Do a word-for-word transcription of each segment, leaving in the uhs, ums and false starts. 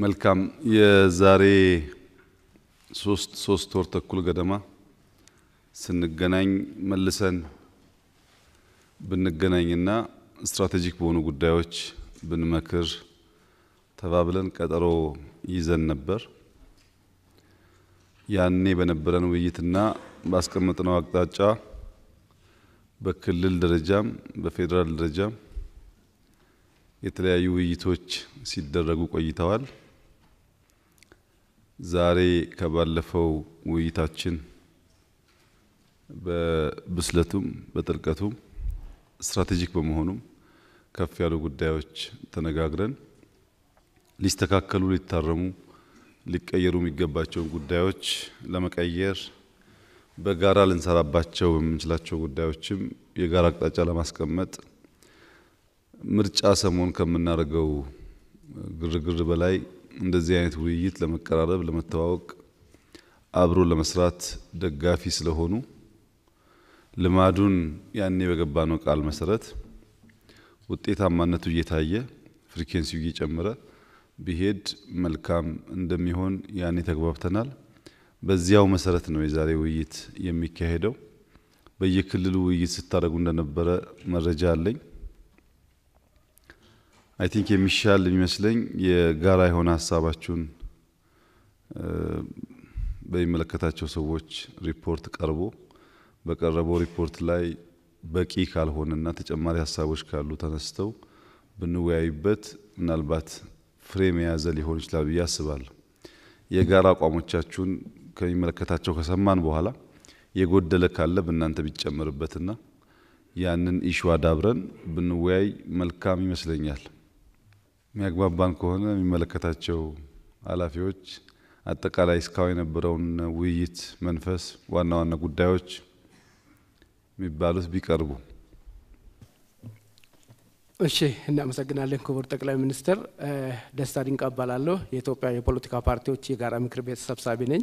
መልካም የዛሬ ሶስት ሶስት ወር ተኩል ገደማ ስንገናኝ መልሰን ብንገናኝና ስትራቴጂክ በሆኑ ጉዳዮች ብንመክር ተባብለን ቀጠሮ ይዘን ነበር። ያኔ በነበረን ውይይትና ባስቀመጥነው አቅጣጫ በክልል ደረጃም በፌደራል ደረጃም የተለያዩ ውይይቶች ሲደረጉ ቆይተዋል። ዛሬ ከባለፈው ውይይታችን በብስለቱም በጥልቀቱም ስትራቴጂክ በመሆኑም ከፍ ያሉ ጉዳዮች ተነጋግረን ሊስተካከሉ ሊታረሙ ሊቀየሩ የሚገባቸውን ጉዳዮች ለመቀየር በጋራ ልንሰራባቸው የምንችላቸው ጉዳዮችም የጋራ አቅጣጫ ለማስቀመጥ ምርጫ ሰሞን ከምናደርገው ግርግር በላይ እንደዚህ አይነት ውይይት ለመቀራረብ ለመተዋወቅ አብሮ ለመስራት ደጋፊ ስለሆኑ ልማዱን ያኔ በገባነው ቃል መሰረት ውጤታማነቱ እየታየ ፍሪኩዌንሲው እየጨመረ ቢሄድ መልካም እንደሚሆን ያኔ ተግባብተናል። በዚያው መሰረት ነው የዛሬ ውይይት የሚካሄደው። በየክልሉ ውይይት ስታደርጉ እንደነበረ መረጃ አለኝ። አይ ቲንክ የሚሻል የሚመስለኝ የጋራ የሆነ ሀሳባችሁን በሚመለከታቸው ሰዎች ሪፖርት ቀርቦ በቀረበው ሪፖርት ላይ በቂ ካልሆነና ተጨማሪ ሀሳቦች ካሉ ተነስተው ብንወያይበት ምናልባት ፍሬም የያዘ ሊሆን ይችላል ብዬ አስባለሁ። የጋራ አቋሞቻችሁን ከሚመለከታቸው ከሰማን በኋላ የጎደለ ካለ በእናንተ ቢጨመርበትና ያንን ኢሹ አዳብረን ብንወያይ መልካም ይመስለኛል። የሚያግባባን ከሆነ የሚመለከታቸው ኃላፊዎች አጠቃላይ እስካሁን የነበረውን ውይይት መንፈስ፣ ዋና ዋና ጉዳዮች የሚባሉት ቢቀርቡ እሺ። እናመሰግናለን። ክቡር ጠቅላይ ሚኒስትር ደስታ ድንቅ እባላለሁ። የኢትዮጵያ የፖለቲካ ፓርቲዎች የጋራ ምክር ቤት ሰብሳቢ ነኝ።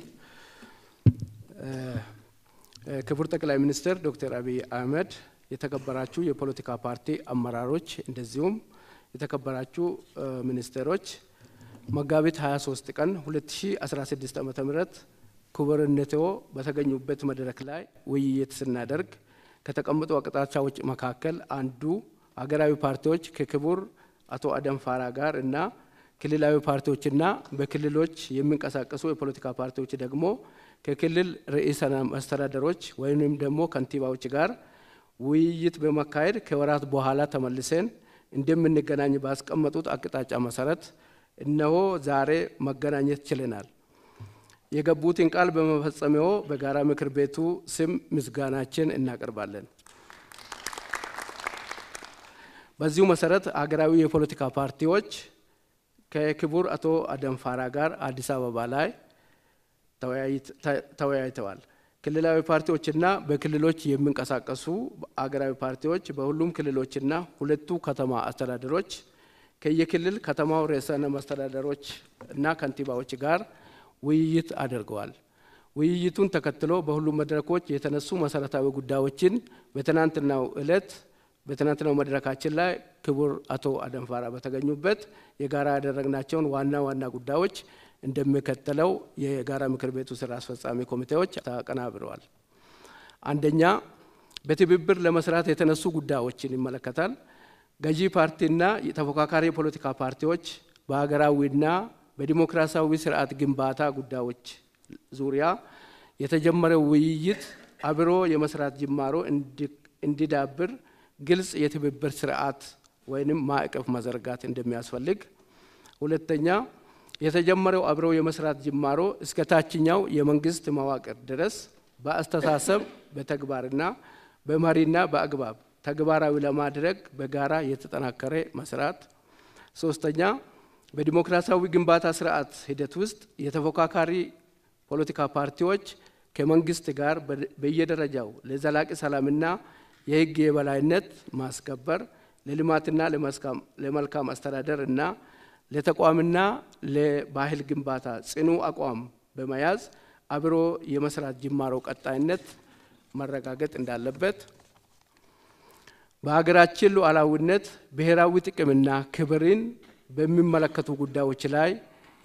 ክቡር ጠቅላይ ሚኒስትር ዶክተር አብይ አህመድ፣ የተከበራችሁ የፖለቲካ ፓርቲ አመራሮች፣ እንደዚሁም የተከበራችሁ ሚኒስትሮች፣ መጋቢት ሃያ ሶስት ቀን ሁለት ሺህ አስራ ስድስት ዓ.ም ክቡርነትዎ በተገኙበት መድረክ ላይ ውይይት ስናደርግ ከተቀመጡ አቅጣጫዎች መካከል አንዱ ሀገራዊ ፓርቲዎች ከክቡር አቶ አደም ፋራ ጋር እና ክልላዊ ፓርቲዎችና በክልሎች የሚንቀሳቀሱ የፖለቲካ ፓርቲዎች ደግሞ ከክልል ርዕሳነ መስተዳድሮች ወይንም ደግሞ ከንቲባዎች ጋር ውይይት በመካሄድ ከወራት በኋላ ተመልሰን እንደምንገናኝ ባስቀመጡት አቅጣጫ መሰረት እነሆ ዛሬ መገናኘት ችለናል። የገቡትን ቃል በመፈጸሚያው በጋራ ምክር ቤቱ ስም ምስጋናችን እናቀርባለን። በዚሁ መሰረት ሀገራዊ የፖለቲካ ፓርቲዎች ከክቡር አቶ አደም ፋራ ጋር አዲስ አበባ ላይ ተወያይተዋል። ክልላዊ ፓርቲዎችና በክልሎች የሚንቀሳቀሱ ሀገራዊ ፓርቲዎች በሁሉም ክልሎችና ሁለቱ ከተማ አስተዳደሮች ከየክልል ከተማው ርዕሳነ መስተዳደሮች እና ከንቲባዎች ጋር ውይይት አድርገዋል። ውይይቱን ተከትሎ በሁሉም መድረኮች የተነሱ መሰረታዊ ጉዳዮችን በትናንትናው ዕለት በትናንትናው መድረካችን ላይ ክቡር አቶ አደም ፋራ በተገኙበት የጋራ ያደረግናቸውን ዋና ዋና ጉዳዮች እንደሚከተለው የጋራ ምክር ቤቱ ስራ አስፈጻሚ ኮሚቴዎች ተቀናብረዋል። አንደኛ፣ በትብብር ለመስራት የተነሱ ጉዳዮችን ይመለከታል። ገዢ ፓርቲና ተፎካካሪ የፖለቲካ ፓርቲዎች በሀገራዊና በዲሞክራሲያዊ ስርዓት ግንባታ ጉዳዮች ዙሪያ የተጀመረው ውይይት አብሮ የመስራት ጅማሮ እንዲዳብር ግልጽ የትብብር ስርዓት ወይንም ማዕቀፍ መዘርጋት እንደሚያስፈልግ። ሁለተኛ፣ የተጀመረው አብሮ የመስራት ጅማሮ እስከ ታችኛው የመንግስት መዋቅር ድረስ በአስተሳሰብ በተግባርና በመሪና በአግባብ ተግባራዊ ለማድረግ በጋራ የተጠናከረ መስራት። ሶስተኛ፣ በዲሞክራሲያዊ ግንባታ ስርዓት ሂደት ውስጥ የተፎካካሪ ፖለቲካ ፓርቲዎች ከመንግስት ጋር በየደረጃው ለዘላቂ ሰላምና የህግ የበላይነት ማስከበር ለልማትና ለመልካም አስተዳደር እና ለተቋምና ለባህል ግንባታ ጽኑ አቋም በመያዝ አብሮ የመስራት ጅማሮ ቀጣይነት መረጋገጥ እንዳለበት። በሀገራችን ሉዓላዊነት ብሔራዊ ጥቅምና ክብርን በሚመለከቱ ጉዳዮች ላይ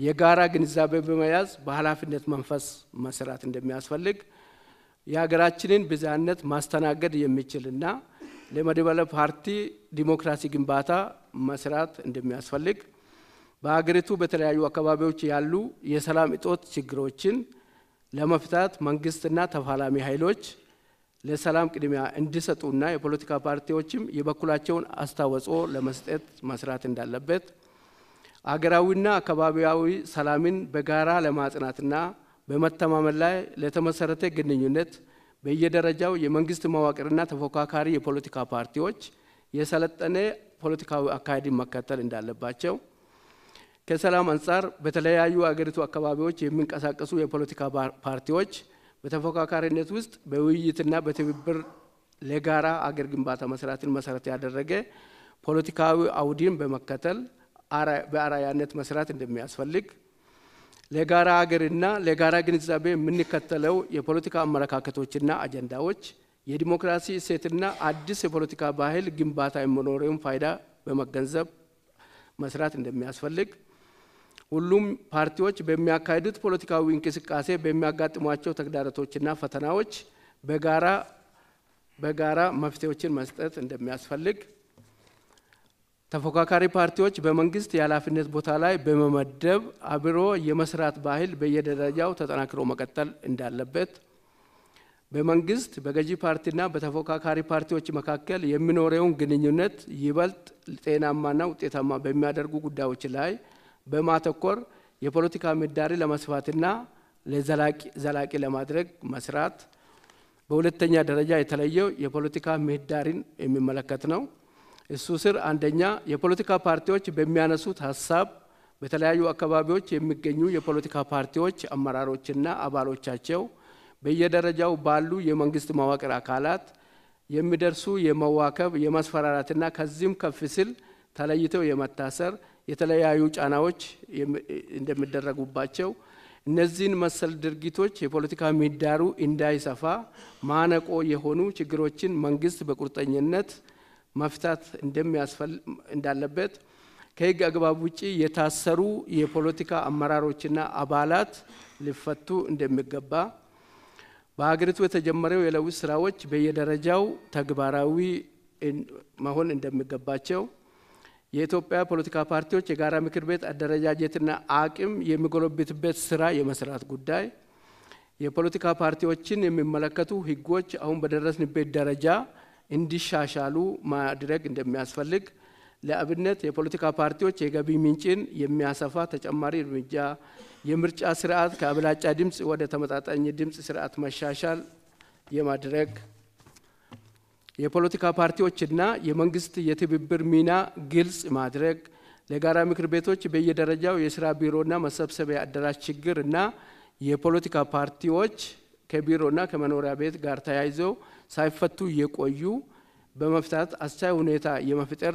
የጋራ ግንዛቤ በመያዝ በኋላፊነት መንፈስ መስራት እንደሚያስፈልግ ያገራችንን በዛነት ማስተናገድ የሚችልና ለመደበለ ፓርቲ ዲሞክራሲ ግንባታ መስራት እንደሚያስፈልግ በአገሪቱ በተለያዩ አካባቢዎች ያሉ የሰላም እጦት ችግሮችን ለመፍታት መንግስትና ተፋላሚ ኃይሎች ለሰላም ቅድሚያ እንዲሰጡና የፖለቲካ ፓርቲዎችም የበኩላቸውን አስተዋጽኦ ለመስጠት መስራት እንዳለበት አገራዊና አካባቢያዊ ሰላምን በጋራ ለማጽናትና በመተማመን ላይ ለተመሰረተ ግንኙነት በየደረጃው የመንግስት መዋቅርና ተፎካካሪ የፖለቲካ ፓርቲዎች የሰለጠነ ፖለቲካዊ አካሄድ መከተል እንዳለባቸው ከሰላም አንፃር በተለያዩ አገሪቱ አካባቢዎች የሚንቀሳቀሱ የፖለቲካ ፓርቲዎች በተፎካካሪነት ውስጥ በውይይትና በትብብር ለጋራ አገር ግንባታ መስራትን መሰረት ያደረገ ፖለቲካዊ አውዲን በመከተል በአራያነት መስራት እንደሚያስፈልግ ለጋራ አገርና ለጋራ ግንዛቤ ምንከተለው የፖለቲካ አመራካከቶችና አጀንዳዎች የዲሞክራሲ እሴትና አዲስ የፖለቲካ ባህል ግንባታ የመኖሩን ፋይዳ በመገንዘብ መስራት እንደሚያስፈልግ ሁሉም ፓርቲዎች በሚያካሂዱት ፖለቲካዊ እንቅስቃሴ በሚያጋጥሟቸው ተግዳሮቶችና ፈተናዎች በጋራ በጋራ መፍትሄዎችን መስጠት እንደሚያስፈልግ ተፎካካሪ ፓርቲዎች በመንግስት ያላፊነት ቦታ ላይ በመመደብ አብሮ የመስራት ባህል በየደረጃው ተጠናክሮ መቀጠል እንዳለበት በመንግስት በገዢ ፓርቲና በተፎካካሪ ፓርቲዎች መካከል የሚኖረውን ግንኙነት ይበልጥ ጤናማና ውጤታማ በሚያደርጉ ጉዳዮች ላይ በማተኮር የፖለቲካ ምህዳር ለማስፋትና ለዘላቂ ዘላቂ ለማድረግ መስራት በሁለተኛ ደረጃ የተለየው የፖለቲካ ምህዳርን የሚመለከት ነው። እሱ ስር አንደኛ የፖለቲካ ፓርቲዎች በሚያነሱት ሐሳብ በተለያዩ አካባቢዎች የሚገኙ የፖለቲካ ፓርቲዎች አመራሮችና አባሎቻቸው በየደረጃው ባሉ የመንግስት መዋቅር አካላት የሚደርሱ የመዋከብ የማስፈራራትና ከዚህም ከፍ ሲል ተለይተው የመታሰር የተለያዩ ጫናዎች እንደሚደረጉባቸው እነዚህን መሰል ድርጊቶች የፖለቲካ ምህዳሩ እንዳይሰፋ ማነቆ የሆኑ ችግሮችን መንግስት በቁርጠኝነት መፍታት እንደሚያስፈልግ እንዳለበት ከሕግ አግባብ ውጪ የታሰሩ የፖለቲካ አመራሮችና አባላት ሊፈቱ እንደሚገባ በአገሪቱ የተጀመረው የለውጥ ስራዎች በየደረጃው ተግባራዊ መሆን እንደሚገባቸው የኢትዮጵያ ፖለቲካ ፓርቲዎች የጋራ ምክር ቤት አደረጃጀትና አቅም የሚጎለብትበት ስራ የመስራት ጉዳይ የፖለቲካ ፓርቲዎችን የሚመለከቱ ህጎች አሁን በደረስንበት ደረጃ እንዲሻሻሉ ማድረግ እንደሚያስፈልግ ለአብነት የፖለቲካ ፓርቲዎች የገቢ ምንጭን የሚያሰፋ ተጨማሪ እርምጃ የምርጫ ስርዓት ከአብላጫ ድምጽ ወደ ተመጣጣኝ ድምጽ ስርዓት መሻሻል የማድረግ የፖለቲካ ፓርቲዎችና የመንግስት የትብብር ሚና ግልጽ ማድረግ ለጋራ ምክር ቤቶች በየደረጃው የስራ ቢሮና መሰብሰቢያ አዳራሽ ችግርና የፖለቲካ ፓርቲዎች ከቢሮና ከመኖሪያ ቤት ጋር ተያይዘው ሳይፈቱ የቆዩ በመፍታት አስቻይ ሁኔታ የመፍጠር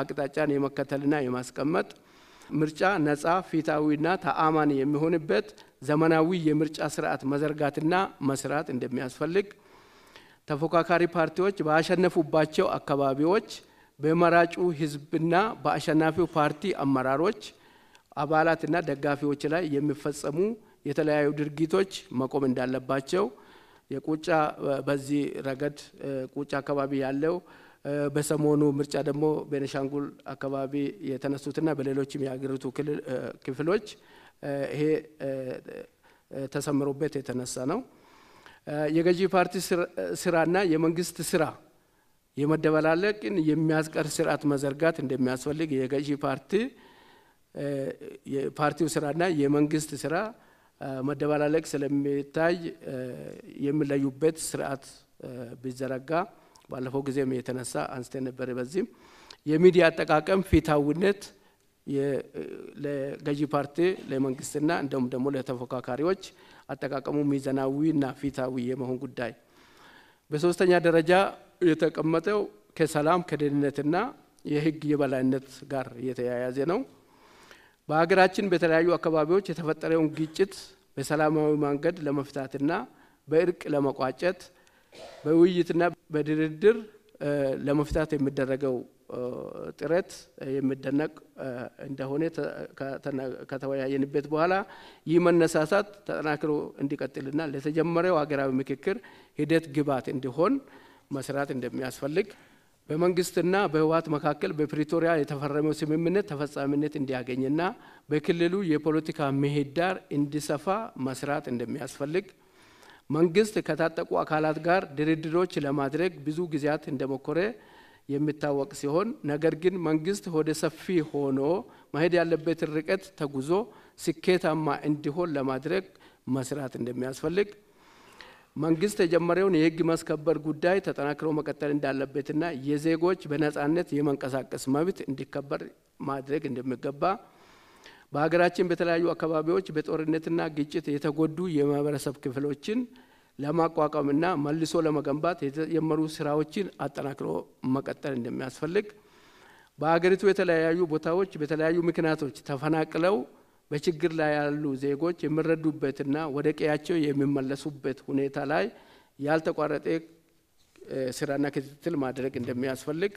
አቅጣጫን የመከተልና የማስቀመጥ ምርጫ ነጻ ፍትሃዊና ተአማኒ የሚሆንበት ዘመናዊ የምርጫ ስርዓት መዘርጋትና መስራት እንደሚያስፈልግ ተፎካካሪ ፓርቲዎች ባሸነፉባቸው አካባቢዎች በመራጩ ህዝብና በአሸናፊው ፓርቲ አመራሮች አባላትና ደጋፊዎች ላይ የሚፈጸሙ የተለያዩ ድርጊቶች መቆም እንዳለባቸው የቁጫ በዚህ ረገድ ቁጫ አካባቢ ያለው በሰሞኑ ምርጫ ደግሞ በነሻንጉል አካባቢ የተነሱትና በሌሎችም ያገሩት ክፍሎች ይሄ ተሰምሮበት የተነሳ ነው። የገዢ ፓርቲ ስራና የመንግስት ስራ የመደበላለቅን የሚያስቀር ስርዓት መዘርጋት እንደሚያስፈልግ የገዢ ፓርቲ የፓርቲው ስራና የመንግስት ስራ መደበላለቅ ስለሚታይ የሚለዩበት ስርዓት ቢዘረጋ ባለፈው ጊዜም የተነሳ አንስተን ነበር። በዚህም የሚዲያ አጠቃቀም ፍትሃዊነት ለገዢ ፓርቲ ለመንግስትና እንደውም ደግሞ ለተፎካካሪዎች አጠቃቀሙ ሚዛናዊና ፍትሃዊ የመሆን ጉዳይ በሶስተኛ ደረጃ የተቀመጠው ከሰላም ከደህንነትና የህግ የበላይነት ጋር የተያያዘ ነው። በአገራችን በተለያዩ አካባቢዎች የተፈጠረውን ግጭት በሰላማዊ መንገድ ለመፍታትና በእርቅ ለመቋጨት በውይይትና በድርድር ለመፍታት የሚደረገው ترت يمدنك عندهوني كتنا كتوايا ينبت بوالا يمن نساسات تناكرو عندي كتلنا لسجمرة وأجرا بمكير هدت جبات عندهون مسارات عندهم يسفلك بمنجستنا بهوات مكاكل ببريتوريا يتفرموا سميمنة تفسامنة عندي أجنينا بكللو يبوليتيكا مهدار عندي سفا مسارات عندهم يسفلك መንግስት ከታጠቁ አካላት ጋር ድርድሮች ለማድረግ ብዙ ጊዜያት እንደሞከረ የሚታወቅ ሲሆን ነገር ግን መንግስት ሆደ ሰፊ ሆኖ ማሄድ ያለበት ርቀት ተጉዞ ስኬታማ እንዲሆን ለማድረግ መስራት እንደሚያስፈልግ መንግስት የጀመረውን የህግ ማስከበር ጉዳይ ተጠናክሮ መቀጠል እንዳለበትና የዜጎች በነጻነት የመንቀሳቀስ መብት እንዲከበር ማድረግ እንደሚገባ በአገራችን በተለያዩ አካባቢዎች በጦርነትና ግጭት የተጎዱ የማህበረሰብ ክፍሎችን ለማቋቋምና መልሶ ለመገንባት የጀመሩ ስራዎችን አጠናክሮ መቀጠል እንደሚያስፈልግ በአገሪቱ የተለያዩ ቦታዎች በተለያዩ ምክንያቶች ተፈናቅለው በችግር ላይ ያሉ ዜጎች የሚረዱበትና ወደ ቀያቸው የሚመለሱበት ሁኔታ ላይ ያልተቋረጠ ስራና ክትትል ማድረግ እንደሚያስፈልግ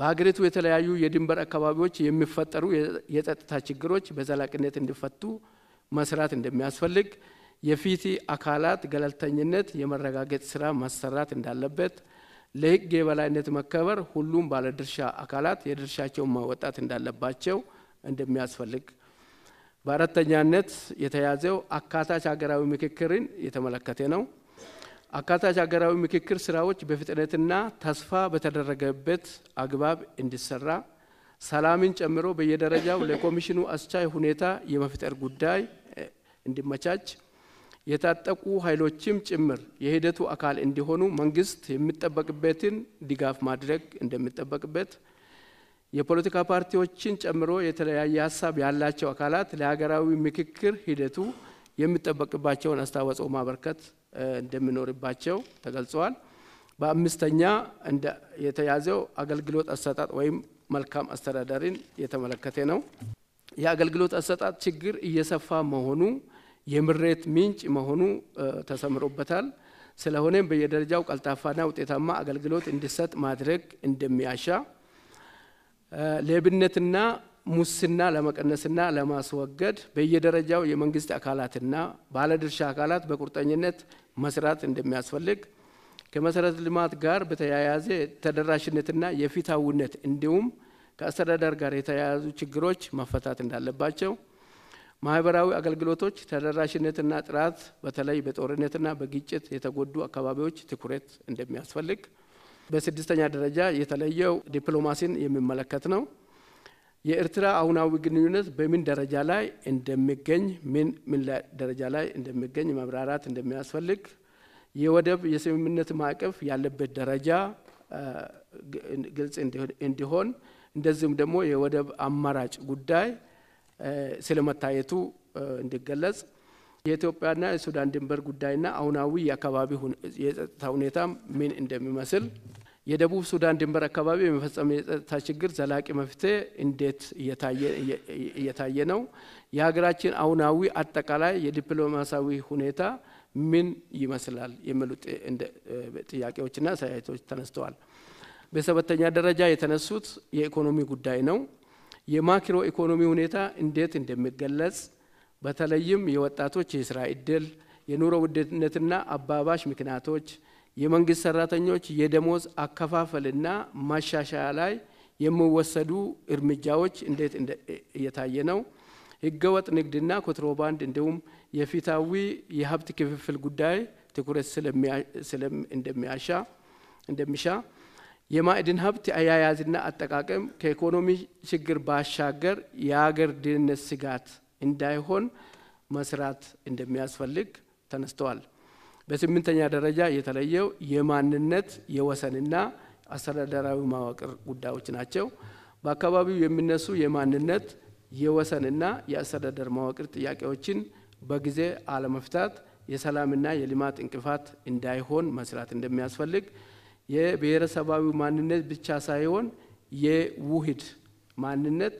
በሀገሪቱ የተለያዩ የድንበር አካባቢዎች የሚፈጠሩ የጸጥታ ችግሮች በዘላቂነት እንዲፈቱ መስራት እንደሚያስፈልግ የፊት አካላት ገለልተኝነት የመረጋገጥ ስራ ማሰራት እንዳለበት ለህግ የበላይነት መከበር ሁሉም ባለድርሻ አካላት የድርሻቸውን ማወጣት እንዳለባቸው እንደሚያስፈልግ በአራተኛነት የተያዘው አካታች ሀገራዊ ምክክርን የተመለከተ ነው። አካታች ሀገራዊ ምክክር ስራዎች በፍጥነትና ተስፋ በተደረገበት አግባብ እንዲሰራ ሰላምን ጨምሮ በየደረጃው ለኮሚሽኑ አስቻይ ሁኔታ የመፍጠር ጉዳይ እንዲመቻች የታጠቁ ኃይሎችም ጭምር የሂደቱ አካል እንዲሆኑ መንግስት የሚጠበቅበትን ድጋፍ ማድረግ እንደሚጠበቅበት የፖለቲካ ፓርቲዎችን ጨምሮ የተለያየ ሀሳብ ያላቸው አካላት ለሀገራዊ ምክክር ሂደቱ የሚጠበቅባቸውን አስተዋጽኦ ማበርከት እንደምኖርባቸው ተገልጿል። በአምስተኛ እንደ የተያዘው አገልግሎት አሰጣጥ ወይም መልካም አስተዳደርን የተመለከተ ነው። የአገልግሎት አሰጣጥ ችግር እየሰፋ መሆኑ የምሬት ምንጭ መሆኑ ተሰምሮበታል። ስለሆነም በየደረጃው ቀልጣፋና ውጤታማ አገልግሎት እንዲሰጥ ማድረግ እንደሚያሻ ሌብነትና ሙስና ለመቀነስና ለማስወገድ በየደረጃው የመንግስት አካላትና ባለድርሻ አካላት በቁርጠኝነት መስራት እንደሚያስፈልግ ከመሰረተ ልማት ጋር በተያያዘ ተደራሽነትና የፍትሃዊነት እንዲሁም ከአስተዳደር ጋር የተያያዙ ችግሮች መፈታት እንዳለባቸው ማህበራዊ አገልግሎቶች ተደራሽነትና ጥራት በተለይ በጦርነትና በግጭት የተጎዱ አካባቢዎች ትኩረት እንደሚያስፈልግ በስድስተኛ ደረጃ የተለየው ዲፕሎማሲን የሚመለከት ነው። የኤርትራ አሁናዊ ግንኙነት በምን ደረጃ ላይ እንደሚገኝ ምን ምን ደረጃ ላይ እንደሚገኝ ማብራራት እንደሚያስፈልግ የወደብ የስምምነት ማዕቀፍ ያለበት ደረጃ ግልጽ እንዲሆን እንደዚሁም ደግሞ የወደብ አማራጭ ጉዳይ ስለመታየቱ እንዲገለጽ የኢትዮጵያና የሱዳን ድንበር ጉዳይና አሁናዊ የአካባቢ የጸጥታ ሁኔታ ምን እንደሚመስል የደቡብ ሱዳን ድንበር አካባቢ የመፈጸም የጸጥታ ችግር ዘላቂ መፍትሄ እንዴት እየታየ ነው? የሀገራችን አሁናዊ አጠቃላይ የዲፕሎማሲያዊ ሁኔታ ምን ይመስላል? የሚሉ ጥያቄዎችና ሳይቶች ተነስተዋል። በሰባተኛ ደረጃ የተነሱት የኢኮኖሚ ጉዳይ ነው። የማክሮ ኢኮኖሚ ሁኔታ እንዴት እንደሚገለጽ በተለይም የወጣቶች የስራ እድል፣ የኑሮ ውድነትና አባባሽ ምክንያቶች የመንግስት ሰራተኞች የደሞዝ አከፋፈልና ማሻሻያ ላይ የሚወሰዱ እርምጃዎች እንዴት እየታየ ነው? ህገወጥ ንግድና ኮንትሮባንድ እንዲሁም የፍትሃዊ የሀብት ክፍፍል ጉዳይ ትኩረት ስለሚያስለም እንደሚያሻ እንደሚሻ የማዕድን ሀብት አያያዝና አጠቃቀም ከኢኮኖሚ ችግር ባሻገር የሀገር ድህነት ስጋት እንዳይሆን መስራት እንደሚያስፈልግ ተነስተዋል። በስምንተኛ ደረጃ የተለየው የማንነት የወሰንና አስተዳደራዊ ማዋቅር ጉዳዮች ናቸው። በአካባቢው የሚነሱ የማንነት የወሰንና የአስተዳደር ማዋቅር ጥያቄዎችን በጊዜ አለመፍታት የሰላምና የልማት እንቅፋት እንዳይሆን መስራት እንደሚያስፈልግ የብሔረሰባዊ ማንነት ብቻ ሳይሆን የውህድ ማንነት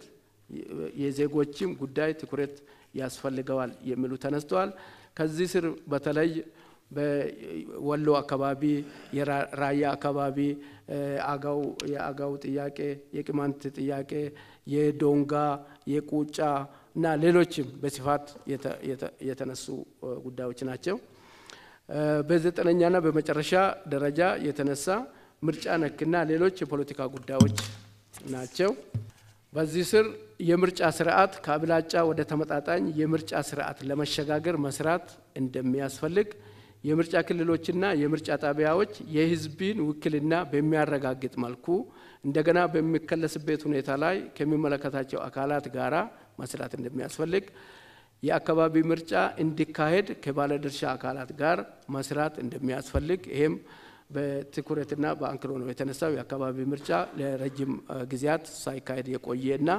የዜጎችም ጉዳይ ትኩረት ያስፈልገዋል የሚሉ ተነስተዋል። ከዚህ ስር በተለይ በወሎ አካባቢ የራያ አካባቢ አጋው ያጋው ጥያቄ የቅማንት ጥያቄ የዶንጋ የቁጫ እና ሌሎችም በስፋት የተነሱ ጉዳዮች ናቸው። በዘጠነኛና በመጨረሻ ደረጃ የተነሳ ምርጫ ነክና ሌሎች የፖለቲካ ጉዳዮች ናቸው። በዚህ ስር የምርጫ ስርዓት ካብላጫ ወደ ተመጣጣኝ የምርጫ ስርዓት ለመሸጋገር መስራት እንደሚያስፈልግ የምርጫ ክልሎችና የምርጫ ጣቢያዎች የህዝብን ውክልና በሚያረጋግጥ መልኩ እንደገና በሚከለስበት ሁኔታ ላይ ከሚመለከታቸው አካላት ጋራ መስራት እንደሚያስፈልግ የአካባቢ ምርጫ እንዲካሄድ ከባለድርሻ አካላት ጋር መስራት እንደሚያስፈልግ ይሄም በትኩረትና በአንክሮ ነው የተነሳው። የአካባቢ ምርጫ ለረጅም ጊዜያት ሳይካሄድ የቆየና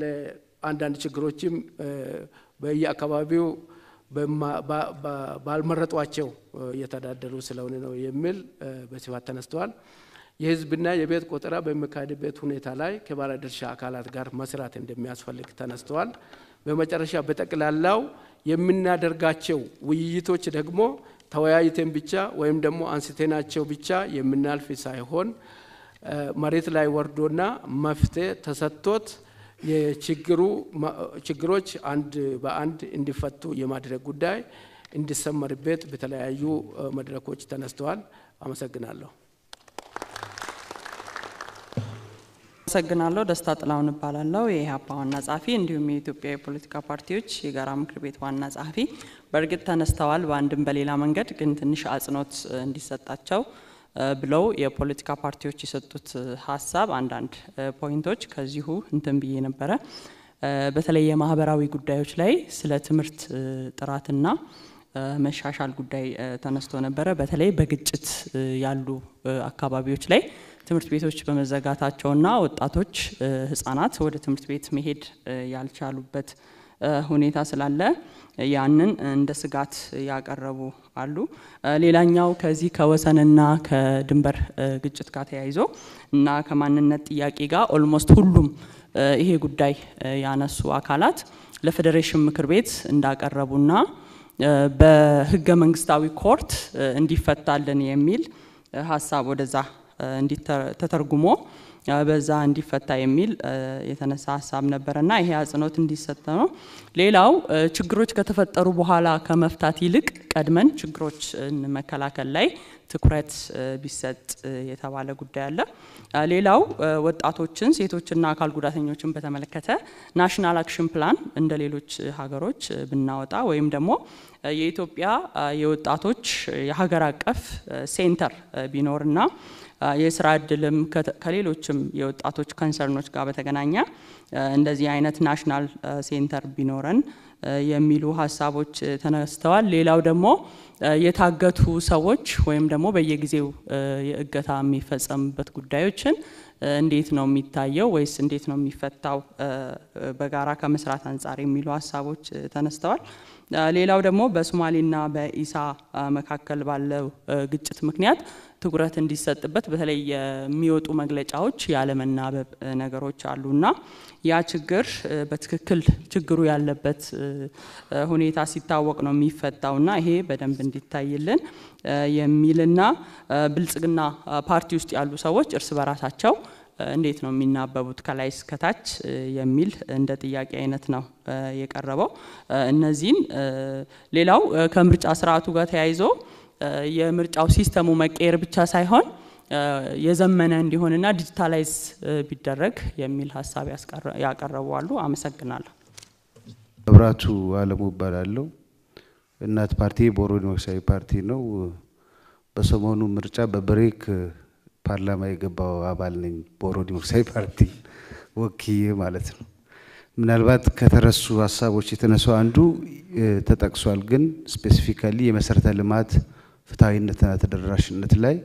ለአንዳንድ ችግሮችም በየአካባቢው ባልመረጧቸው የተዳደሩ ስለሆነ ነው የሚል በስፋት ተነስተዋል። የህዝብና የቤት ቆጠራ በሚካሄድበት ሁኔታ ላይ ከባለድርሻ አካላት ጋር መስራት እንደሚያስፈልግ ተነስተዋል። በመጨረሻ በጠቅላላው የምናደርጋቸው ውይይቶች ደግሞ ተወያይተን ብቻ ወይም ደግሞ አንስተናቸው ብቻ የምናልፍ ሳይሆን መሬት ላይ ወርዶና መፍትሄ ተሰጥቶት የችግሩ ችግሮች አንድ በአንድ እንዲፈቱ የማድረግ ጉዳይ እንዲሰመርበት በተለያዩ መድረኮች ተነስተዋል። አመሰግናለሁ። አመሰግናለሁ። ደስታ ጥላውን ባላለው የኢሃፓ ዋና ጻፊ እንዲሁም የኢትዮጵያ የፖለቲካ ፓርቲዎች የጋራ ምክር ቤት ዋና ጻፊ በርግጥ ተነስተዋል። ባንድም በሌላ መንገድ ግን ትንሽ አጽኖት እንዲሰጣቸው ብለው የፖለቲካ ፓርቲዎች የሰጡት ሐሳብ አንድ አንድ ፖይንቶች ከዚሁ እንተም ብዬ ነበር። በተለይ የማህበራዊ ጉዳዮች ላይ ስለ ትምርት ጥራትና መሻሻል ጉዳይ ተነስተው ነበር። በተለይ በግጭት ያሉ አካባቢዎች ላይ ትምርት ቤቶች በመዘጋታቸውና ወጣቶች ህፃናት ወደ ትምርት ቤት መሄድ ያልቻሉበት ሁኔታ ስላለ ያንን እንደ ስጋት ያቀረቡ አሉ። ሌላኛው ከዚህ ከወሰንና ከድንበር ግጭት ጋር ተያይዞ እና ከማንነት ጥያቄ ጋር ኦልሞስት ሁሉም ይሄ ጉዳይ ያነሱ አካላት ለፌዴሬሽን ምክር ቤት እንዳቀረቡና በህገ መንግስታዊ ኮርት እንዲፈታልን የሚል ሐሳብ ወደዛ እንዲተተርጉሞ በዛ እንዲፈታ የሚል የተነሳ ሐሳብ ነበርና ይሄ አጽኖት እንዲሰጠ ነው። ሌላው ችግሮች ከተፈጠሩ በኋላ ከመፍታት ይልቅ ቀድመን ችግሮች መከላከል ላይ ትኩረት ቢሰጥ የተባለ ጉዳይ አለ። ሌላው ወጣቶችን ሴቶችና አካል ጉዳተኞችን በተመለከተ ናሽናል አክሽን ፕላን እንደሌሎች ሀገሮች ብናወጣ ወይም ደግሞ የኢትዮጵያ የወጣቶች የሀገር አቀፍ ሴንተር ቢኖርና የስራ እድልም ከሌሎችም የወጣቶች ኮንሰርኖች ጋር በተገናኘ እንደዚህ አይነት ናሽናል ሴንተር ቢኖርን የሚሉ ሐሳቦች ተነስተዋል። ሌላው ደግሞ የታገቱ ሰዎች ወይም ደግሞ በየጊዜው የእገታ የሚፈጸምበት ጉዳዮችን እንዴት ነው የሚታየው ወይስ እንዴት ነው የሚፈታው በጋራ ከመስራት አንፃር የሚሉ ሐሳቦች ተነስተዋል። ሌላው ደግሞ በሶማሌና በኢሳ መካከል ባለው ግጭት ምክንያት ትኩረት እንዲሰጥበት በተለይ የሚወጡ መግለጫዎች ያለመናበብ ነገሮች አሉና ያ ችግር በትክክል ችግሩ ያለበት ሁኔታ ሲታወቅ ነው የሚፈታውና ይሄ በደንብ እንዲታይልን የሚልና ብልጽግና ፓርቲ ውስጥ ያሉ ሰዎች እርስ በራሳቸው እንዴት ነው የሚናበቡት ከላይ እስከ ታች የሚል እንደ ጥያቄ አይነት ነው የቀረበው። እነዚህን ሌላው ከምርጫ ስርዓቱ ጋር ተያይዞ የምርጫው ሲስተሙ መቀየር ብቻ ሳይሆን የዘመነ እንዲሆንና ዲጂታላይዝ ቢደረግ የሚል ሐሳብ ያቀርባሉ አሉ። አመሰግናለሁ። ብራቱ አለሙ ባላለው እናት ፓርቲ ቦሮ ዲሞክራሲያዊ ፓርቲ ነው። በሰሞኑ ምርጫ በብሬክ ፓርላማ የገባው አባል ነኝ። ቦሮ ዲሞክራሲያዊ ፓርቲ ወኪዬ ማለት ነው። ምናልባት ከተረሱ ሐሳቦች የተነሳው አንዱ ተጠቅሷል ግን ስፔሲፊካሊ የመሰረተ ልማት ፍትሃዊነትና ተደራሽነት ላይ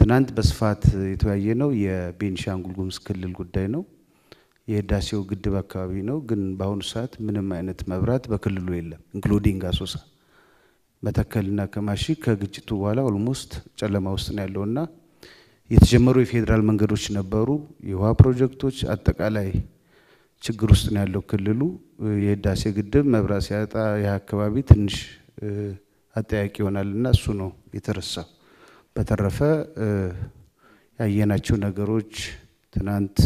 ትናንት በስፋት የተወያየ ነው። የቤንሻንጉል ጉሙዝ ክልል ጉዳይ ነው። የህዳሴው ግድብ አካባቢ ነው። ግን በአሁኑ ሰዓት ምንም አይነት መብራት በክልሉ የለም ኢንክሉዲንግ አሶሳ መተከልና ከማሺ ከግጭቱ በኋላ ኦልሞስት ጨለማ ውስጥ ነው ያለውና የተጀመሩ የፌደራል መንገዶች ነበሩ የውሃ ፕሮጀክቶች አጠቃላይ ችግር ውስጥ ነው ያለው ክልሉ። የህዳሴ ግድብ መብራት ሲያጣ ያ አካባቢ ትንሽ አጠያቂውናልና እሱ ነው የተረሳው በተረፈ ያየናቸው ነገሮች ትናንት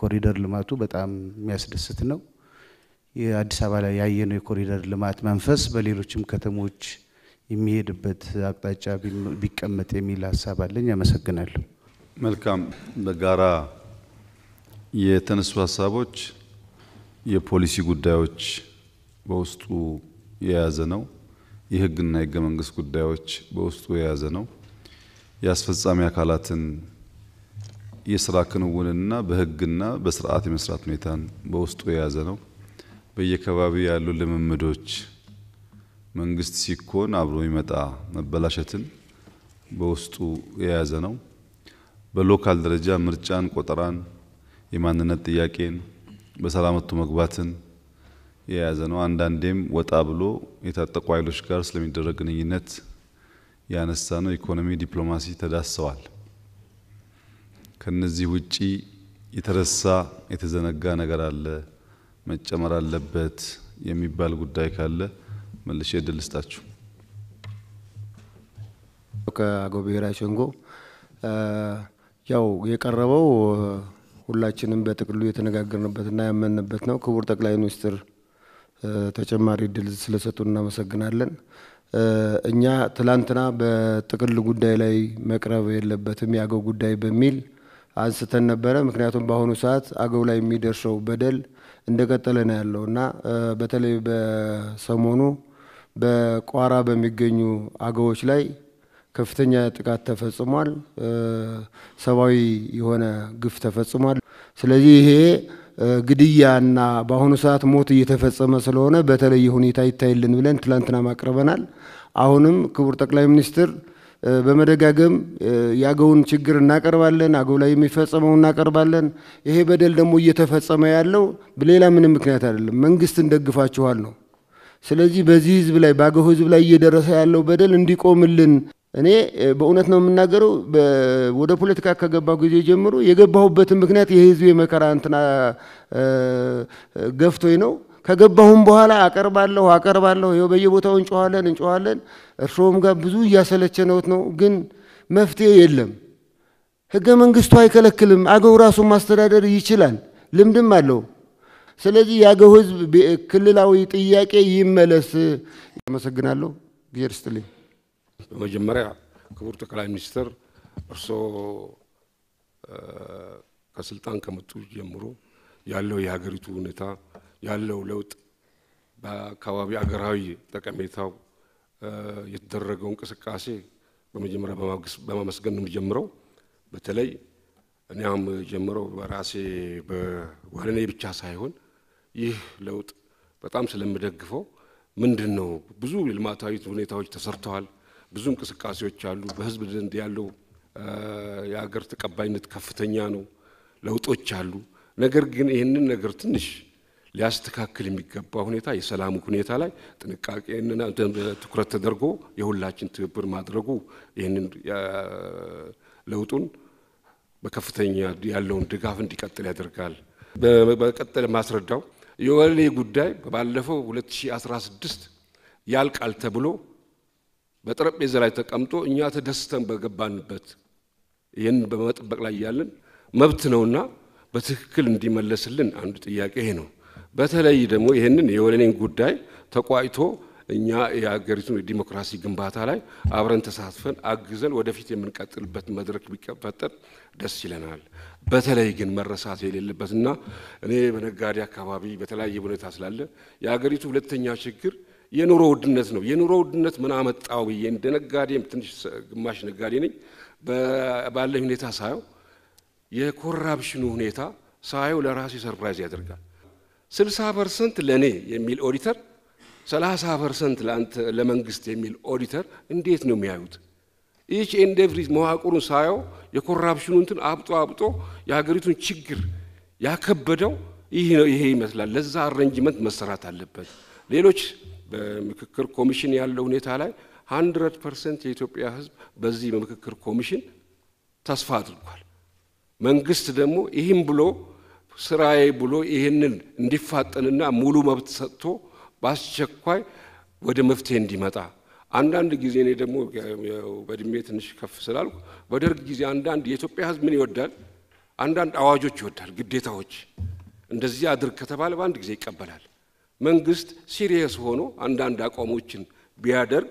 ኮሪደር ልማቱ በጣም የሚያስደስት ነው የአዲስ አበባ ላይ ያየነው የኮሪደር ልማት መንፈስ በሌሎችም ከተሞች የሚሄድበት አቅጣጫ ቢቀመጥ የሚል ሐሳብ አለኝ አመሰግናለሁ መልካም በጋራ የተነሱ ሐሳቦች የፖሊሲ ጉዳዮች በውስጡ የያዘ ነው የህግና የህገ መንግስት ጉዳዮች በውስጡ የያዘ ነው ያስፈጻሚ አካላትን የሥራ ክንውንና በህግና በስርዓት የመስራት ሁኔታን በውስጡ የያዘ ነው በየከባቢው ያሉ ልምምዶች መንግስት ሲኮን አብሮ ይመጣ መበላሸትን በውስጡ የያዘ ነው በሎካል ደረጃ ምርጫን ቆጠራን የማንነት ጥያቄን በሰላም ወጥቶ መግባትን የያዘ ነው አንዳንዴም ወጣ ብሎ የታጠቁ ኃይሎች ጋር ስለሚደረግ ግንኙነት ያነሳ ነው ኢኮኖሚ ዲፕሎማሲ ተዳሰዋል ከነዚህ ውጪ የተረሳ የተዘነጋ ነገር አለ መጨመር አለበት የሚባል ጉዳይ ካለ መልሼ ድልስታችሁ ከአጎብሔራዊ ሸንጎ ያው የቀረበው ሁላችንም በጥቅሉ የተነጋገርንበትና ያመንንበት ነው ክቡር ጠቅላይ ሚኒስትር ተጨማሪ ድል ስለሰጡና መሰግናለን እኛ ትላንትና በጥቅሉ ጉዳይ ላይ መቅረብ የለበትም ያገው ጉዳይ በሚል አንስተን ነበር ምክንያቱም በአሁኑ ሰዓት አገው ላይ የሚደርሰው በደል እንደቀጠለ ነው ያለውና በተለይ በሰሞኑ በቋራ በሚገኙ አገዎች ላይ ከፍተኛ ጥቃት ተፈጽሟል ሰባዊ የሆነ ግፍ ተፈጽሟል ስለዚህ ይሄ ግድያና በአሁኑ ሰዓት ሞት እየተፈጸመ ስለሆነ በተለይ ሁኔታ ይታይልን ብለን ትላንትና ማቅረበናል አሁንም ክቡር ጠቅላይ ሚኒስትር በመደጋገም ያገውን ችግር እናቀርባለን አገው ላይ የሚፈጸመው እናቀርባለን ይሄ በደል ደግሞ እየተፈጸመ ያለው በሌላ ምንም ምክንያት አይደለም መንግስት እንደግፋችኋል ነው ስለዚህ በዚህ ህዝብ ላይ ባገው ህዝብ ላይ እየደረሰ ያለው በደል እንዲቆምልን እኔ በእውነት ነው የምናገረው ወደ ፖለቲካ ከገባው ጊዜ ጀምሮ የገባሁበት ምክንያት የህዝብ የመከራ እንትና ገፍቶይ ነው ከገባሁን በኋላ አቀርባለሁ አቀርባለሁ በየቦታው እንጨዋለን እንጨዋለን እርሾም ጋር ብዙ ያሰለቸነውት ነው ግን መፍትሄ የለም ህገ መንግስቱ አይከለክልም አገው ራሱ ማስተዳደር ይችላል ልምድም አለው ስለዚህ ያገው ህዝብ ክልላዊ ጥያቄ ይመለስ አመሰግናለሁ ጊዜር ስትልኝ መጀመሪያ ክቡር ጠቅላይ ሚኒስትር እርሶ ከስልጣን ከመጡ ጀምሮ ያለው የሀገሪቱ ሁኔታ ያለው ለውጥ በአካባቢ አገራዊ ተቀመጣው የተደረገው እንቅስቃሴ በመጀመሪያ በማመስገን ነው ጀምረው በተለይ እኛም ጀምረው በራሴ በወለኔ ብቻ ሳይሆን ይህ ለውጥ በጣም ስለምደግፈው ምንድነው ብዙ ልማታዊ ሁኔታዎች ተሰርተዋል ብዙ እንቅስቃሴዎች አሉ በህዝብ ዘንድ ያለው የሀገር ተቀባይነት ከፍተኛ ነው ለውጦች አሉ ነገር ግን ይሄንን ነገር ትንሽ ሊያስተካክል የሚገባ ሁኔታ የሰላም ሁኔታ ላይ ጥንቃቄና ትኩረት ተደርጎ የሁላችን ትብብር ማድረጉ ይሄንን ለውጡን በከፍተኛ ያለውን ድጋፍ እንዲቀጥል ያደርጋል በቀጥለ ማስረዳው የወለኔ ጉዳይ ባለፈው ሁለት ሺህ አስራ ስድስት ያልቃል ተብሎ በጥረጴዛ ላይ ተቀምጦ እኛ ተደስተን በገባንበት ይሄን በመጠበቅ ላይ ያለን መብት ነውና በትክክል እንዲመለስልን አንዱ ጥያቄ ይሄ ነው በተለይ ደግሞ ይሄንን የወለኔን ጉዳይ ተቋይቶ እኛ የሀገሪቱን ዲሞክራሲ ግንባታ ላይ አብረን ተሳትፈን አግዘን ወደፊት የምንቀጥልበት መድረክ ቢከፈት ደስ ይለናል በተለይ ግን መረሳት የሌለበትና እኔ በነጋዴ አካባቢ በተለያየ ሁኔታ ስላለ የሀገሪቱ ሁለተኛ ችግር የኑሮ ውድነት ነው የኑሮ ውድነት ምን አመጣው እንደነጋዴም ትንሽ ግማሽ ነጋዴ ነኝ ባለ ሁኔታ ሳይው የኮራፕሽኑ ሁኔታ ሳይው ለራሴ ሰርፕራይዝ ያደርጋል ስልሳ ፐርሰንት ለኔ የሚል ኦዲተር ሰላሳ ፐርሰንት ላንተ ለመንግስት የሚል ኦዲተር እንዴት ነው የሚያዩት each and every መዋቅሩን ሳይው የኮራፕሽኑን አብጦ አብጦ የሀገሪቱን ችግር ያከበደው ይሄ ነው ይሄ ይመስላል ለዛ አሬንጅመንት መሰራት አለበት ሌሎች በመክክር ኮሚሽን ያለው ሁኔታ ላይ መቶ ፐርሰንት የኢትዮጵያ ህዝብ በዚህ በመክክር ኮሚሽን ተስፋ አድርጓል መንግስት ደግሞ ይሄን ብሎ ስራዬ ብሎ ይሄንን እንዲፋጠንና ሙሉ መብት ሰጥቶ ባስቸኳይ ወደ መፍትሄ እንዲመጣ አንዳንድ ጊዜ እኔ ደግሞ በድሜ ትንሽ ከፍ ስላልኩ በደርግ ጊዜ አንዳንድ የኢትዮጵያ ህዝብ ምን ይወዳል አንዳንድ አዋጆች ይወዳል ግዴታዎች እንደዚህ አድርክ ከተባለ ባንድ ጊዜ ይቀበላል መንግስት ሲሪየስ ሆኖ አንዳንድ አቋሞችን ቢያደርግ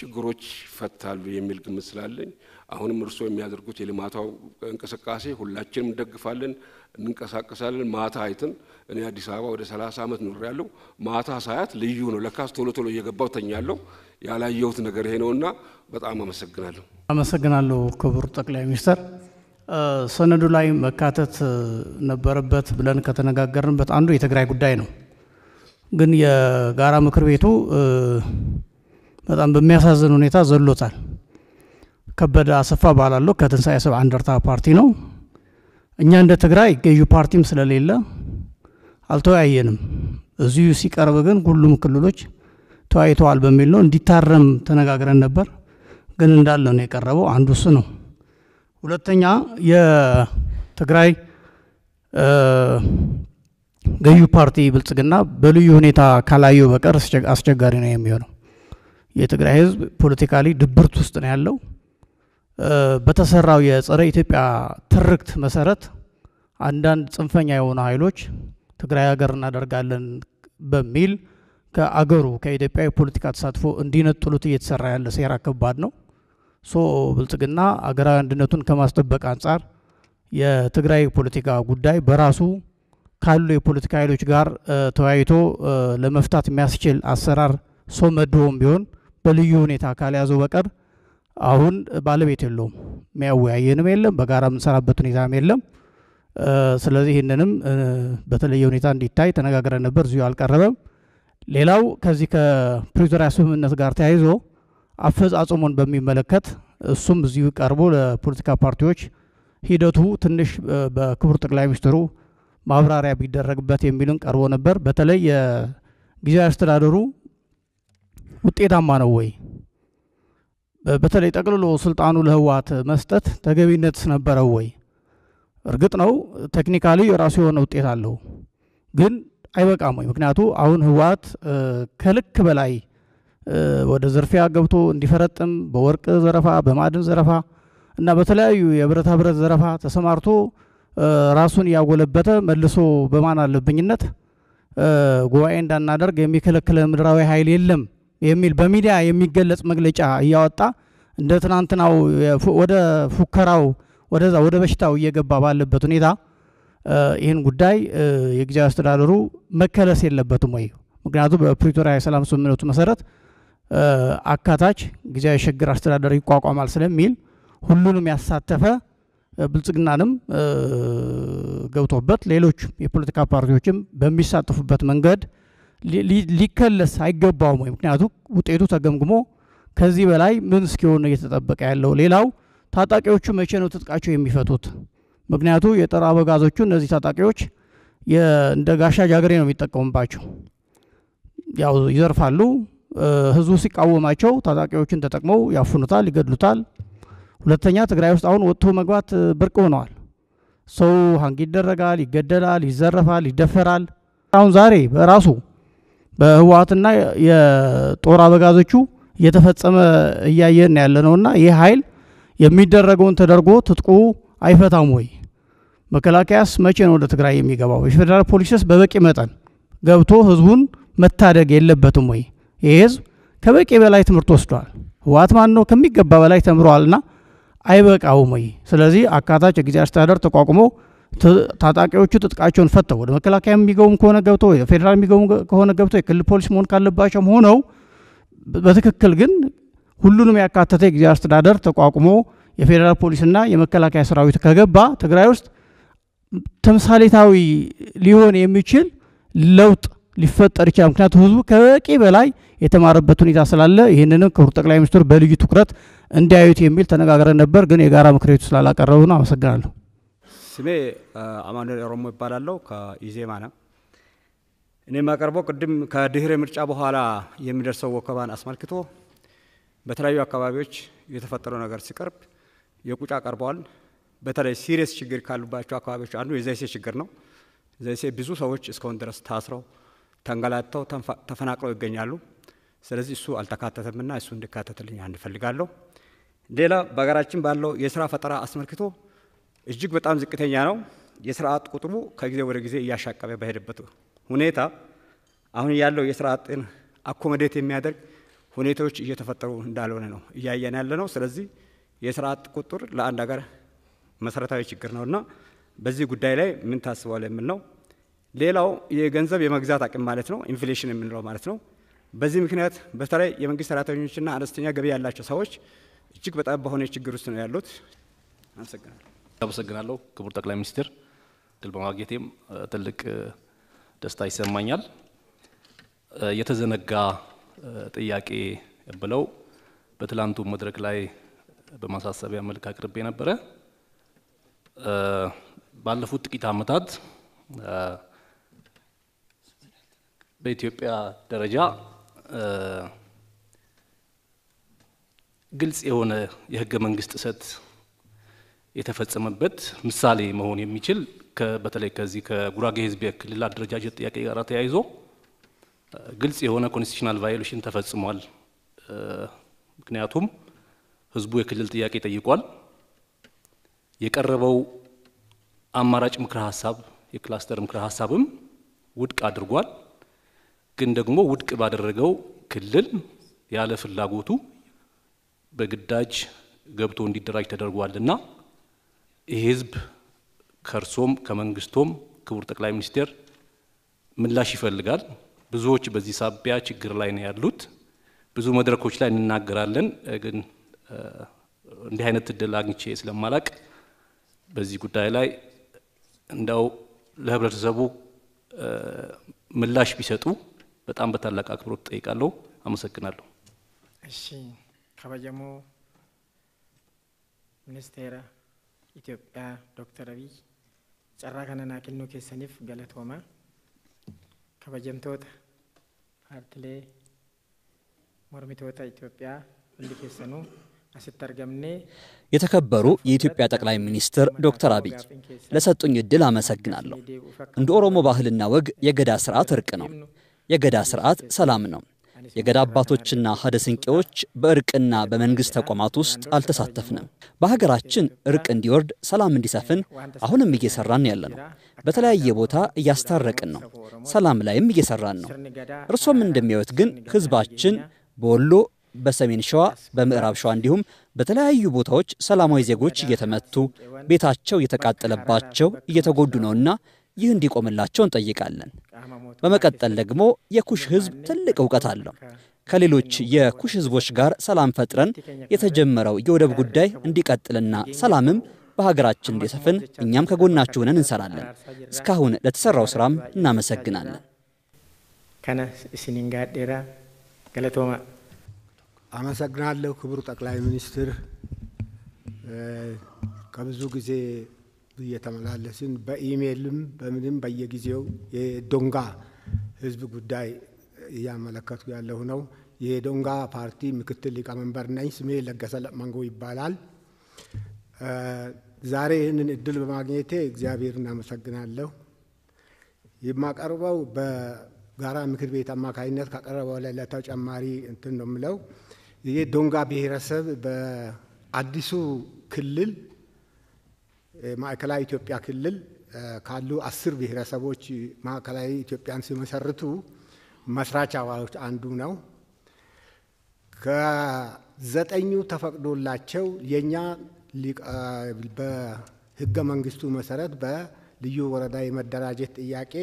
ችግሮች ፈታሉ የሚል ግምት ስላለኝ አሁንም እርሱ የሚያደርጉት የልማታው እንቀሳቃሴ ሁላችንም እንደግፋለን እንቀሳቀሳለን ማታ አይተን እኔ አዲስ አበባ ወደ ሰላሳ አመት ኑር ያለው ማታ ሰዓት ልዩ ነው ለካስ ቶሎ ቶሎ እየገባው ተኛለው ያላየሁት ነገር ይሄ ነውና በጣም አመሰግናለሁ አመሰግናለሁ ክቡር ጠቅላይ ሚኒስተር ሰነዱ ላይ መካተት ነበረበት ብለን ከተነጋገርንበት አንዱ የትግራይ ጉዳይ ነው ግን የጋራ ምክር ቤቱ በጣም በሚያሳዝን ሁኔታ ዘሎታል ከበደ አሰፋ ባላለው ከትንሳኤ ሰባ አንደርታ ፓርቲ ነው እኛ እንደ ትግራይ ገዩ ፓርቲም ስለሌለ አልተወያየንም እዚሁ ሲቀርብ ግን ሁሉም ክልሎች ተዋይቷል በሚል ነው እንዲታረም ተነጋግረን ነበር ግን እንዳለ ነው የቀረበው አንዱስ ነው ሁለተኛ የትግራይ ገዩ ፓርቲ ብልጽግና በልዩ ሁኔታ ካላዩ በቀር አስቸጋሪ ነው የሚሆነው የትግራይ ህዝብ ፖለቲካሊ ድብርት ውስጥ ነው ያለው በተሰራው የጸረ ኢትዮጵያ ትርክት መሰረት አንዳንድ ጽንፈኛ የሆኑ ኃይሎች ትግራይ ሀገርና ደርጋለን በሚል ከአገሩ ከኢትዮጵያ ፖለቲካ ተሳትፎ እንዲነጥሉት እየተሰራ ያለ ሴራ ከባድ ነው ሶ ብልጽግና አገራዊ አንድነቱን ከማስተበቅ አንፃር የትግራይ ፖለቲካ ጉዳይ በራሱ ካሉ የፖለቲካ ኃይሎች ጋር ተዋይቶ ለመፍታት የሚያስችል አሰራር ሶመዶም ቢሆን በልዩ ሁኔታ ካላያዘው በቀር አሁን ባለቤት የለውም የሚያወያየንም የለም በጋራ ምንሰራበት ሁኔታም የለም ስለዚህ እነንም በተለየ ሁኔታ እንዲታይ ተነጋግረን ነበር ዚሁ አልቀረበም ሌላው ከዚህ ከፕሪቶሪያ ስምምነት ጋር ተያይዞ አፈጻጽሞን በሚመለከት እሱም ዚሁ ቀርቦ ለፖለቲካ ፓርቲዎች ሂደቱ ትንሽ በክቡር ጠቅላይ ሚኒስትሩ ማብራሪያ ቢደረግበት የሚልን ቀርቦ ነበር በተለይ የጊዜያዊ አስተዳደሩ ውጤታማ ነው ወይ በተለይ ጠቅልሎ ስልጣኑ ለህዋት መስጠት ተገቢነት ነበረው ወይ እርግጥ ነው ቴክኒካሊ ራሱ የሆነው ውጤት አለው ግን አይበቃም ወይ ምክንያቱም አሁን ህዋት ከልክ በላይ ወደ ዘርፊያ ገብቶ እንዲፈረጥም በወርቅ ዘረፋ በማዕድን ዘረፋ እና በተለያዩ የብረታ ብረት ዘረፋ ተሰማርቶ ራሱን ያጎለበተ መልሶ በማን አለብኝነት ጉባኤ እንዳናደርግ የሚከለክለ ምድራዊ ኃይል የለም የሚል በሚዲያ የሚገለጽ መግለጫ ያወጣ እንደ ትናንትናው ወደ ፉከራው ወደዛ ወደ በሽታው እየገባ ባለበት ሁኔታ ይሄን ጉዳይ የጊዜያዊ አስተዳደሩ መከለስ የለበትም ወይ ምክንያቱም በፕሪቶሪያ የሰላም ስምምነቱ መሰረት አካታች ጊዜያዊ ሽግግር አስተዳደር ይቋቋማል ስለሚል ሁሉንም ያሳተፈ ብልጽግናንም ገብቶበት ሌሎች የፖለቲካ ፓርቲዎችም በሚሳተፉበት መንገድ ሊከለስ አይገባው ወይ ምክንያቱም ውጤቱ ተገምግሞ ከዚህ በላይ ምን እስኪሆን እየተጠበቀ ያለው ሌላው ታጣቂዎቹ መቼ ነው ትጥቃቸው የሚፈቱት ምክንያቱም የጠራ አበጋዞቹ እነዚህ ታጣቂዎች እንደ ጋሻ ጃግሬ ነው የሚጠቀሙባቸው ያው ይዘርፋሉ ህዝቡ ሲቃወማቸው ታጣቂዎችን ተጠቅመው ያፍኑታል ይገድሉታል ሁለተኛ ትግራይ ውስጥ አሁን ወጥቶ መግባት ብርቅ ሆኗል ሰው ሃንግ ይደረጋል ይገደላል ይዘረፋል ይደፈራል አሁን ዛሬ በራሱ በህዋትና የጦር አበጋዞቹ የተፈጸመ ያየን ያለነውና ይሄ ኃይል የሚደረገውን ተደርጎ ትጥቁ አይፈታም ወይ መከላከያስ መቼ ነው ወደ ትግራይ የሚገባው የፌደራል ፖሊስስ በበቂ መጠን ገብቶ ህዝቡን መታደግ የለበትም ወይ ህዝብ ከበቂ በላይ ትምርት ወስዷል ህዋት ማን ነው ከሚገባ በላይ ተምሯልና አይበቃውም ወይ ስለዚህ አካታች ጊዜያዊ አስተዳደር ተቋቁሞ ታጣቂዎቹ ትጥቃቸውን ፈተው ወደ መከላከያ የሚገቡም ከሆነ ገብተው የፌደራል የሚገቡም ከሆነ ገብተው የክልል ፖሊስ መሆን ካለባቸው ሆነው በትክክል ግን ሁሉንም ያካተተ ጊዜያዊ አስተዳደር ተቋቁሞ የፌደራል ፖሊስና የመከላከያ ሰራዊት ከገባ ትግራይ ውስጥ ተምሳሌታዊ ሊሆን የሚችል ለውጥ ሊፈጠር ይችላል ምክንያቱም ህዝቡ ከበቂ በላይ የተማረበት ሁኔታ ስላለ ይሄንንም ክቡር ጠቅላይ ሚኒስትር በልዩ ትኩረት እንዲያዩት የሚል ተነጋግረን ነበር ግን የጋራ ምክር ቤቱ ስላላቀረበው ነው አመሰግናለሁ ስሜ አማኑኤል ኦሮሞ ይባላልው ከኢዜማ ነው እኔ ማቀርቦ ቅድም ከድህረ ምርጫ በኋላ የሚደርሰው ወከባን አስመልክቶ በተለያዩ አካባቢዎች የተፈጠረው ነገር ሲቀርብ የቁጫ ቀርቧል በተለይ ሲሪየስ ችግር ካሉባቸው አካባቢዎች አንዱ የዘይሴ ችግር ነው ዘይሴ ብዙ ሰዎች እስከ ወንደረስ ታስረው ተንገላተው ተፈናቅለው ይገኛሉ ስለዚህ እሱ አልተካተተምና እሱ እንድካተተልኝ አንፈልጋለሁ ሌላ በጋራችን ባለው የሥራ ፈጠራ አስመልክቶ እጅግ በጣም ዝቅተኛ ነው የሥራአት ቁጥሩ ከጊዜ ወደ ጊዜ ያሻቀበ በሄደበት ሁኔታ አሁን ያለው የሥራአትን አኮሞዴት የሚያደርግ ሁኔታዎች እየተፈጠሩ እንዳልሆነ ነው ያያየን ያለ ነው ስለዚህ የሥራአት ቁጥር ለአንድ ሀገር መሰረታዊ ችግር ነውና በዚህ ጉዳይ ላይ ምን ታስባለ ምን ነው ሌላው የገንዘብ የመግዛት አቅም ማለት ነው ኢንፍሌሽን ምን ነው ማለት ነው በዚህ ምክንያት በተለይ የመንግስት ሰራተኞችና አነስተኛ ገቢ ያላቸው ሰዎች እጅግ በጣም በሆነ ችግር ውስጥ ነው ያሉት አመሰግናለሁ አመሰግናለሁ ክቡር ጠቅላይ ሚኒስትር ድል በማግኘቴም ትልቅ ደስታ ይሰማኛል የተዘነጋ ጥያቄ ብለው በትላንቱ መድረክ ላይ በማሳሰቢያ መልክ አቅርቤ ነበር ባለፉት ጥቂት አመታት በኢትዮጵያ ደረጃ ግልጽ የሆነ የህገ መንግስት ጥሰት የተፈጸመበት ምሳሌ መሆን የሚችል በተለይ ከዚህ ከጉራጌ ህዝብ ክልል አደረጃጀት ጥያቄ ጋር ተያይዞ ግልጽ የሆነ ኮንስቲቱሽናል ቫዮሌሽን ተፈጽሟል ምክንያቱም ህዝቡ የክልል ጥያቄ ጠይቋል የቀረበው አማራጭ ምክረ ሐሳብ የክላስተር ምክረ ሐሳብም ውድቅ አድርጓል ግን ደግሞ ውድቅ ባደረገው ክልል ያለ ፍላጎቱ በግዳጅ ገብቶ እንዲደራጅ ተደርጓልና ህዝብ ከርሶም ከመንግስቶም ክቡር ጠቅላይ ሚኒስትር ምላሽ ይፈልጋል ብዙዎች በዚህ ሳቢያ ችግር ላይ ነው ያሉት ብዙ መድረኮች ላይ እናገራለን ግን እንዲህ አይነት ተደላግንቼ ስለማላቅ በዚህ ጉዳይ ላይ እንደው ለህብረተሰቡ ምላሽ ቢሰጡ በጣም በታላቅ አክብሮት ጠይቃለሁ አመሰግናለሁ እሺ ከበጀሞ ሚኒስትር ኢትዮጵያ ዶክተር አብይ ጸራከነና ከነው ከሰኒፍ ገለቶማ ከበጀምቶት አርትሌ ሞርሚቶታ ኢትዮጵያ እንዲከሰኑ የተከበሩ የኢትዮጵያ ጠቅላይ ሚኒስትር ዶክተር አብይ ለሰጡኝ እድል አመሰግናለሁ እንደ ኦሮሞ ባህልና ወግ የገዳ ስርዓት እርቅ ነው የገዳ ስርዓት ሰላም ነው የገዳ አባቶችና ሀደስንቄዎች በእርቅና በመንግስት ተቋማት ውስጥ አልተሳተፍንም በሀገራችን እርቅ እንዲወርድ ሰላም እንዲሰፍን አሁንም እየሰራን ያለነው በተለያየ ቦታ እያስታረቅን ነው ሰላም ላይም እየሰራን ነው እርሶም እንደሚያዩት ግን ህዝባችን በወሎ በሰሜን ሸዋ በመዕራብ ሸዋ እንዲሁም በተለያዩ ቦታዎች ሰላማዊ ዜጎች እየተመቱ ቤታቸው እየተቃጠለባቸው እየተጎዱ ነውና ይህ እንዲቆምላቸው እንጠይቃለን በመቀጠል ደግሞ የኩሽ ህዝብ ትልቅ ዕውቀት አለው ከሌሎች የኩሽ ህዝቦች ጋር ሰላም ፈጥረን የተጀመረው የወደብ ጉዳይ እንዲቀጥልና ሰላምም በሀገራችን እንዲሰፍን እኛም ከጎናችሁ ነን እንሰራለን እስካሁን ለተሰራው ስራም እናመሰግናለን ከነ ሲኒንጋዴራ ገለቶማ አመሰግናለሁ ክቡር ጠቅላይ ሚኒስትር ከብዙ ጊዜ እየተመላለስን በኢሜልም በምንም በየጊዜው የዶንጋ ህዝብ ጉዳይ ያመለከቱ ያለው ነው የዶንጋ ፓርቲ ምክትል ሊቀመንበር ነኝ ስሜ ለገሰለ መንጎ ይባላል ዛሬ እንን እድል በማግኘቴ እግዚአብሔርን አመሰግናለሁ የማቀርበው በጋራ ምክር ቤት አማካይነት ካቀረበው ለተጨማሪ እንትን ነው ምለው የዶንጋ ብሔረሰብ በአዲሱ ክልል ማዕከላዊ ኢትዮጵያ ክልል ካሉ አስር ብሔረሰቦች ማዕከላዊ ኢትዮጵያን ሲመሰርቱ መስራች አባሎች አንዱ ነው ከዘጠኙ ተፈቅዶላቸው የኛ በህገ መንግስቱ መሰረት በልዩ ወረዳ የመደራጀት ጥያቄ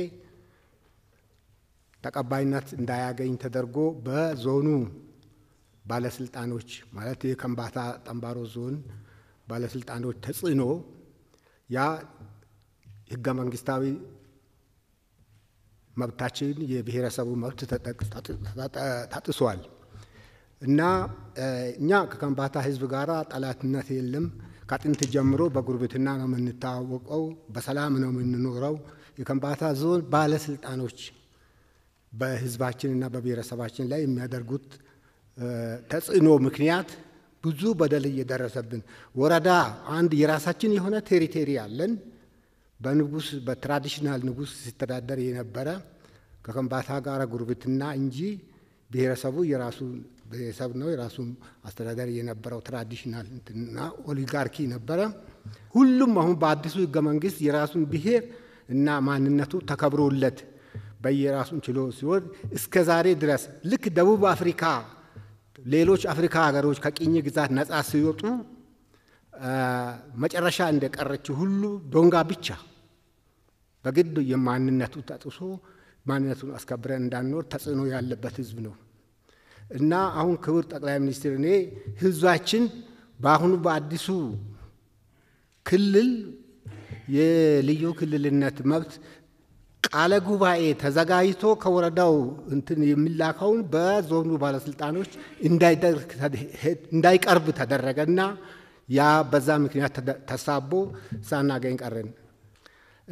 ተቀባይነት እንዳያገኝ ተደርጎ በዞኑ ባለስልጣኖች ማለት የከምባታ ጠምባሮ ዞን ባለስልጣኖች ተጽኖ ያ ህገ መንግስታዊ መብታችን የብሔረሰቡ መብት ተጠቅሷል እና እኛ ከከምባታ ህዝብ ጋራ ጠላትነት የለም ከጥንት ጀምሮ በጉርብትና ነው የምንታወቀው በሰላም ነው የምንኖረው የከምባታ ዞን ባለስልጣኖች በህዝባችንና በብሔረሰባችን ላይ የሚያደርጉት ተጽዕኖ ምክንያት ብዙ በደል እየደረሰብን ወረዳ አንድ የራሳችን የሆነ ቴሪቶሪ አለን በንጉስ በትራዲሽናል ንጉስ ሲተዳደር የነበረ ከከምባታ ጋራ ጉርብትና እንጂ بيرسابوي راسون بيرسابنوي راسون أستراداري نبرة traditional نا oligarchy نبرة كلهم هم بعد سوي جمانجس يراسون بهير نا ما ننتو تكبروا لد بيراسون تلو سوور إسكازاري درس لك دوب أفريقيا ليلوش أفريقيا غروش كإني جزات ناس أسيوتو ما ترشح عندك أرتشي هلو دونغا بيتشا بجد يمان ننتو تاتوسو ማንነቱን አስከብረን እንዳንኖር ተጽዕኖ ያለበት ህዝብ ነው እና አሁን ክብር ጠቅላይ ሚኒስትር እኔ ህዝባችን ባሁኑ በአዲሱ ክልል የልዩ ክልልነት መብት ቃለ ጉባኤ ተዘጋጅቶ ከወረዳው እንትን የሚላከውን በዞኑ ባለስልጣኖች እንዳይደርክ እንዳይቀርብ ተደረገና ያ በዛ ምክንያት ተሳቦ ሳናገኝ ቀረን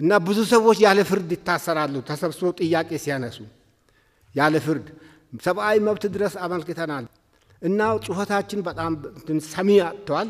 እና ብዙ ሰዎች ያለ ፍርድ ይታሰራሉ ተሰብስበው ጥያቄ ሲያነሱ ያለ ፍርድ ሰብአዊ መብት ድረስ አመልክተናል እና ጽሁፋችን በጣም ሰሚያ ተዋል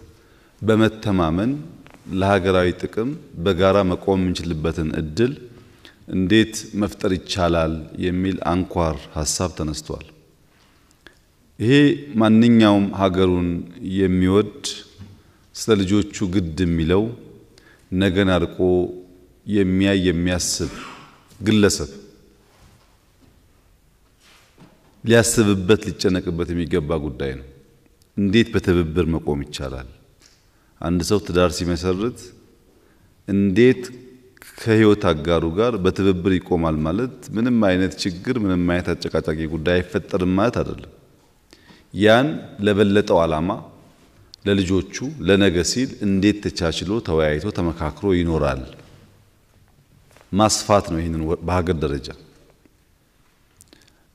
በመተማመን ለሀገራዊ ጥቅም በጋራ መቆም እንችልበትን እድል እንዴት መፍጠር ይቻላል የሚል አንኳር ሐሳብ ተነስቷል ይሄ ማንኛውም ሀገሩን የሚወድ ስለልጆቹ ግድ የሚለው ነገን አርቆ የሚያይ የሚያስብ ግለሰብ ሊያስብበት ሊጨነቅበት የሚገባ ጉዳይ ነው እንዴት በትብብር መቆም ይቻላል አንድ ሰው ትዳር ሲመሰርት እንዴት ከህይወት አጋሩ ጋር በትብብር ይቆማል ማለት ምንም አይነት ችግር ምንም አይነት አጨቃጫቂ ጉዳይ አይፈጠርም ማለት አይደለም ያን ለበለጠው ዓላማ ለልጆቹ ለነገ ሲል እንዴት ተቻችሎ ተወያይቶ ተመካክሮ ይኖራል ማስፋት ነው ይሄንን በሀገር ደረጃ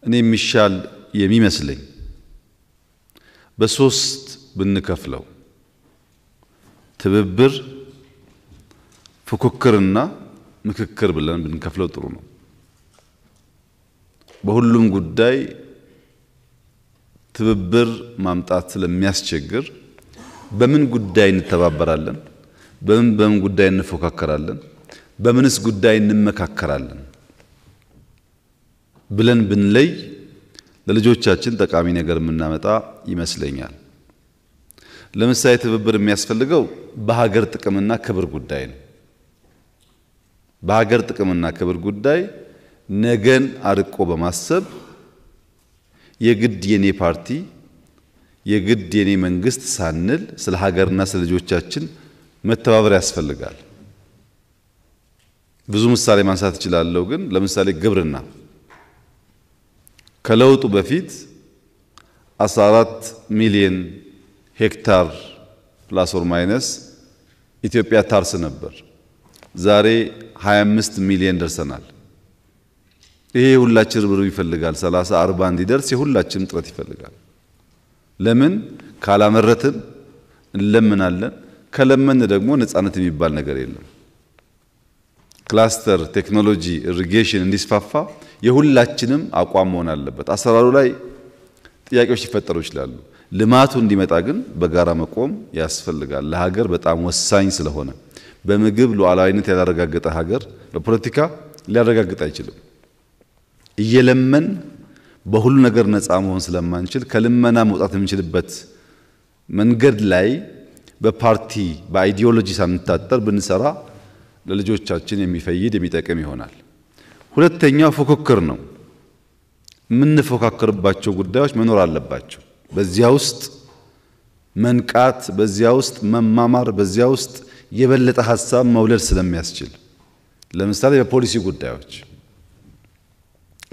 እኔ የሚሻል የሚመስለኝ በሶስት ብንከፍለው ትብብር ፉክክርና ምክክር ብለን ብንከፍለው ጥሩ ነው በሁሉም ጉዳይ ትብብር ማምጣት ስለሚያስቸግር በምን ጉዳይ እንተባበራለን በምን በምን ጉዳይ እንፎካከራለን በምንስ ጉዳይ እንመካከራለን ብለን ብንለይ ለልጆቻችን ጠቃሚ ነገር እናመጣ ይመስለኛል ለምሳሌ ትብብር የሚያስፈልገው በሀገር ጥቅምና ክብር ጉዳይ ነው በሀገር ጥቅምና ክብር ጉዳይ ነገን አርቆ በማሰብ የግድ የኔ ፓርቲ የግድ የኔ መንግስት ሳንል ስለ ሀገርና ስለ ልጆቻችን መተባበር ያስፈልጋል ብዙ ምሳሌ ማንሳት ይችላልው ግን ለምሳሌ ግብርና ከለውጡ በፊት አስራ አራት ሚሊዮን ሄክታር ፕላስ ኦር ማይነስ ኢትዮጵያ ታርስ ነበር ዛሬ ሃያ አምስት ሚሊዮን ደርሰናል ይሄ ሁላችን ርብርብ ይፈልጋል ሰላሳ አርባ እንዲደርስ የሁላችን ጥረት ይፈልጋል ለምን ካላመረትን ለምናለን ከለምን ደግሞ ነፃነት የሚባል ነገር የለም ክላስተር ቴክኖሎጂ ኢሪጌሽን እንዲስፋፋ የሁላችንም አቋም መሆን አለበት አሰራሩ ላይ ጥያቄዎች ይፈጠሩ ይችላሉ ልማቱ እንዲመጣ ግን በጋራ መቆም ያስፈልጋል ለሀገር በጣም ወሳኝ ስለሆነ በምግብ ሉዓላዊነት ያላረጋገጠ ሀገር በፖለቲካ ሊያረጋግጥ አይችልም እየለመን በሁሉ ነገር ነፃ መሆን ስለማንችል ከልመና መውጣት የምንችልበት መንገድ ላይ በፓርቲ በአይዲዮሎጂ ሳንታጠር ብንሰራ ለልጆቻችን የሚፈይድ የሚጠቅም ይሆናል ሁለተኛው ፉክክር ነው የምንፎካከርባቸው ጉዳዮች መኖር አለባቸው በዚያ ውስጥ መንቃት በዚያ ውስጥ መማማር በዚያ ውስጥ የበለጠ ሐሳብ መውለድ ስለሚያስችል ለምሳሌ በፖሊሲ ጉዳዮች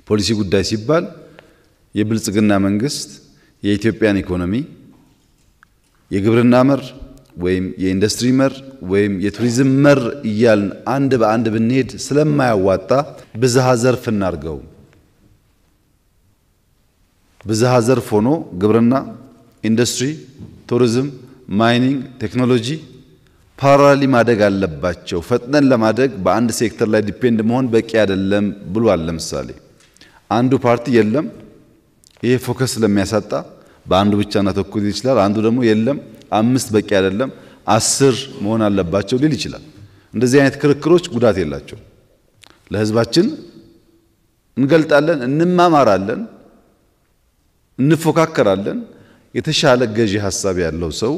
ፖሊሲ ጉዳይ ሲባል የብልጽግና መንግስት የኢትዮጵያን ኢኮኖሚ የግብርና መር ወይም የኢንዱስትሪ መር ወይም የቱሪዝም መር እያልን አንድ በአንድ ብንሄድ ስለማያዋጣ በዛ ዘርፍ እናርገው بزها زرف هونو قبرنا industry tourism mining technology parallel مادق على لباتشو فتنا لمادق بعند سيكتر لا depend مهون بكي على اللم بلوال اللم سالي عنده party يللم إيه focus لم يساتا بعندو بتشانا تكودي يشلار عنده دمو يللم أمس بكي على اللم عصر مهون على لباتشو ليلي يشلار እንደዚህ አይነት ክርክሮች ጉዳት የላቸው ለህዝባችን እንገልጣለን እንማማራለን እንፎካከራለን የተሻለ ገዢ ሐሳብ ያለው ሰው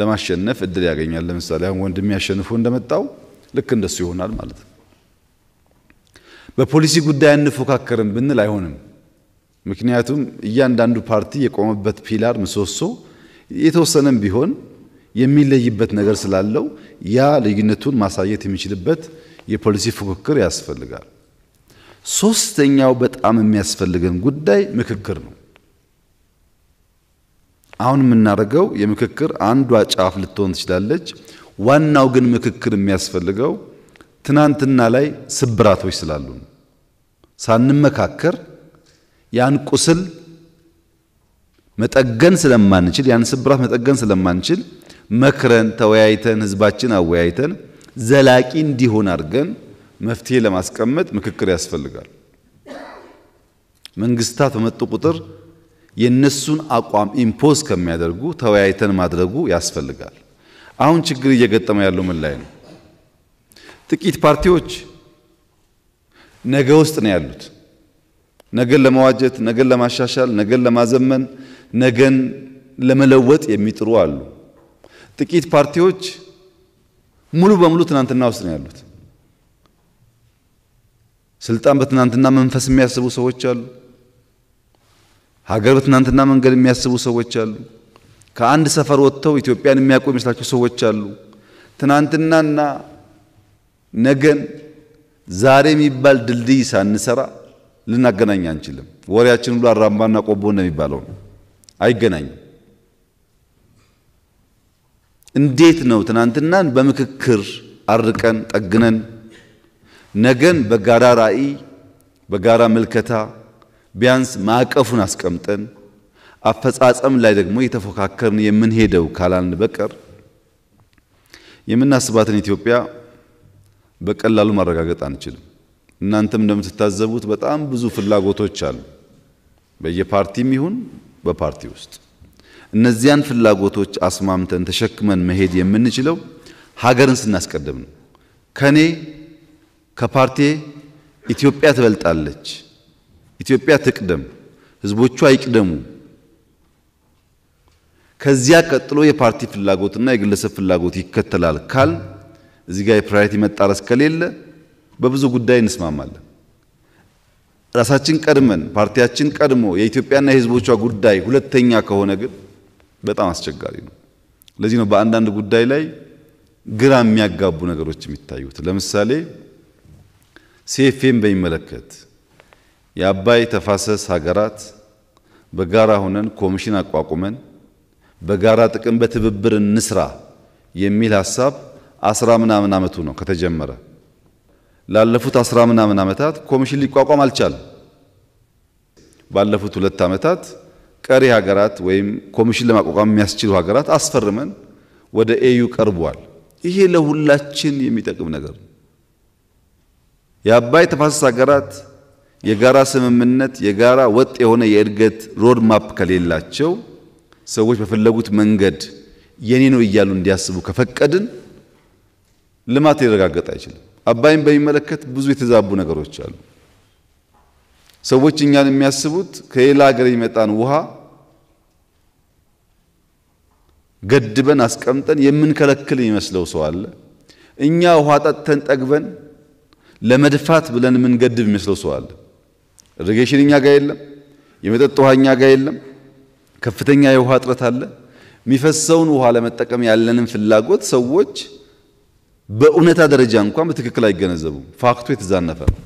ለማሸነፍ እድል ያገኛል ለምሳሌ አሁን ወንድም ያሸንፎ እንደመጣው ልክ እንደሱ ይሆናል ማለት ነው በፖሊሲ ጉዳይ እንፎካከርን ብንል አይሆንም ምክንያቱም እያንዳንዱ ፓርቲ የቆመበት ፒላር ምሰሶ የተወሰነም ቢሆን የሚለይበት ነገር ስላለው ያ ለይነቱን ማሳየት የሚችልበት የፖሊሲ ፉክክር ያስፈልጋል ሶስተኛው በጣም የሚያስፈልገን ጉዳይ ምክክር ነው አሁን የምናደርገው የምክክር አንዷ ጫፍ ልትሆን ትችላለች ዋናው ግን ምክክር የሚያስፈልገው ትናንትና ላይ ስብራቶች ስላሉ ሳንመካከር ያን ቁስል መጠገን ስለማንችል ያን ስብራት መጠገን ስለማንችል መክረን ተወያይተን ህዝባችን አወያይተን ዘላቂ እንዲሆን አድርገን መፍትሄ ለማስቀመጥ ምክክር ያስፈልጋል መንግስታት በመጡ ቁጥር የነሱን አቋም ኢምፖዝ ከሚያደርጉ ተወያይተን ማድረጉ ያስፈልጋል አሁን ችግር እየገጠመ ያለው ምን ላይ ነው ጥቂት ፓርቲዎች ነገ ውስጥ ነው ያሉት ነገን ለማዋጀት ነገን ለማሻሻል ነገን ለማዘመን ነገን ለመለወጥ የሚጥሩ አሉ ጥቂት ፓርቲዎች ሙሉ በሙሉ ትናንትና ውስጥ ነው ያሉት ስልጣን በትናንትና መንፈስ የሚያስቡ ሰዎች አሉ ሀገር በትናንትና መንገድ የሚያስቡ ሰዎች አሉ ከአንድ ሰፈር ወጥተው ኢትዮጵያን የሚያውቁ የሚስላቸው ሰዎች አሉ ትናንትናና ነገን ዛሬ የሚባል ድልድይ ሳንሰራ ልናገናኝ አንችልም ወሪያችን ሁሉ አራምባና ቆቦ ነው የሚባለው አይገናኝም እንዴት ነው ትናንትናን በመክክር አርቀን ጠግነን ነገን በጋራ ራዕይ በጋራ መልከታ ቢያንስ ማቀፉን አስቀምጠን አፈጻጸም ላይ ደግሞ የተፎካከርን የምንሄደው ካላን በቀር የምናስባትን ኢትዮጵያ በቀላሉ ማረጋገጥ አንችልም እናንተም እንደምትታዘቡት በጣም ብዙ ፍላጎቶች አሉ በየፓርቲም ይሁን በፓርቲ ውስጥ እነዚያን ፍላጎቶች አስማምተን ተሸክመን መሄድ የምንችለው ሀገርን ስናስቀደም ነው ከኔ ከፓርቲ ኢትዮጵያ ትበልጣለች ኢትዮጵያ ትቅደም ህዝቦቿ ይቅደሙ ከዚያ ቀጥሎ የፓርቲ ፍላጎትና የግለሰብ ፍላጎት ይከተላል ካል እዚህ ጋር የፕራይት መጣረስ ከሌለ በብዙ ጉዳይ እንስማማለን ራሳችን ቀድመን ፓርቲያችን ቀድሞ የኢትዮጵያና የህዝቦቿ ጉዳይ ሁለተኛ ከሆነ ግን በጣም አስቸጋሪ ነው ለዚህ ነው በአንዳንድ ጉዳይ ላይ ግራ የሚያጋቡ ነገሮች የሚታዩት ለምሳሌ ሲኤፍኤም በሚመለከት የአባይ ተፋሰስ ሀገራት በጋራ ሆነን ኮሚሽን አቋቁመን በጋራ ጥቅም በትብብር እንስራ የሚል ሐሳብ አስራ ምናምን ዓመቱ ነው ከተጀመረ ላለፉት አስራ ምናምን ዓመታት ኮሚሽን ሊቋቋም አልቻለም ባለፉት ሁለት ዓመታት ቀሪ ሀገራት ወይም ኮሚሽን ለማቋቋም የሚያስችሉ ሀገራት አስፈርመን ወደ ኤዩ ቀርቧል ይሄ ለሁላችን የሚጠቅም ነገር የአባይ ተፋሰስ ሀገራት የጋራ ስምምነት የጋራ ወጥ የሆነ የእድገት ሮድ ማፕ ከሌላቸው ሰዎች በፈለጉት መንገድ የኔ ነው እያሉ እንዲያስቡ ከፈቀድን ልማት ሊረጋገጥ አይችልም አባይን በሚመለከት ብዙ የተዛቡ ነገሮች አሉ ሰዎች እኛን የሚያስቡት ከሌላ ሀገር ይመጣን ውሃ ገድበን አስቀምጠን የምንከለክል ይመስለው ሰው አለ እኛ ውሃ ጠጥተን ጠግበን ለመድፋት ብለን የምንገድብ ይመስለው ሰው አለ ኢሪጌሽን እኛ ጋር የለም የመጠጥ ውሃ እኛ ጋር የለም ከፍተኛ የውሃ እጥረት አለ የሚፈሰውን ውሃ ለመጠቀም ያለንን ፍላጎት ሰዎች በእውነታ ደረጃ እንኳን በትክክል አይገነዘቡ ፋክቱ የተዛነፈ ነው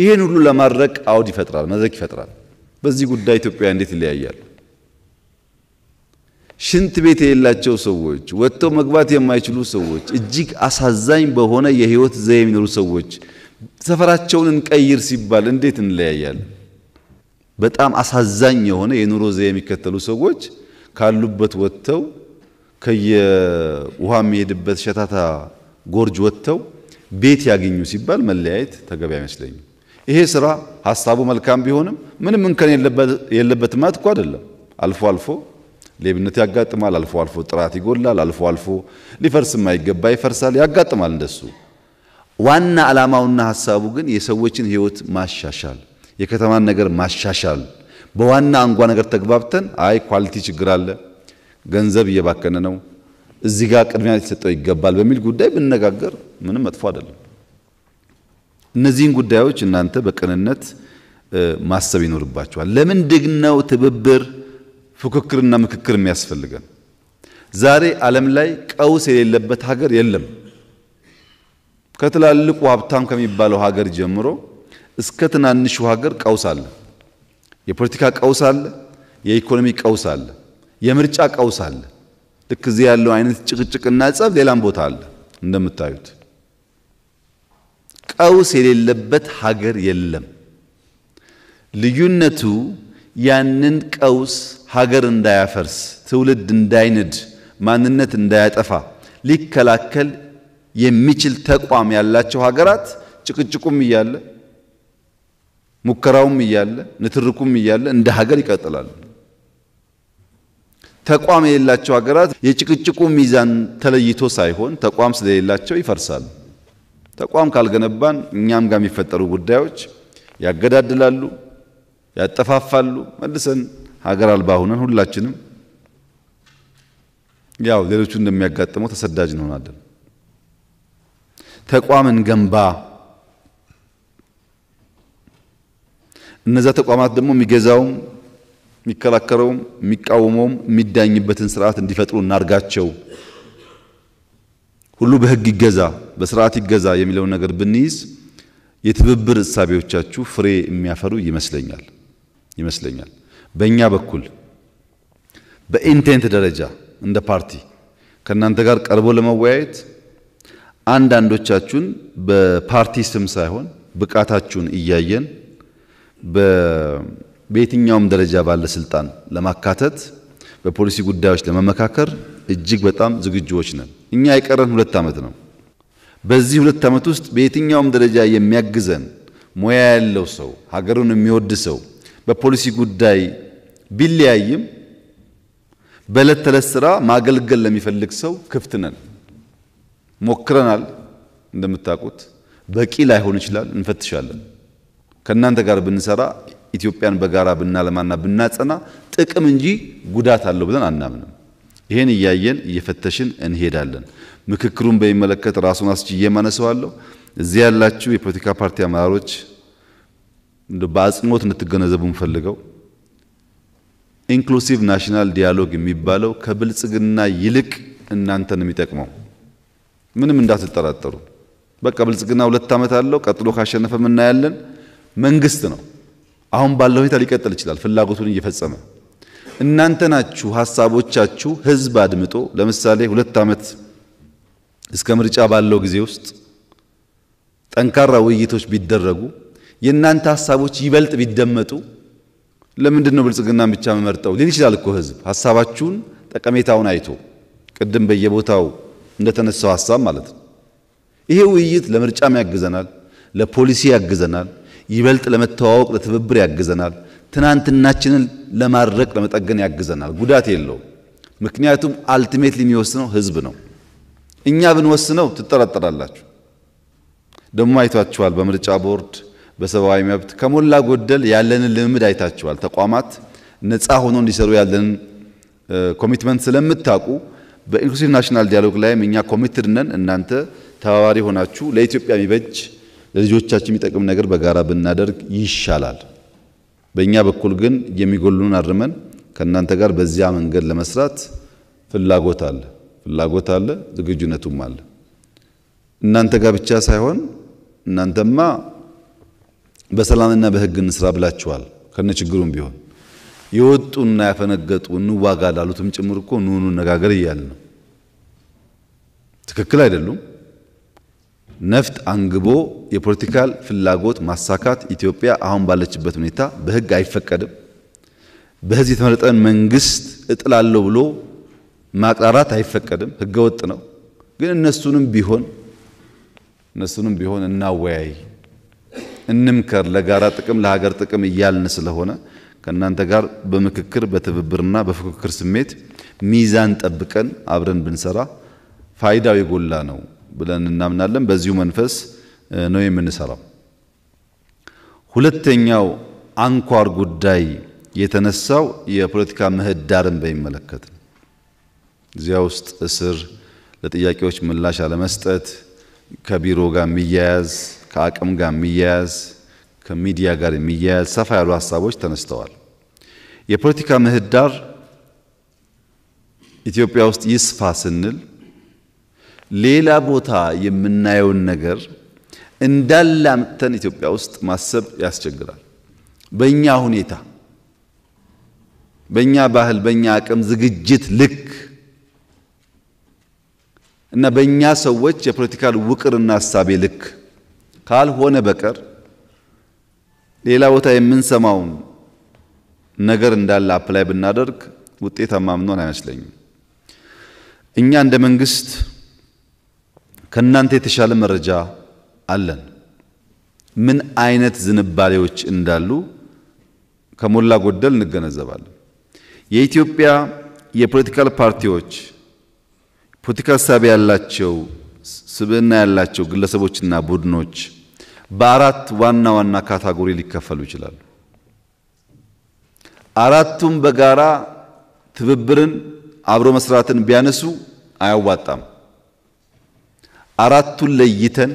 ይሄን ሁሉ ለማድረግ አውድ ይፈጥራል መድረክ ይፈጥራል በዚህ ጉዳይ ኢትዮጵያ እንዴት ይለያያል ሽንት ቤት የሌላቸው ሰዎች ወጥተው መግባት የማይችሉ ሰዎች እጅግ አሳዛኝ በሆነ የህይወት ዘይ የሚኖሩ ሰዎች ሰፈራቸውን እንቀይር ሲባል እንዴት እንለያያል በጣም አሳዛኝ የሆነ የኑሮ ዘዬ የሚከተሉ ሰዎች ካሉበት ወጥተው ከየውሃ የሚሄድበት ሸታታ ጎርጅ ወጥተው ቤት ያገኙ ሲባል መለያየት ተገቢ አይመስለኝም። ይሄ ስራ ሐሳቡ መልካም ቢሆንም ምንም እንከን የለበት የለበት ማለት እኮ አይደለም። አልፎ አልፎ ሌብነት ያጋጥማል፣ አልፎ አልፎ ጥራት ይጎላል፣ አልፎ አልፎ ሊፈርስ የማይገባ ይፈርሳል፣ ያጋጥማል እንደሱ። ዋና ዓላማውና ሐሳቡ ግን የሰዎችን ህይወት ማሻሻል የከተማን ነገር ማሻሻል በዋና አንጓ ነገር ተግባብተን አይ ኳሊቲ ችግር አለ፣ ገንዘብ እየባከነ ነው፣ እዚህ ጋር ቅድሚያ ሊሰጠው ይገባል በሚል ጉዳይ ብንነጋገር ምንም መጥፎ አይደለም። እነዚህን ጉዳዮች እናንተ በቅንነት ማሰብ ይኖርባችኋል። ለምንድን ነው ትብብር ፉክክርና ምክክር የሚያስፈልገን? ዛሬ ዓለም ላይ ቀውስ የሌለበት ሀገር የለም። ከተላልቁ ሀብታም ከሚባለው ሀገር ጀምሮ እስከ ትናንሹ ሀገር ቀውስ አለ። የፖለቲካ ቀውስ አለ፣ የኢኮኖሚ ቀውስ አለ፣ የምርጫ ቀውስ አለ። ልክ እዚህ ያለው አይነት ጭቅጭቅና ጸብ ሌላም ቦታ አለ እንደምታዩት። ቀውስ የሌለበት ሀገር የለም። ልዩነቱ ያንን ቀውስ ሀገር እንዳያፈርስ፣ ትውልድ እንዳይንድ፣ ማንነት እንዳያጠፋ ሊከላከል የሚችል ተቋም ያላቸው ሀገራት ጭቅጭቁም እያለ ሙከራውም እያለ ንትርኩም እያለ እንደ ሀገር ይቀጥላል። ተቋም የሌላቸው ሀገራት የጭቅጭቁ ሚዛን ተለይቶ ሳይሆን ተቋም ስለሌላቸው ይፈርሳል። ተቋም ካልገነባን እኛም ጋር የሚፈጠሩ ጉዳዮች ያገዳድላሉ፣ ያጠፋፋሉ፣ መልሰን ሀገር አልባ ሆነን ሁላችንም ያው ሌሎቹ እንደሚያጋጥመው ተሰዳጅ እንሆናለን። ተቋምን ገንባ። እነዛ ተቋማት ደግሞ የሚገዛውም የሚከላከረውም የሚቃወመውም የሚዳኝበትን ስርዓት እንዲፈጥሩ እናርጋቸው። ሁሉ በህግ ይገዛ በስርዓት ይገዛ የሚለው ነገር ብንይዝ የትብብር እሳቤዎቻችሁ ፍሬ የሚያፈሩ ይመስለኛል ይመስለኛል። በእኛ በኩል በኢንቴንት ደረጃ እንደ ፓርቲ ከናንተ ጋር ቀርቦ ለመወያየት አንዳንዶቻችሁን በፓርቲ ስም ሳይሆን ብቃታችሁን እያየን በየትኛውም ደረጃ ባለ ስልጣን ለማካተት በፖሊሲ ጉዳዮች ለመመካከር እጅግ በጣም ዝግጁዎች ነን። እኛ የቀረን ሁለት ዓመት ነው። በዚህ ሁለት ዓመት ውስጥ በየትኛውም ደረጃ የሚያግዘን ሙያ ያለው ሰው፣ ሀገሩን የሚወድ ሰው በፖሊሲ ጉዳይ ቢለያይም በዕለት ተዕለት ስራ ማገልገል ለሚፈልግ ሰው ክፍት ነን። ሞክረናል፣ እንደምታውቁት በቂ ላይሆን ይችላል፣ እንፈትሻለን። ከናንተ ጋር ብንሰራ ኢትዮጵያን በጋራ ብናለማና ብናጸና ጥቅም እንጂ ጉዳት አለው ብለን አናምንም። ይሄን እያየን እየፈተሽን እንሄዳለን። ምክክሩን በሚመለከት ራሱን አስችዬ ማነሳዋለሁ። እዚህ ያላችሁ የፖለቲካ ፓርቲ አመራሮች በአጽንኦት እንድትገነዘቡ እንፈልገው ኢንክሉሲቭ ናሽናል ዲያሎግ የሚባለው ከብልጽግና ይልቅ እናንተን የሚጠቅመው ምንም እንዳትጠራጠሩ። በቃ ብልጽግና ሁለት ዓመት አለው፣ ቀጥሎ ካሸነፈ ምን እናያለን? መንግስት ነው። አሁን ባለው ሁኔታ ሊቀጥል ይችላል ፍላጎቱን እየፈጸመ። እናንተ ናችሁ ሐሳቦቻችሁ ህዝብ አድምጦ ለምሳሌ ሁለት ዓመት እስከ ምርጫ ባለው ጊዜ ውስጥ ጠንካራ ውይይቶች ቢደረጉ የእናንተ ሐሳቦች ይበልጥ ቢደመጡ ለምንድን ነው ብልጽግናን ብቻ መመርጠው ሊል ይችላል እኮ ህዝብ ሐሳባችሁን ጠቀሜታውን አይቶ ቅድም በየቦታው እንደተነሳው ሐሳብ ማለት ነው። ይሄ ውይይት ለምርጫም ያግዘናል፣ ለፖሊሲ ያግዘናል፣ ይበልጥ ለመተዋወቅ ለትብብር ያግዘናል፣ ትናንትናችንን ለማድረቅ ለመጠገን ያግዘናል። ጉዳት የለው። ምክንያቱም አልቲሜትሊ የሚወስነው ህዝብ ነው። እኛ ብንወስነው ትጠራጠራላችሁ። ደግሞ አይታችኋል በምርጫ ቦርድ በሰብአዊ መብት ከሞላ ጎደል ያለንን ልምምድ አይታችኋል። ተቋማት ነፃ ሆኖ እንዲሰሩ ያለንን ኮሚትመንት ስለምታውቁ በኢንክሉሲቭ ናሽናል ዲያሎግ ላይም እኛ ኮሚትድ ነን። እናንተ ተባባሪ ሆናችሁ ለኢትዮጵያ የሚበጅ ለልጆቻችን የሚጠቅም ነገር በጋራ ብናደርግ ይሻላል። በእኛ በኩል ግን የሚጎሉን አርመን ከናንተ ጋር በዚያ መንገድ ለመስራት ፍላጎት አለ ፍላጎት አለ ዝግጁነቱም አለ። እናንተ ጋር ብቻ ሳይሆን እናንተማ በሰላምና በህግ እንስራ ብላችኋል። ከነችግሩም ቢሆን የወጡና ያፈነገጡ እንዋጋ ላሉትም ጭምር እኮ ኑኑ ነጋገር እያልን ነው። ትክክል አይደሉም። نفت انجبو يبوليتيكال في اللاغوت مساكات إثيوبيا أهم بالتشبث منيتا بهج عايف فكر بهذه ثمرة منجست اطلع اللولو ما قررت عايف فكر هجوتنا قلنا الناس تنم بيهون الناس تنم بيهون النواعي النمكر لجاراتكم لهجارتكم يال نسله هنا كنا نتجار بمككر بتفبرنا بفكر سميت ميزان تبكن عبرن بنسرة فائدة يقول لنا بلن نامنالن بزيو منفس نو يمنسرا ሁለተኛው አንኳር ጉዳይ የተነሳው የፖለቲካ ምህዳርን በሚመለከት እዚያ ውስጥ እስር ለጥያቄዎች ምላሽ አለመስጠት ከቢሮ ጋር የሚያያዝ ከአቅም ጋር የሚያያዝ ከሚዲያ ጋር የሚያያዝ ሰፋ ያሉ ሐሳቦች ተነስተዋል። የፖለቲካ ምህዳር ኢትዮጵያ ውስጥ ይስፋ ስንል ሌላ ቦታ የምናየውን ነገር እንዳለ አምጥተን ኢትዮጵያ ውስጥ ማሰብ ያስቸግራል። በእኛ ሁኔታ በእኛ ባህል በእኛ አቅም ዝግጅት ልክ እና በእኛ ሰዎች የፖለቲካል ውቅርና ሐሳቤ ልክ ካልሆነ በቀር ሌላ ቦታ የምንሰማውን ነገር እንዳለ አፕላይ ብናደርግ ውጤታማ ምንሆን አይመስለኝም። እኛ እንደ መንግስት ከናንተ የተሻለ መረጃ አለን። ምን አይነት ዝንባሌዎች እንዳሉ ከሞላ ጎደል እንገነዘባለን። የኢትዮጵያ የፖለቲካል ፓርቲዎች ፖለቲካ ሳቢ ያላቸው ስብዕና ያላቸው ግለሰቦችና ቡድኖች በአራት ዋና ዋና ካታጎሪ ሊከፈሉ ይችላሉ። አራቱም በጋራ ትብብርን አብሮ መስራትን ቢያነሱ አያዋጣም። አራቱን ለይተን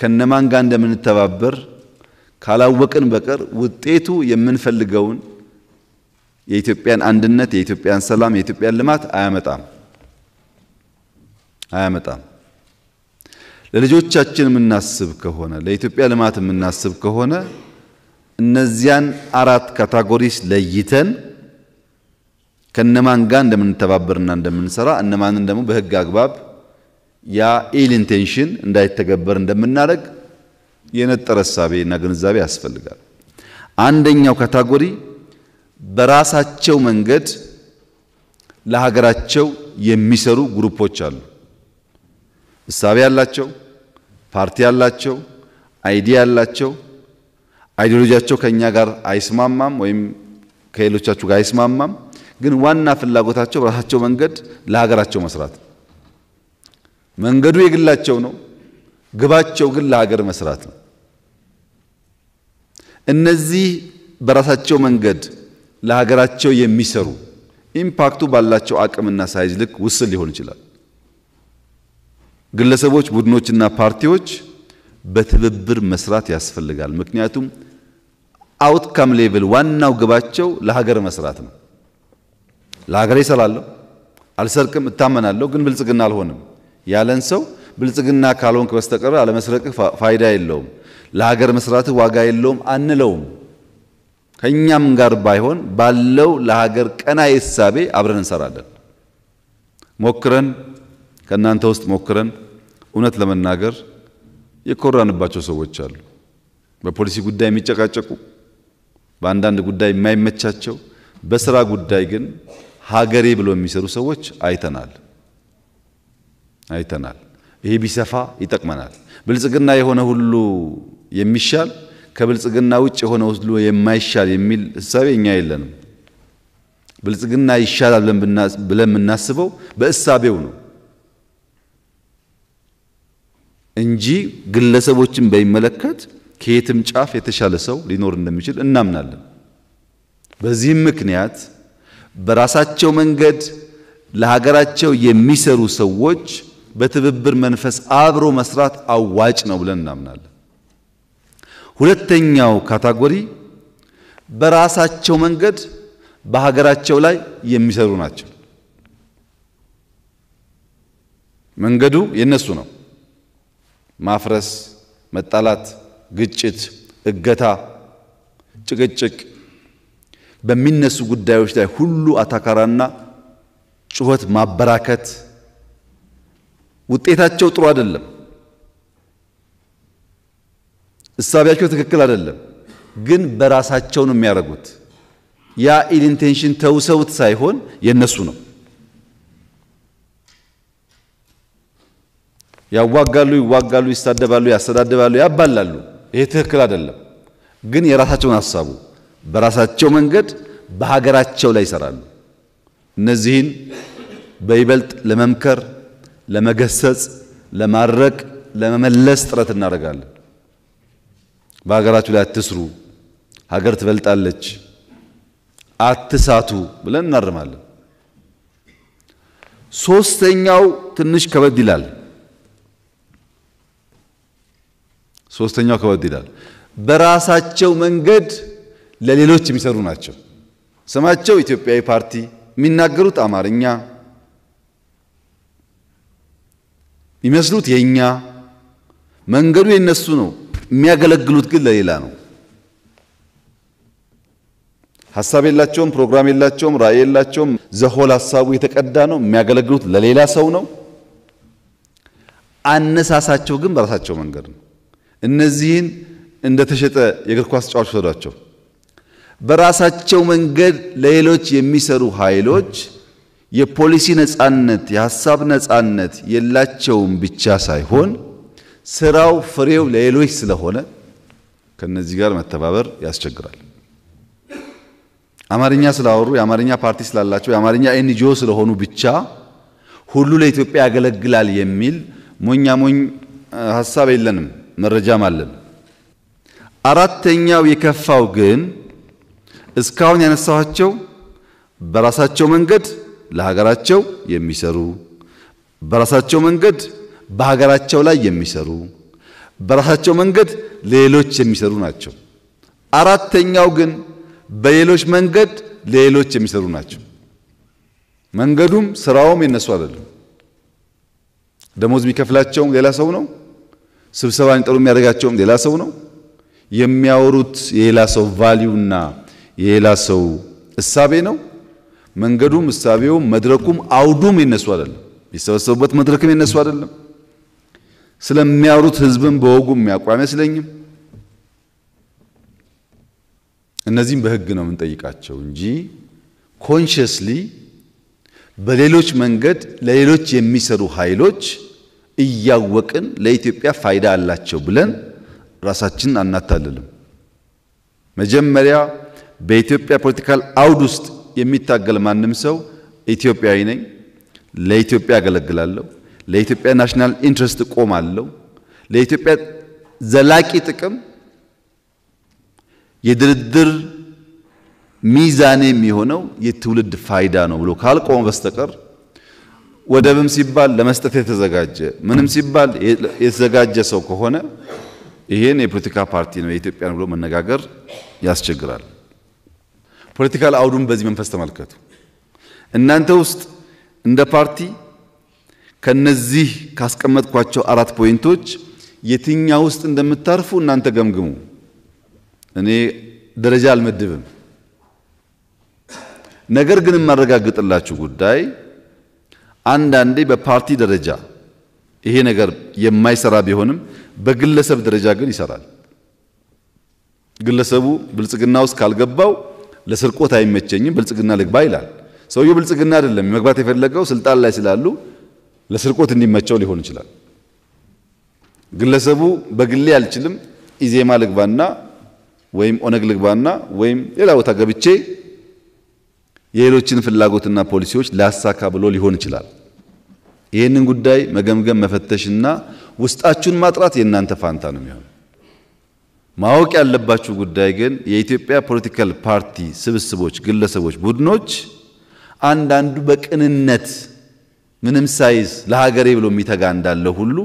ከነማን ጋር እንደምንተባበር ካላወቅን በቀር ውጤቱ የምንፈልገውን የኢትዮጵያን አንድነት የኢትዮጵያን ሰላም የኢትዮጵያን ልማት አያመጣም አያመጣም። ለልጆቻችን የምናስብ ከሆነ ለኢትዮጵያ ልማት የምናስብ ከሆነ እነዚያን አራት ካታጎሪስ ለይተን ከነማን ጋር እንደምንተባበርና እንደምንሰራ እነማንን ደግሞ በህግ አግባብ ያ ኢል ኢንቴንሽን እንዳይተገበር እንደምናደርግ የነጠረ ሐሳቤና ግንዛቤ ያስፈልጋል። አንደኛው ካታጎሪ በራሳቸው መንገድ ለሀገራቸው የሚሰሩ ግሩፖች አሉ። ሐሳብ ያላቸው፣ ፓርቲ ያላቸው፣ አይዲያ ያላቸው፣ አይዲዮሎጂያቸው ከኛ ጋር አይስማማም ወይም ከሌሎቻችሁ ጋር አይስማማም፣ ግን ዋና ፍላጎታቸው በራሳቸው መንገድ ለሀገራቸው መስራት መንገዱ የግላቸው ነው። ግባቸው ግን ለሀገር መስራት ነው። እነዚህ በራሳቸው መንገድ ለሀገራቸው የሚሰሩ ኢምፓክቱ ባላቸው አቅምና ሳይዝ ልክ ውስን ሊሆን ይችላል። ግለሰቦች፣ ቡድኖችና ፓርቲዎች በትብብር መስራት ያስፈልጋል። ምክንያቱም አውትካም ሌቭል ዋናው ግባቸው ለሀገር መስራት ነው። ለሀገር ይሰራለሁ፣ አልሰርቅም፣ እታመናለሁ፣ ግን ብልጽግና አልሆንም ያለን ሰው ብልጽግና ካልሆንክ በስተቀር አለመስረቅ ፋይዳ የለውም፣ ለሀገር መስራት ዋጋ የለውም አንለውም። ከኛም ጋር ባይሆን ባለው ለሀገር ቀና እሳቤ አብረን እንሰራለን። ሞክረን ከናንተ ውስጥ ሞክረን እውነት ለመናገር የኮራንባቸው ሰዎች አሉ። በፖሊሲ ጉዳይ የሚጨቃጨቁ፣ በአንዳንድ ጉዳይ የማይመቻቸው፣ በስራ ጉዳይ ግን ሀገሬ ብሎ የሚሰሩ ሰዎች አይተናል አይተናል። ይሄ ቢሰፋ ይጠቅመናል። ብልጽግና የሆነ ሁሉ የሚሻል ከብልጽግና ውጭ የሆነ ሁሉ የማይሻል የሚል ሐሳብ እኛ የለንም። ብልጽግና ይሻላል ብለን የምናስበው በእሳቤው ነው እንጂ ግለሰቦችን በሚመለከት ከየትም ጫፍ የተሻለ ሰው ሊኖር እንደሚችል እናምናለን። በዚህም ምክንያት በራሳቸው መንገድ ለሀገራቸው የሚሰሩ ሰዎች በትብብር መንፈስ አብሮ መስራት አዋጭ ነው ብለን እናምናለን። ሁለተኛው ካታጎሪ በራሳቸው መንገድ በሀገራቸው ላይ የሚሰሩ ናቸው። መንገዱ የነሱ ነው። ማፍረስ፣ መጣላት፣ ግጭት፣ እገታ፣ ጭቅጭቅ በሚነሱ ጉዳዮች ላይ ሁሉ አታካራና ጩኸት ማበራከት ውጤታቸው ጥሩ አይደለም። እሳቢያቸው ትክክል አይደለም ግን በራሳቸው ነው የሚያረጉት ያ ኢል ኢንቴንሽን ተውሰውት ሳይሆን የነሱ ነው ያዋጋሉ ይዋጋሉ ይሳደባሉ ያሰዳደባሉ ያባላሉ ይሄ ትክክል አይደለም ግን የራሳቸውን ሐሳቡ በራሳቸው መንገድ በሀገራቸው ላይ ይሰራሉ እነዚህን በይበልጥ ለመምከር ለመገሰጽ ለማረክ ለመመለስ ጥረት እናደርጋለን በሀገራችሁ ላይ አትስሩ ሀገር ትበልጣለች አትሳቱ ብለን እናርማለን ሶስተኛው ትንሽ ከበድ ይላል ሶስተኛው ከበድ ይላል በራሳቸው መንገድ ለሌሎች የሚሰሩ ናቸው ስማቸው ኢትዮጵያዊ ፓርቲ የሚናገሩት አማርኛ የሚመስሉት የኛ መንገዱ የነሱ ነው የሚያገለግሉት ግን ለሌላ ነው ሐሳብ የላቸውም ፕሮግራም የላቸውም ራዕይ የላቸውም ዘሆል ሐሳቡ የተቀዳ ነው የሚያገለግሉት ለሌላ ሰው ነው አነሳሳቸው ግን በራሳቸው መንገድ ነው እነዚህን እንደ ተሸጠ የእግር ኳስ ጫዋች ወሰዷቸው በራሳቸው መንገድ ለሌሎች የሚሰሩ ኃይሎች የፖሊሲ ነጻነት የሐሳብ ነጻነት የላቸውም ብቻ ሳይሆን ስራው ፍሬው ለሌሎች ስለሆነ ከነዚህ ጋር መተባበር ያስቸግራል አማርኛ ስላወሩ የአማርኛ ፓርቲ ስላላቸው የአማርኛ ኤንጂኦ ስለሆኑ ብቻ ሁሉ ለኢትዮጵያ ያገለግላል የሚል ሞኛ ሞኝ ሐሳብ የለንም መረጃም አለን አራተኛው የከፋው ግን እስካሁን ያነሳኋቸው በራሳቸው መንገድ ለሀገራቸው የሚሰሩ በራሳቸው መንገድ በሀገራቸው ላይ የሚሰሩ በራሳቸው መንገድ ለሌሎች የሚሰሩ ናቸው አራተኛው ግን በሌሎች መንገድ ለሌሎች የሚሰሩ ናቸው መንገዱም ስራውም የነሱ አይደለም ደሞዝ የሚከፍላቸው ሌላ ሰው ነው ስብሰባን ጠሩ የሚያደርጋቸው ሌላ ሰው ነው የሚያወሩት የሌላ ሰው ቫልዩና የሌላ ሰው እሳቤ ነው መንገዱም እሳቤውም መድረኩም አውዱም የነሱ አይደለም ይሰበሰቡበት መድረክም የነሱ አይደለም ስለሚያወሩት ህዝብን በወጉም የሚያውቁ አይመስለኝም እነዚህም በህግ ነው የምንጠይቃቸው እንጂ ኮንሺየስሊ በሌሎች መንገድ ለሌሎች የሚሰሩ ኃይሎች እያወቅን ለኢትዮጵያ ፋይዳ አላቸው ብለን ራሳችንን አናታለልም መጀመሪያ በኢትዮጵያ ፖለቲካል አውድ ውስጥ የሚታገል ማንም ሰው ኢትዮጵያዊ ነኝ ለኢትዮጵያ አገለግላለሁ ለኢትዮጵያ ናሽናል ኢንትረስት ቆማለሁ ለኢትዮጵያ ዘላቂ ጥቅም የድርድር ሚዛኔ የሚሆነው የትውልድ ፋይዳ ነው ብሎ ካልቆመ በስተቀር ወደብም ሲባል ለመስጠት የተዘጋጀ ምንም ሲባል የተዘጋጀ ሰው ከሆነ ይሄን የፖለቲካ ፓርቲ ነው የኢትዮጵያን ብሎ መነጋገር ያስቸግራል ፖለቲካል አውዱን በዚህ መንፈስ ተመልከቱ እናንተ ውስጥ እንደ ፓርቲ ከነዚህ ካስቀመጥኳቸው አራት ፖይንቶች የትኛው ውስጥ እንደምታርፉ እናንተ ገምግሙ እኔ ደረጃ አልመድብም ነገር ግን ማረጋግጥላችሁ ጉዳይ አንዳንዴ በፓርቲ ደረጃ ይሄ ነገር የማይሰራ ቢሆንም በግለሰብ ደረጃ ግን ይሰራል ግለሰቡ ብልጽግና ውስጥ ካልገባው ለስርቆት አይመቸኝም ብልጽግና ልግባ ይላል ሰውየው ብልጽግና አይደለም መግባት የፈለገው ስልጣን ላይ ስላሉ ለስርቆት እንዲመቸው ሊሆን ይችላል ግለሰቡ በግሌ አልችልም ኢዜማ ልግባና ወይም ኦነግ ልግባና ወይም ሌላ ቦታ ገብቼ የሌሎችን ፍላጎትና ፖሊሲዎች ላሳካ ብሎ ሊሆን ይችላል ይሄንን ጉዳይ መገምገም መፈተሽና ውስጣችሁን ማጥራት የእናንተ ፋንታ ነው የሚሆነው ማወቅ ያለባችሁ ጉዳይ ግን የኢትዮጵያ ፖለቲካል ፓርቲ ስብስቦች ግለሰቦች ቡድኖች አንዳንዱ በቅንነት ምንም ሳይዝ ለሀገሬ ብሎ የሚተጋ እንዳለ ሁሉ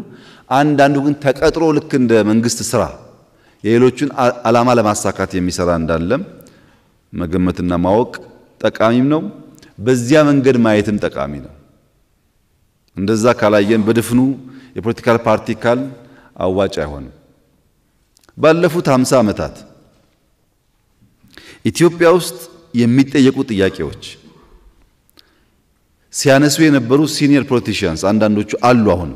አንዳንዱ ግን ተቀጥሮ ልክ እንደ መንግስት ስራ የሌሎችን አላማ ለማሳካት የሚሰራ እንዳለም መገመትና ማወቅ ጠቃሚም ነው በዚያ መንገድ ማየትም ጠቃሚ ነው እንደዛ ካላየን በድፍኑ የፖለቲካል ፓርቲ ካል አዋጭ አይሆንም ባለፉት ሃምሳ አመታት ኢትዮጵያ ውስጥ የሚጠየቁ ጥያቄዎች ሲያነሱ የነበሩ ሲኒየር ፖለቲሺያንስ አንዳንዶቹ አሉ አሁን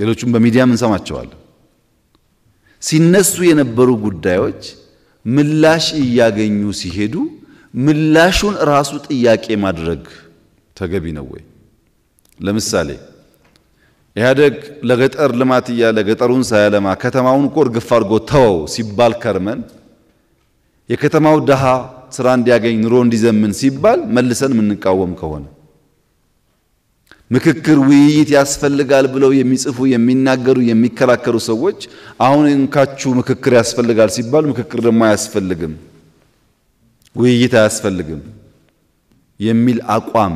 ሌሎቹም በሚዲያም እንሰማቸዋለን ሲነሱ የነበሩ ጉዳዮች ምላሽ እያገኙ ሲሄዱ ምላሹን ራሱ ጥያቄ ማድረግ ተገቢ ነው ወይ? ለምሳሌ ያደግ ለገጠር ልማት ይያ ለገጠሩን ሳያለማ ከተማውን ቆር ግፋር ጎታው ሲባል ከርመን የከተማው ደሃ ስራ እንዲያገኝ ኑሮ እንዲዘምን ሲባል መልሰን ምንቃወም ከሆነ ምክክር ውይይት ያስፈልጋል ብለው የሚጽፉ የሚናገሩ የሚከራከሩ ሰዎች አሁን እንካቹ ምክክር ያስፈልጋል ሲባል ምክክር ደማ ያስፈልግም ውይይት ያስፈልግም የሚል አቋም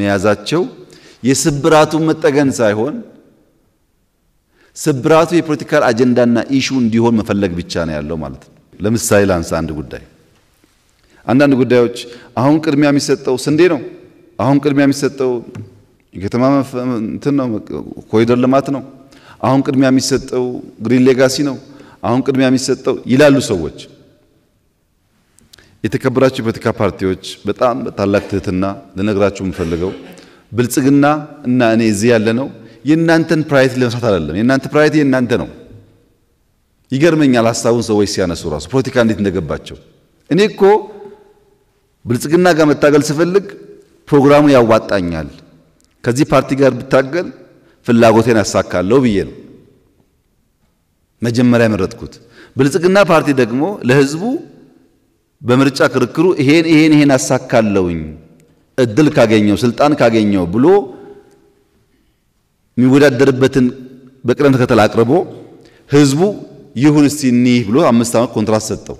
መያዛቸው የስብራቱ መጠገን ሳይሆን ስብራቱ የፖለቲካል አጀንዳና ኢሹ እንዲሆን መፈለግ ብቻ ነው ያለው ማለት ነው። ለምሳሌ ላንሳ አንድ ጉዳይ አንዳንድ ጉዳዮች አሁን ቅድሚያ የሚሰጠው ስንዴ ነው። አሁን ቅድሚያ የሚሰጠው የከተማ እንትን ነው፣ ኮሪደር ልማት ነው። አሁን ቅድሚያ የሚሰጠው ግሪን ሌጋሲ ነው። አሁን ቅድሚያ የሚሰጠው ይላሉ ሰዎች። የተከበራችሁ የፖለቲካ ፓርቲዎች በጣም ታላቅ ትህትና ለነግራችሁ ምፈልገው ብልጽግና እና እኔ እዚህ ያለ ነው የእናንተን ፕራይት ለማሳት አይደለም። የእናንተ ፕራይት የእናንተ ነው። ይገርመኛል ሐሳቡን ሰዎች ሲያነሱ ራሱ ፖለቲካ እንዴት እንደገባቸው። እኔ እኮ ብልጽግና ጋር መታገል ስፈልግ ፕሮግራሙ ያዋጣኛል ከዚህ ፓርቲ ጋር ብታገል ፍላጎቴን አሳካለሁ ብዬ ነው መጀመሪያ መረጥኩት። ብልጽግና ፓርቲ ደግሞ ለህዝቡ በመርጫ ክርክሩ ይሄን ይሄን ይሄን አሳካለሁኝ እድል ካገኘው ስልጣን ካገኘው ብሎ ሚወዳደርበትን በቅደም ተከተል አቅርቦ ህዝቡ ይሁን ሲኒ ብሎ አምስት አመት ኮንትራት ሰጠው።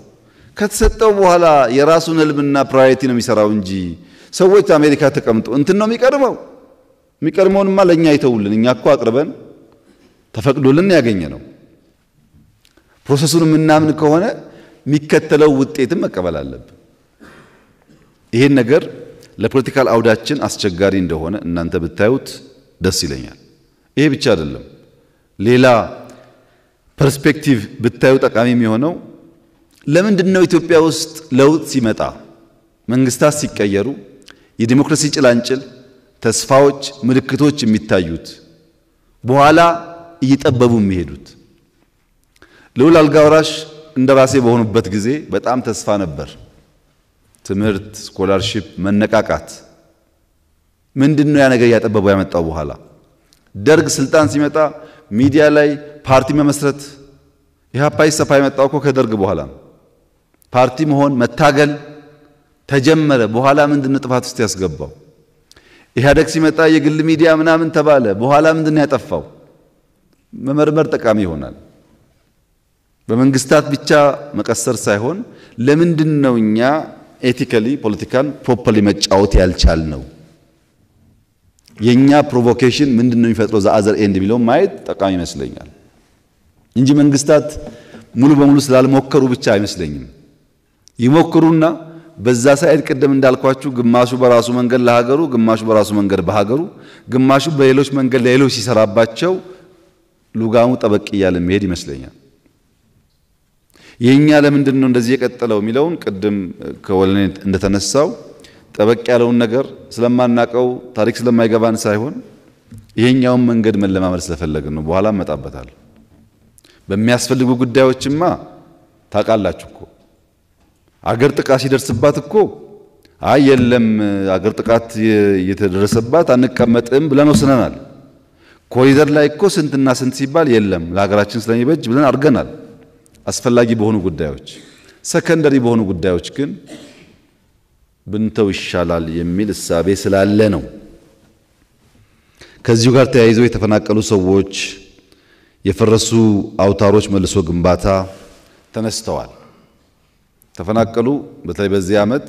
ከተሰጠው በኋላ የራሱን ህልምና ፕራዮሪቲ ነው የሚሰራው እንጂ ሰዎች አሜሪካ ተቀምጦ እንትን ነው የሚቀርመው የሚቀርመውንማ ለኛ አይተውልን እኛ እኮ አቅርበን ተፈቅዶልን ያገኘ ነው። ፕሮሰሱን ምናምን ከሆነ ሚከተለው ውጤትም መቀበል አለበት። ይሄን ነገር ለፖለቲካል አውዳችን አስቸጋሪ እንደሆነ እናንተ ብታዩት ደስ ይለኛል። ይሄ ብቻ አይደለም ሌላ ፐርስፔክቲቭ ብታዩ ጠቃሚ የሚሆነው ለምንድነው ኢትዮጵያ ውስጥ ለውጥ ሲመጣ መንግስታት ሲቀየሩ የዲሞክራሲ ጭላንጭል ተስፋዎች ምልክቶች የሚታዩት በኋላ እየጠበቡ የሚሄዱት? ልዑል አልጋወራሽ እንደራሴ በሆኑበት ጊዜ በጣም ተስፋ ነበር። ትምህርት፣ ስኮላርሺፕ፣ መነቃቃት ምንድነው ያ ነገር ያጠበበው ያመጣው? በኋላ ደርግ ስልጣን ሲመጣ ሚዲያ ላይ ፓርቲ መመስረት ኢህአፓ ኢሰፓ ያመጣው እኮ ከደርግ በኋላ ፓርቲ መሆን መታገል ተጀመረ። በኋላ ምንድነው ጥፋት ውስጥ ያስገባው? ኢህአዴግ ሲመጣ የግል ሚዲያ ምናምን ተባለ። በኋላ ምንድነው ያጠፋው? መመርመር ጠቃሚ ይሆናል። በመንግስታት ብቻ መቀሰር ሳይሆን ለምንድነው እኛ ኤቲካሊ ፖለቲካን ፕሮፐርሊ መጫወት ያልቻል ነው? የኛ ፕሮቮኬሽን ምንድነው የሚፈጥረው ዘአዘር ኤንድ ቢሎም ማየት ጠቃሚ ይመስለኛል እንጂ መንግስታት ሙሉ በሙሉ ስላልሞከሩ ብቻ አይመስለኝም። ይሞክሩና በዛ ሳይድ ቀደም እንዳልኳችሁ ግማሹ በራሱ መንገድ ለሀገሩ፣ ግማሹ በራሱ መንገድ በሀገሩ፣ ግማሹ በሌሎች መንገድ ለሌሎች ሲሰራባቸው ሉጋሙ ጠበቅ እያለ መሄድ ይመስለኛል። የኛ ለምንድነው እንደዚህ የቀጠለው ሚለውን ቀደም ከወለኔ እንደተነሳው ጠበቅ ያለውን ነገር ስለማናቀው ታሪክ ስለማይገባን ሳይሆን ይሄኛውን መንገድ መለማመድ ስለፈለግን ነው። በኋላ መጣበታል በሚያስፈልጉ ጉዳዮችማ ታቃላችሁ እኮ አገር ጥቃት ሲደርስባት እኮ አይ የለም አገር ጥቃት የተደረሰባት አንቀመጥም ብለን ወስነናል። ኮሪደር ላይ እኮ ስንትና ስንት ሲባል የለም ለሀገራችን ስለሚበጅ ብለን አድርገናል። አስፈላጊ በሆኑ ጉዳዮች ሰከንደሪ በሆኑ ጉዳዮች ግን ብንተው ይሻላል የሚል እሳቤ ስላለ ነው። ከዚሁ ጋር ተያይዘው የተፈናቀሉ ሰዎች የፈረሱ አውታሮች መልሶ ግንባታ ተነስተዋል። ተፈናቀሉ በተለይ በዚህ አመት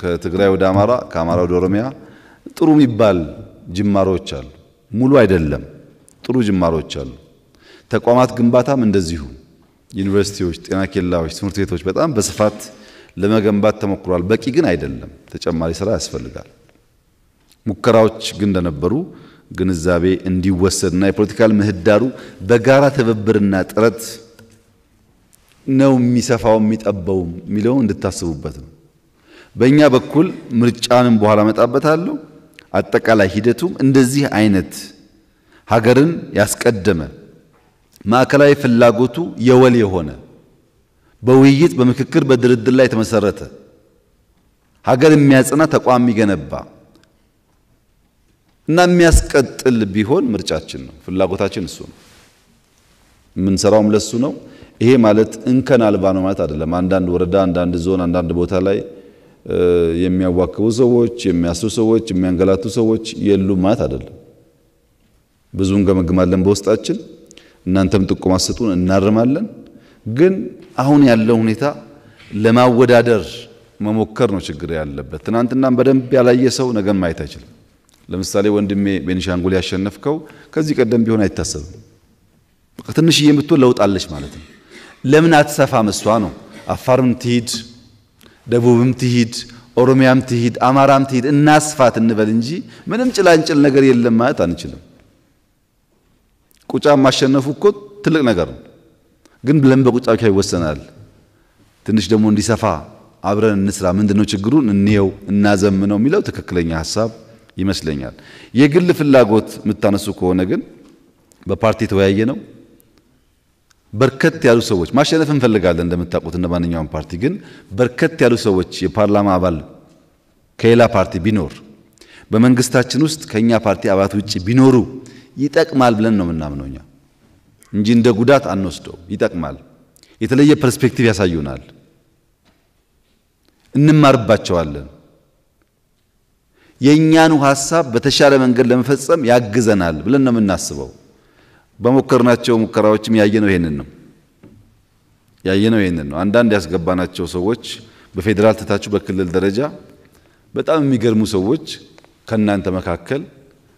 ከትግራይ ወደ አማራ ከአማራ ወደ ኦሮሚያ ጥሩ የሚባል ጅማሮች አሉ። ሙሉ አይደለም ጥሩ ጅማሮች አሉ። ተቋማት ግንባታም እንደዚሁ ዩኒቨርሲቲዎች፣ ጤና ኬላዎች፣ ትምህርት ቤቶች በጣም በስፋት ለመገንባት ተሞክሯል። በቂ ግን አይደለም፣ ተጨማሪ ስራ ያስፈልጋል። ሙከራዎች ግን እንደነበሩ ግንዛቤ እንዲወሰድና የፖለቲካል ምህዳሩ በጋራ ተበብርና ጥረት ነው የሚሰፋው የሚጠበው ሚለው እንድታስቡበት ነው። በእኛ በኩል ምርጫንም በኋላ መጣበታለሁ አጠቃላይ ሂደቱም እንደዚህ አይነት ሀገርን ያስቀደመ ማዕከላዊ ፍላጎቱ የወል የሆነ በውይይት በመከክር በድርድር ላይ ተመሰረተ ሀገር የሚያጽና ተቋም የሚገነባ እና የሚያስቀጥል ቢሆን ምርጫችን ነው። ፍላጎታችን እሱ ነው። ምን ሰራውም ለሱ ነው። ይሄ ማለት እንከን አልባ ነው ማለት አይደለም። አንዳንድ ወረዳ፣ አንዳንድ ዞን፣ አንዳንድ ቦታ ላይ የሚያዋክቡ ሰዎች፣ የሚያስሩ ሰዎች፣ የሚያንገላቱ ሰዎች የሉም ማለት አይደለም። ብዙን ገመግማለን በውስጣችን። እናንተም ጥቆማ ስጡን እናርማለን። ግን አሁን ያለው ሁኔታ ለማወዳደር መሞከር ነው ችግር ያለበት። ትናንትናም በደንብ ያላየ ሰው ነገም ማየት አይችልም። ለምሳሌ ወንድሜ ቤኒሻንጉል ያሸነፍከው ከዚህ ቀደም ቢሆን አይታሰብም። ትንሽዬ የምትወ ለውጣለች ማለት ነው። ለምን አትሰፋም? እሷ ነው። አፋርም ትሂድ፣ ደቡብም ትሂድ፣ ኦሮሚያም ትሂድ፣ አማራም ትሂድ፣ እናስፋት እንበል እንጂ ምንም ጭላንጭል ነገር የለም ማለት አንችልም። ቁጫ ማሸነፉ እኮ ትልቅ ነገር ነው። ግን ለምን በቁጫ ብቻ ይወሰናል? ትንሽ ደግሞ እንዲሰፋ አብረን እንስራ፣ ምንድነው ችግሩን እንየው፣ እናዘምነው የሚለው ትክክለኛ ሐሳብ ይመስለኛል። የግል ፍላጎት የምታነሱ ከሆነ ግን በፓርቲ ተወያየ ነው። በርከት ያሉ ሰዎች ማሸነፍ እንፈልጋለን እንደምታውቁት እንደማንኛውም ፓርቲ። ግን በርከት ያሉ ሰዎች የፓርላማ አባል ከሌላ ፓርቲ ቢኖር በመንግስታችን ውስጥ ከኛ ፓርቲ አባላት ውጪ ቢኖሩ ይጠቅማል ብለን ነው ምናምነው እኛ እንጂ እንደ ጉዳት አንወስደው። ይጠቅማል፣ የተለየ ፐርስፔክቲቭ ያሳዩናል፣ እንማርባቸዋለን። የኛኑ ሐሳብ በተሻለ መንገድ ለመፈጸም ያግዘናል ብለን ነው እናስበው። በመከርናቸው ሙከራዎችም ያየነው ይሄንን ነው ያየነው ይሄንን ነው። አንዳንድ ያስገባናቸው ሰዎች በፌደራል ተታችሁ በክልል ደረጃ በጣም የሚገርሙ ሰዎች ከናንተ መካከል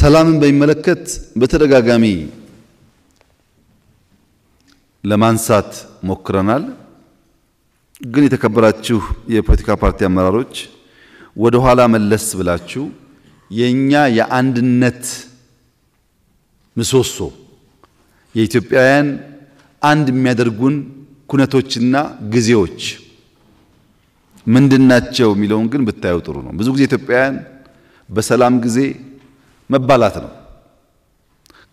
ሰላምን በሚመለከት በተደጋጋሚ ለማንሳት ሞክረናል። ግን የተከበራችሁ የፖለቲካ ፓርቲ አመራሮች ወደ ኋላ መለስ ብላችሁ የኛ የአንድነት ምሰሶ የኢትዮጵያውያን አንድ የሚያደርጉን ኩነቶችና ግዚያዎች ምንድናቸው የሚለውን ግን ብታዩ ጥሩ ነው። ብዙ ጊዜ ኢትዮጵያውያን በሰላም ጊዜ መባላት ነው።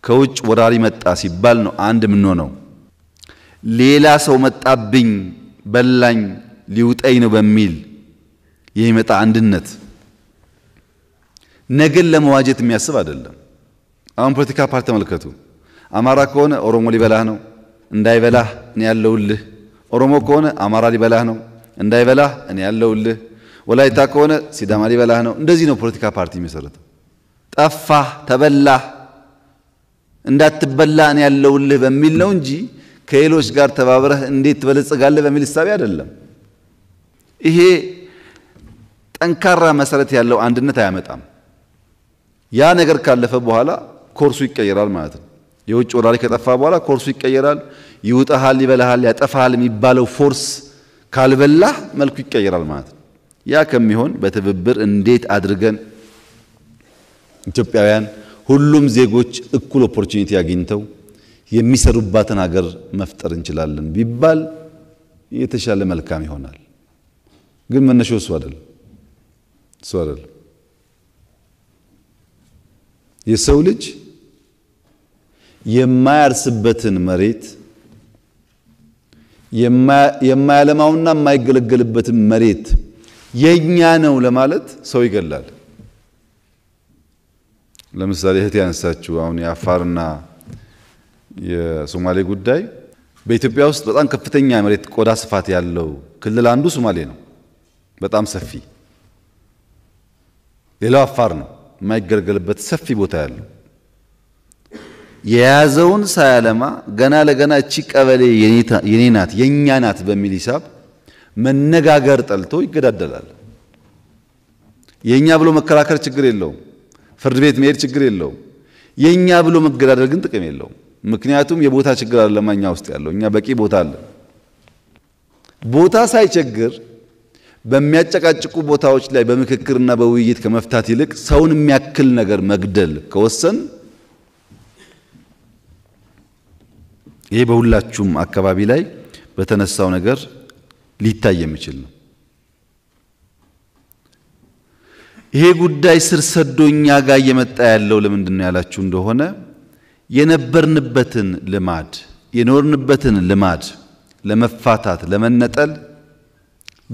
ከውጭ ወራሪ መጣ ሲባል ነው አንድ ምን ነው ሌላ ሰው መጣብኝ በላኝ ሊውጠይ ነው በሚል የሚመጣ አንድነት ነገን ለመዋጀት የሚያስብ አይደለም። አሁን ፖለቲካ ፓርቲ ተመልከቱ። አማራ ከሆነ ኦሮሞ ሊበላህ ነው እንዳይበላህ እኔ ያለውልህ፣ ኦሮሞ ከሆነ አማራ ሊበላህ ነው እንዳይበላህ እኔ ያለውልህ፣ ወላይታ ከሆነ ሲዳማ ሊበላህ ነው። እንደዚህ ነው ፖለቲካ ፓርቲ የሚመሰረተው። ጠፋህ፣ ተበላህ፣ እንዳትበላ እኔ ያለውልህ በሚል ነው እንጂ ከሌሎች ጋር ተባብረህ እንዴት ትበለጽጋለህ በሚል ሐሳብ አይደለም። ይሄ ጠንካራ መሰረት ያለው አንድነት አያመጣም። ያ ነገር ካለፈ በኋላ ኮርሱ ይቀየራል ማለት ነው። የውጭ ወራሪ ከጠፋ በኋላ ኮርሱ ይቀየራል። ይውጣሃል፣ ይበላሃል፣ ያጠፋሃል የሚባለው ፎርስ ካልበላህ መልኩ ይቀየራል ማለት ነው። ያ ከሚሆን በትብብር እንዴት አድርገን ኢትዮጵያውያን ሁሉም ዜጎች እኩል ኦፖርቹኒቲ አግኝተው የሚሰሩባትን ሀገር መፍጠር እንችላለን ቢባል የተሻለ መልካም ይሆናል። ግን መነሻው እሱ አይደለም እሱ አይደለም። የሰው ልጅ የማያርስበትን መሬት የማያለማውና የማይገለገልበትን መሬት የኛ ነው ለማለት ሰው ይገላል። ለምሳሌ እህት ያነሳችሁ አሁን የአፋርና የሶማሌ ጉዳይ በኢትዮጵያ ውስጥ በጣም ከፍተኛ የመሬት ቆዳ ስፋት ያለው ክልል አንዱ ሶማሌ ነው፣ በጣም ሰፊ። ሌላው አፋር ነው፣ የማይገለገልበት ሰፊ ቦታ ያለው። የያዘውን ሳያለማ ገና ለገና እቺ ቀበሌ የኔ ናት የኛ ናት በሚል ሂሳብ መነጋገር ጠልቶ ይገዳደላል። የኛ ብሎ መከራከር ችግር የለውም፣ ፍርድ ቤት መሄድ ችግር የለውም። የኛ ብሎ መገዳደል ግን ጥቅም የለውም። ምክንያቱም የቦታ ችግር አለ ማኛ ውስጥ ያለው እኛ በቂ ቦታ አለ ቦታ ሳይቸግር በሚያጨቃጭቁ ቦታዎች ላይ በመከክርና በውይይት ከመፍታት ይልቅ ሰውን የሚያክል ነገር መግደል ከወሰን የበሁላችሁም አካባቢ ላይ በተነሳው ነገር ሊታይ የሚችል ነው ይሄ ጉዳይ ስር ሰዶኛ ጋር የመጣ ያለው ለምንድነው ያላችሁ እንደሆነ የነበርንበትን ልማድ የኖርንበትን ልማድ ለመፋታት ለመነጠል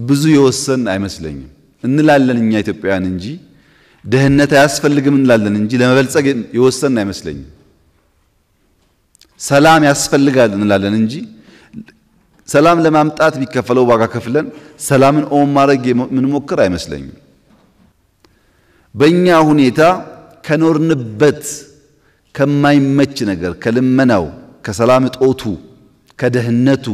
ብዙ የወሰን አይመስለኝም እንላለን እኛ ኢትዮጵያውያን እንጂ ደህነት ያስፈልግም እንላለን እንጂ ለመበልጸግ የወሰን አይመስለኝም ሰላም ያስፈልጋል እንላለን እንጂ ሰላም ለማምጣት ቢከፈለው ዋጋ ከፍለን ሰላምን ኦም ማድረግ ምን ሞክር አይመስለኝም በእኛ ሁኔታ ከኖርንበት ከማይመች ነገር ከልመናው ከሰላም ጦቱ ከደህነቱ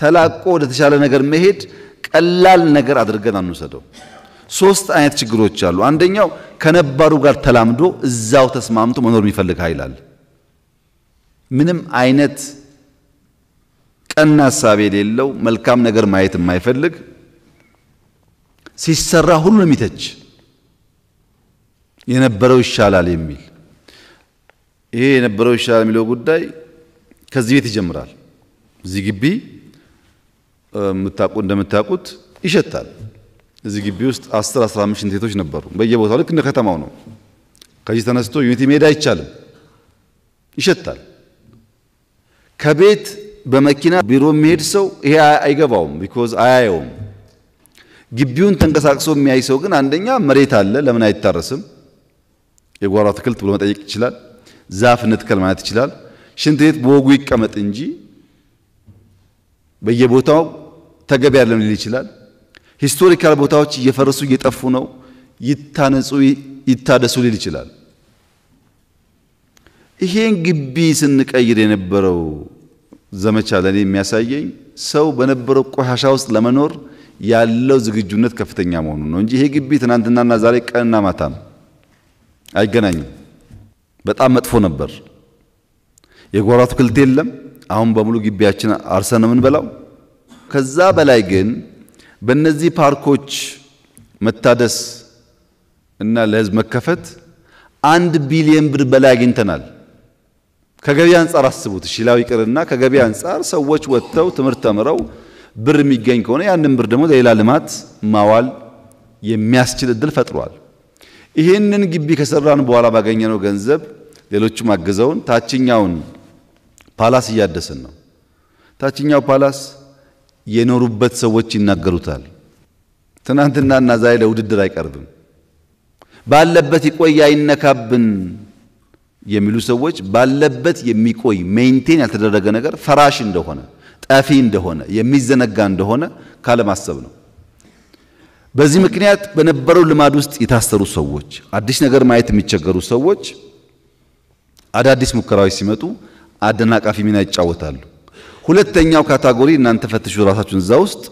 ተላቆ ለተሻለ ነገር መሄድ ቀላል ነገር አድርገን አንወሰደው ሶስት አይነት ችግሮች አሉ አንደኛው ከነባሩ ጋር ተላምዶ እዛው ተስማምቶ መኖር የሚፈልግ ኃይል አለ ምንም አይነት ቀና ሐሳብ የሌለው መልካም ነገር ማየት የማይፈልግ ሲሰራ ሁሉ የሚተች የነበረው ይሻላል የሚል ይሄ የነበረው ይሻላል የሚለው ጉዳይ ከዚህ ቤት ይጀምራል እዚህ ግቢ ምታቁ እንደምታቁት ይሸታል እዚህ ግቢ ውስጥ አስር አስራ አምስት እንቴቶች ነበሩ በየቦታው ልክ እንደ ከተማው ነው ከዚህ ተነስቶ ዩኒቲ ሜዳ አይቻልም ይሸታል ከቤት በመኪና ቢሮ መሄድ ሰው ይሄ አይገባውም because አያየውም ግቢውን ተንቀሳቅሶ የሚያይ ሰው ግን አንደኛ መሬት አለ ለምን አይታረስም የጓሮ አትክልት ብሎ መጠየቅ ይችላል ዛፍ ንትከል ማለት ይችላል ሽንት ቤት በወጉ ይቀመጥ እንጂ በየቦታው ተገቢ ያለም ሊል ይችላል ሂስቶሪካል ቦታዎች እየፈረሱ እየጠፉ ነው ይታነጹ ይታደሱ ሊል ይችላል ይሄን ግቢ ስንቀይር የነበረው ዘመቻ ለኔ የሚያሳየኝ ሰው በነበረው ቆሻሻ ውስጥ ለመኖር ያለው ዝግጁነት ከፍተኛ መሆኑ ነው እንጂ ይሄ ግቢ ትናንትናና ዛሬ ቀንና ማታ ነው አይገናኝም በጣም መጥፎ ነበር የጓሮ አትክልት የለም አሁን በሙሉ ግቢያችን አርሰን ምን በላው ከዛ በላይ ግን በእነዚህ ፓርኮች መታደስ እና ለህዝብ መከፈት አንድ ቢሊዮን ብር በላይ አግኝተናል ከገበያ አንፃር አስቡት ሽላው ይቀርና ከገበያ አንፃር ሰዎች ወጥተው ትምህርት ተምረው ብር የሚገኝ ከሆነ ያንን ብር ደግሞ ለሌላ ልማት ማዋል የሚያስችል እድል ፈጥሯል ይሄንን ግቢ ከሰራን በኋላ ባገኘነው ገንዘብ ሌሎችም አግዘውን ታችኛውን ፓላስ ያደሰን ነው ታችኛው ፓላስ የኖሩበት ሰዎች ይናገሩታል ትናንትናና ዛሬ ለውድድር አይቀርብም ባለበት ይቆይ አይነካብን የሚሉ ሰዎች ባለበት የሚቆይ ሜንቴን ያልተደረገ ነገር ፈራሽ እንደሆነ ጣፊ እንደሆነ የሚዘነጋ እንደሆነ ካለማሰብ ነው በዚህ ምክንያት በነበረው ልማድ ውስጥ የታሰሩ ሰዎች አዲስ ነገር ማየት የሚቸገሩ ሰዎች አዳዲስ ሙከራዎች ሲመጡ አደናቃፊ ሚና ይጫወታሉ ሁለተኛው ካታጎሪ እናንተ ፈትሹ ራሳችሁን እዛ ውስጥ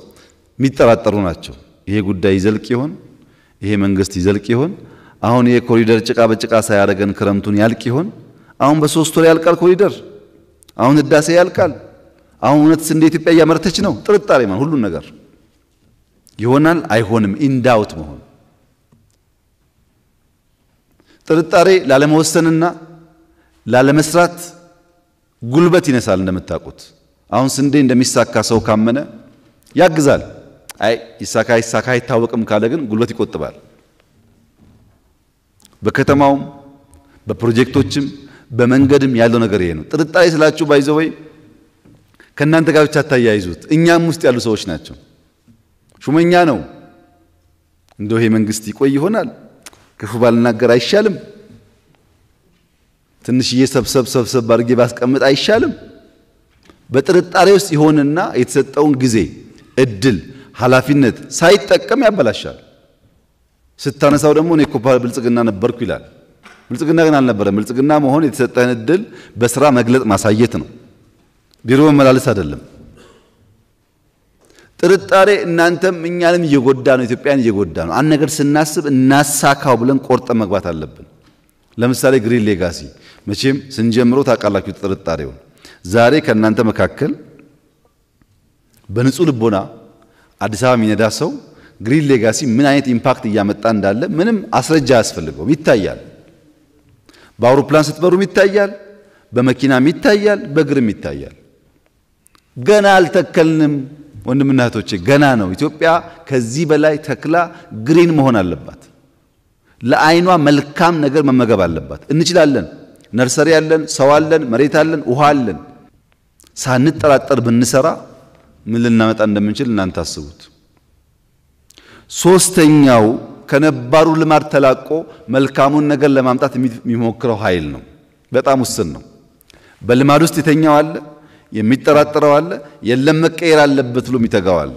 የሚጠራጠሩ ናቸው ይሄ ጉዳይ ይዘልቅ ይሆን ይሄ መንግስት ይዘልቅ ይሆን አሁን ይሄ ኮሪደር ጭቃ በጭቃ ሳያረገን ክረምቱን ያልቅ ይሆን አሁን በሶስት ወር ያልቃል ኮሪደር አሁን ህዳሴ ያልቃል አሁን እነሱ እንደ ኢትዮጵያ ያመረተች ነው ጥርጣሬ ማን ሁሉ ነገር ይሆናል አይሆንም ኢንዳውት መሆን ጥርጣሬ ላለመወሰንና ላለመስራት ጉልበት ይነሳል እንደምታቁት አሁን ስንዴ እንደሚሳካ ሰው ካመነ ያግዛል አይ ይሳካ ይሳካ አይታወቅም ካለ ግን ጉልበት ይቆጥባል በከተማው በፕሮጀክቶችም በመንገድም ያለው ነገር ይሄ ነው ጥርጣሬ ስላችሁ ባይዘወይ ከናንተ ጋር ብቻ ታያይዙት እኛም ውስጥ ያሉ ሰዎች ናቸው ሹመኛ ነው እንደው ይሄ መንግስት ይቆይ ይሆናል ክፉ ባልናገር አይሻልም ትንሽዬ ሰብሰብ ሰብሰብ አድርጌ ባስቀምጥ አይሻልም በጥርጣሬ ውስጥ ይሆንና የተሰጠውን ጊዜ እድል ኃላፊነት ሳይጠቀም ያበላሻል ስታነሳው ደግሞ እኔ ኮፓል ብልጽግና ነበርኩ ይላል ብልጽግና ግን አልነበረም ብልጽግና መሆን የተሰጠን እድል በስራ መግለጥ ማሳየት ነው ቢሮ መመላለስ አይደለም ጥርጣሬ እናንተም እኛንም እየጎዳ ነው ኢትዮጵያን እየጎዳ ነው አንድ ነገር ስናስብ እናሳካው ብለን ቆርጠን መግባት አለብን ለምሳሌ ግሪን ሌጋሲ መቼም ስንጀምሮ ታቃላችሁ ጥርጣሬው ዛሬ ከናንተ መካከል በንጹህ ልቦና አዲስ አበባ የሚነዳ ሰው ግሪን ሌጋሲ ምን አይነት ኢምፓክት እያመጣ እንዳለ ምንም አስረጃ ያስፈልገው ይታያል በአውሮፕላን ስትበሩም ይታያል በመኪናም ይታያል በግርም ይታያል ገና አልተከልንም ወንድምና እህቶቼ ገና ነው ኢትዮጵያ ከዚህ በላይ ተክላ ግሪን መሆን አለባት ለአይኗ መልካም ነገር መመገብ አለባት እንችላለን ነርሰሪ ያለን ሰው አለን መሬት አለን ውሃ አለን ሳንጠራጠር ብንሰራ ምን ልናመጣ እንደምንችል እናንተ አስቡት ሶስተኛው ከነባሩ ልማድ ተላቆ መልካሙን ነገር ለማምጣት የሚሞክረው ኃይል ነው በጣም ውስን ነው በልማድ ውስጥ የተኛው አለ የሚጠራጠረው አለ የለም መቀየር አለበት ብሎ የሚተጋው አለ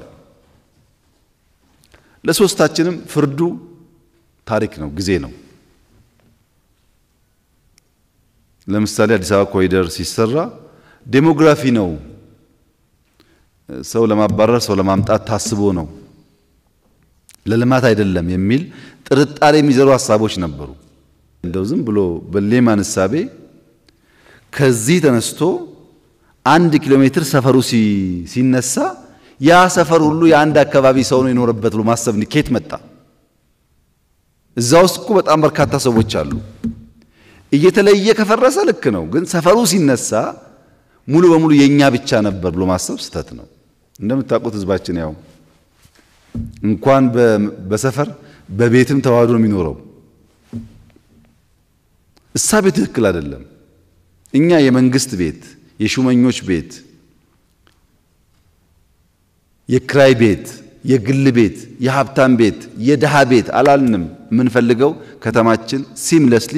ለሶስታችንም ፍርዱ ታሪክ ነው ጊዜ ነው ለምሳሌ አዲስ አበባ ኮሪደር ሲሰራ ዴሞግራፊ ነው ሰው ለማባረር ሰው ለማምጣት ታስቦ ነው ለልማት አይደለም የሚል ጥርጣሬ የሚዘሩ ሐሳቦች ነበሩ እንደው ዝም ብሎ በሌማን ሐሳቤ ከዚህ ተነስቶ አንድ ኪሎ ሜትር ሰፈሩ ሲነሳ ያ ሰፈር ሁሉ የአንድ አካባቢ ሰው ነው ይኖርበት ብሎ ማሰብ ንኬት መጣ እዛው እስኩ በጣም በርካታ ሰዎች አሉ እየተለየ ከፈረሰ ልክ ነው ግን ሰፈሩ ሲነሳ ሙሉ በሙሉ የኛ ብቻ ነበር ብሎ ማሰብ ስተት ነው እንደምታውቁት ህዝባችን ያው እንኳን በሰፈር በቤትም ተዋዶ ነው የሚኖረው እሳቤ ትክክል አይደለም እኛ የመንግስት ቤት የሹመኞች ቤት የክራይ ቤት የግል ቤት የሀብታም ቤት የደሃ ቤት አላልንም ምንፈልገው ከተማችን ሲምለስሊ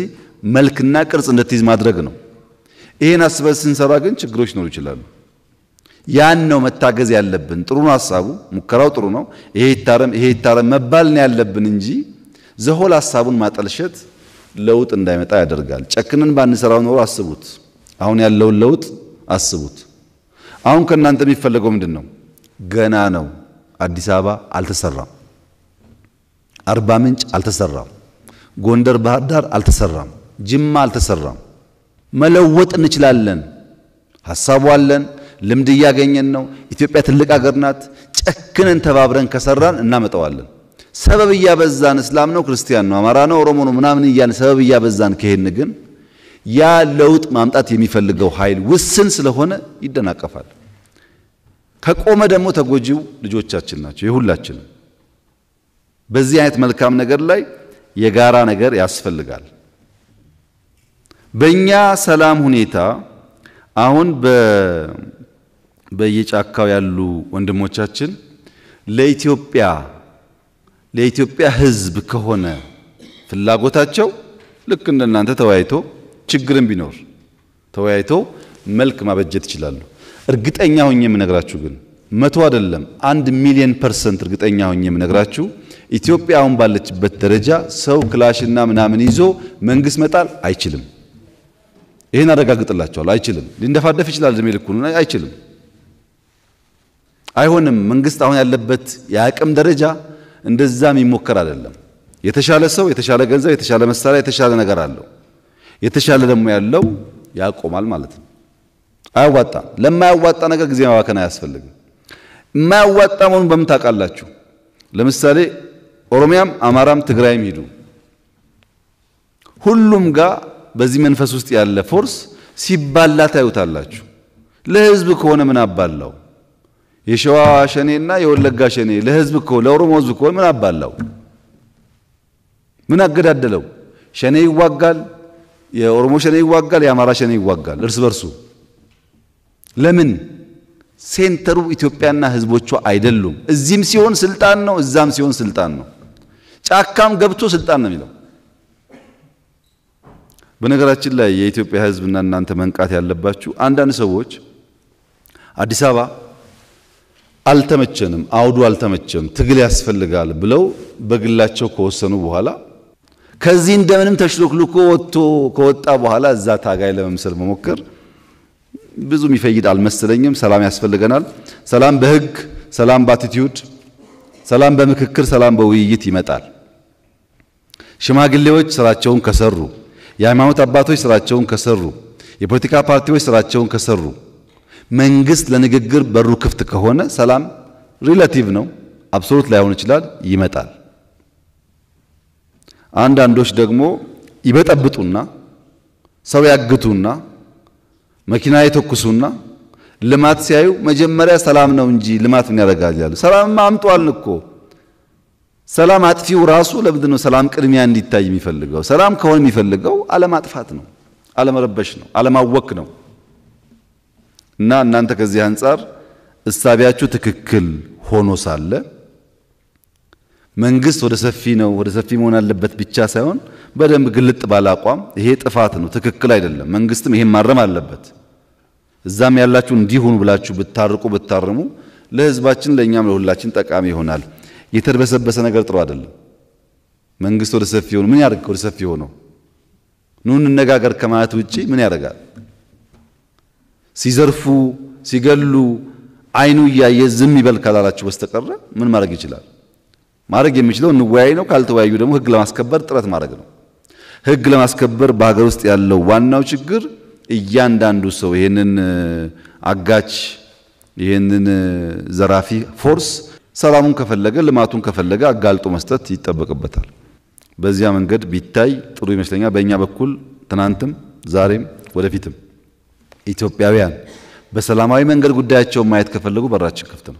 መልክና ቅርጽ እንድትይዝ ማድረግ ነው ይሄን አስበን ስንሰራ ግን ችግሮች ኖር ይችላል ያን ነው መታገዝ ያለብን ጥሩ ነው ሐሳቡ ሙከራው ጥሩ ነው ይሄ ይታረም ይሄ ይታረም መባል ነው ያለብን እንጂ ዘሆል ሐሳቡን ማጠልሸት ለውጥ እንዳይመጣ ያደርጋል ጨክነን ባንሰራው ኖር አስቡት አሁን ያለው ለውጥ አስቡት አሁን ከናንተ የሚፈልገው ምንድነው ገና ነው አዲስ አበባ አልተሰራም አርባ ምንጭ አልተሰራም ጎንደር ባህር ዳር አልተሰራም ጅማ አልተሰራም መለወጥ እንችላለን ሐሳቡ አለን ልምድ ያገኘን ነው ኢትዮጵያ ትልቅ ሀገር ናት ጨክነን ተባብረን ከሰራን እናመጣዋለን ሰበብ ያበዛን እስላም ነው ክርስቲያን ነው አማራ ነው ኦሮሞ ነው ምናምን ይያን ሰበብ ያበዛን ከሄን ግን ያ ለውጥ ማምጣት የሚፈልገው ኃይል ውስን ስለሆነ ይደናቀፋል ከቆመ ደግሞ ተጎጂው ልጆቻችን ናቸው የሁላችን በዚህ አይነት መልካም ነገር ላይ የጋራ ነገር ያስፈልጋል በእኛ ሰላም ሁኔታ አሁን በ በየጫካው ያሉ ወንድሞቻችን ለኢትዮጵያ ለኢትዮጵያ ህዝብ ከሆነ ፍላጎታቸው ልክ እንደናንተ ተወያይቶ ችግርን ቢኖር ተወያይቶ መልክ ማበጀት ይችላል እርግጠኛ ሆኜ ምነግራችሁ ግን መቶ አይደለም አንድ ሚሊየን ፐርሰንት እርግጠኛ ሆኜ ምነግራችሁ ኢትዮጵያውን ባለችበት ደረጃ ሰው ክላሽና ምናምን ይዞ መንግስት መጣል አይችልም ይሄን አረጋግጥላችኋል አይችልም ሊንደፋደፍ ይችላል ዝም ይልኩ ነው አይችልም አይሆንም መንግስት አሁን ያለበት ያቅም ደረጃ እንደዛም ይሞከር አይደለም የተሻለ ሰው የተሻለ ገንዘብ የተሻለ መሳሪያ የተሻለ ነገር አለው የተሻለ ደሞ ያለው ያቆማል ማለት ነው አያዋጣ ለማያዋጣ ነገር ጊዜ ማባከን አያስፈልግም ማያዋጣ መሆኑን በመታቃላችሁ ለምሳሌ ኦሮሚያም አማራም ትግራይም ሄዱ ሁሉም ጋር በዚህ መንፈስ ውስጥ ያለ ፎርስ ሲባላ ታዩታላችሁ ለህዝብ ከሆነ ምን አባላው የሸዋ ሸኔና የወለጋ ሸኔ ለህዝብ ከሆነ ለኦሮሞ ህዝብ ከሆነ ምን አባላው ምን አገዳደለው ሸኔ ይዋጋል የኦሮሞ ሸኔ ይዋጋል የአማራ ሸኔ ይዋጋል እርስ በርሱ ለምን ሴንተሩ ኢትዮጵያና ህዝቦቿ አይደሉም እዚህም ሲሆን ስልጣን ነው እዛም ሲሆን ስልጣን ነው ጫካም ገብቶ ስልጣን ነው የሚለው በነገራችን ላይ የኢትዮጵያ ህዝብና እናንተ መንቃት ያለባችሁ አንዳንድ ሰዎች አዲስ አበባ አልተመቸንም አውዱ አልተመቸም ትግል ያስፈልጋል ብለው በግላቸው ከወሰኑ በኋላ ከዚህ እንደምንም ተሽሎክልኮ ወጥቶ ከወጣ በኋላ እዛ ታጋይ ለመምሰል መሞከር ብዙ የሚፈይድ አልመሰለኝም ሰላም ያስፈልገናል ሰላም በህግ ሰላም ባቲቲዩድ ሰላም በመክክር ሰላም በውይይት ይመጣል ሽማግሌዎች ስራቸውን ከሰሩ የሃይማኖት አባቶች ስራቸውን ከሰሩ የፖለቲካ ፓርቲዎች ስራቸውን ከሰሩ መንግስት ለንግግር በሩ ክፍት ከሆነ ሰላም ሪሌቲቭ ነው አብሶሉት ላይሆን ይችላል ይመጣል አንዳንዶች ደግሞ ይበጠብጡና ሰው ያግቱና መኪና ይተኩሱና ልማት ሲያዩ መጀመሪያ ሰላም ነው እንጂ ልማት ምን ያደርጋል ይላሉ ሰላም አምጧል እኮ ሰላም አጥፊው ራሱ ለምንድነው ሰላም ቅድሚያ እንዲታይ የሚፈልገው ሰላም ከሆነ የሚፈልገው ዓለም አጥፋት ነው ዓለም ረበሽ ነው ዓለም አወክ ነው እና እናንተ ከዚህ አንፃር እሳቢያችሁ ትክክል ሆኖ ሳለ መንግስት ወደ ሰፊ ነው ወደ ሰፊ መሆን አለበት ብቻ ሳይሆን በደም ግልጥ ባለ አቋም ይሄ ጥፋት ነው ትክክል አይደለም መንግስትም ይሄን ማረም አለበት እዛም ያላችሁ እንዲሆኑ ብላችሁ ብታርቁ ብታርሙ ለህዝባችን ለኛም ለሁላችን ጠቃሚ ይሆናል የተደረሰበሰ ነገር ጥሩ አይደለም መንግስት ወደ ሰፊ ሆኖ ምን ያርግ ወደ ሰፊ ሆኖ ኑን ነጋገር ከማለት ውጪ ምን ያረጋል ሲዘርፉ ሲገሉ አይኑ ያየዝም ይበልካላላችሁ በስተቀር ምን ማረግ ይችላል ማረግ የሚችለው ንዋይ ነው ካልተዋዩ ደግሞ ህግ ለማስከበር ጥረት ማረግ ነው ህግ ለማስከበር በአገር ውስጥ ያለው ዋናው ችግር እያንዳንዱ ሰው ይሄንን አጋች ይሄንን ዘራፊ ፎርስ ሰላሙን ከፈለገ ልማቱን ከፈለገ አጋልጦ መስጠት ይተበቀበታል በዚያ መንገድ ቢታይ ጥሩ ይመስለኛል በእኛ በኩል ተናንተም ዛሬም ወደፊትም ኢትዮጵያውያን በሰላማዊ መንገድ ጉዳያቸው ማየት ከፈለጉ በራችን ክፍት ነው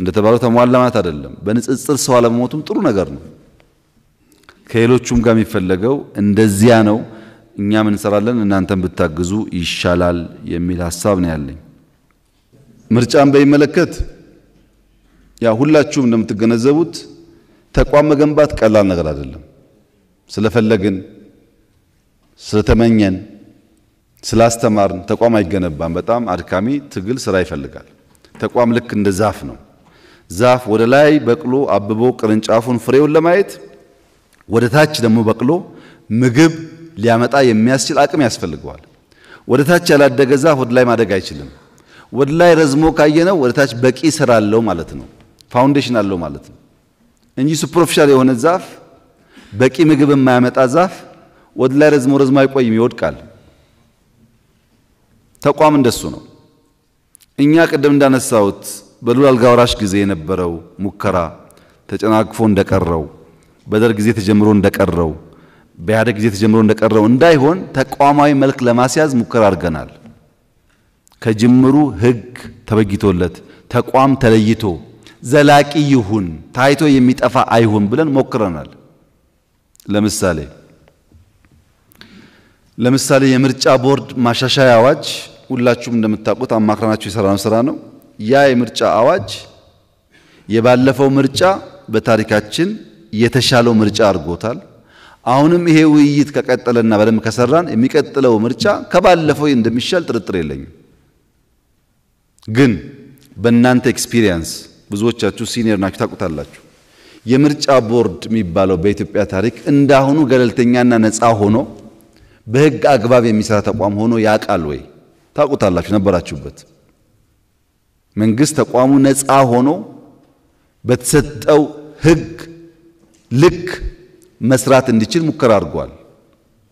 እንደተባለው ተሟላ ማለት አይደለም በንጽጽር ሰው አለመሞቱም ጥሩ ነገር ነው ከሌሎቹም ጋር የሚፈልገው እንደዚያ ነው እኛም እንሰራለን እናንተም ብታግዙ ይሻላል የሚል ሐሳብ ነው ያለኝ ምርጫን በሚመለከት ያ ሁላችሁም እንደምትገነዘቡት ተቋም መገንባት ቀላል ነገር አይደለም ስለፈለግን ስለተመኘን ስላስተማርን ተቋም አይገነባም በጣም አድካሚ ትግል ስራ ይፈልጋል ተቋም ልክ እንደ ዛፍ ነው ዛፍ ወደ ላይ በቅሎ አብቦ ቅርንጫፉን ፍሬውን ለማየት ወደ ታች ደግሞ በቅሎ ምግብ ሊያመጣ የሚያስችል አቅም ያስፈልጋል ወደ ታች ያላደገ ዛፍ ወደ ላይ ማደግ አይችልም ወደ ላይ ረዝሞ ካየነው ወደ ታች በቂ ስራ አለው ማለት ነው ፋውንዴሽን አለው ማለት ነው እንጂ ሱፐርፊሻል የሆነ ዛፍ በቂ ምግብ የማያመጣ ዛፍ ወደ ላይ ረዝሞ ረዝሞ አይቆይም ይወድቃል ተቋም እንደሱ ነው እኛ ቀደም እንዳነሳሁት በሉል አልጋውራሽ ጊዜ የነበረው ሙከራ ተጨናቅፎ እንደቀረው በደርግ ጊዜ ተጀምሮ እንደቀረው በያደግ ጊዜ ተጀምሮ እንደቀረው እንዳይሆን ተቋማዊ መልክ ለማስያዝ ሙከራ አድርገናል ከጅምሩ ህግ ተበግቶለት ተቋም ተለይቶ ዘላቂ ይሁን ታይቶ የሚጠፋ አይሁን ብለን ሞክረናል ለምሳሌ ለምሳሌ የምርጫ ቦርድ ማሻሻያ አዋጅ ሁላችሁም እንደምታውቁት አማክራናችሁ የሰራነው ስራ ነው ያ የምርጫ አዋጅ የባለፈው ምርጫ በታሪካችን የተሻለው ምርጫ አድርጎታል አሁንም ይሄ ውይይት ከቀጠለና በለም ከሰራን የሚቀጥለው ምርጫ ከባለፈው እንደሚሻል ጥርጥር የለኝም ግን በእናንተ ኤክስፒሪየንስ ብዙዎቻችሁ ሲኒየር ናችሁ ታውቁታላችሁ የምርጫ ቦርድ የሚባለው በኢትዮጵያ ታሪክ እንዳሁኑ ገለልተኛና ነፃ ሆኖ በህግ አግባብ የሚሰራ ተቋም ሆኖ ያቃል ወይ ታውቁታላችሁ ነበራችሁበት መንግስት ተቋሙ ነፃ ሆኖ በተሰጠው ህግ ልክ መስራት እንዲችል ሙከራ አድርጓል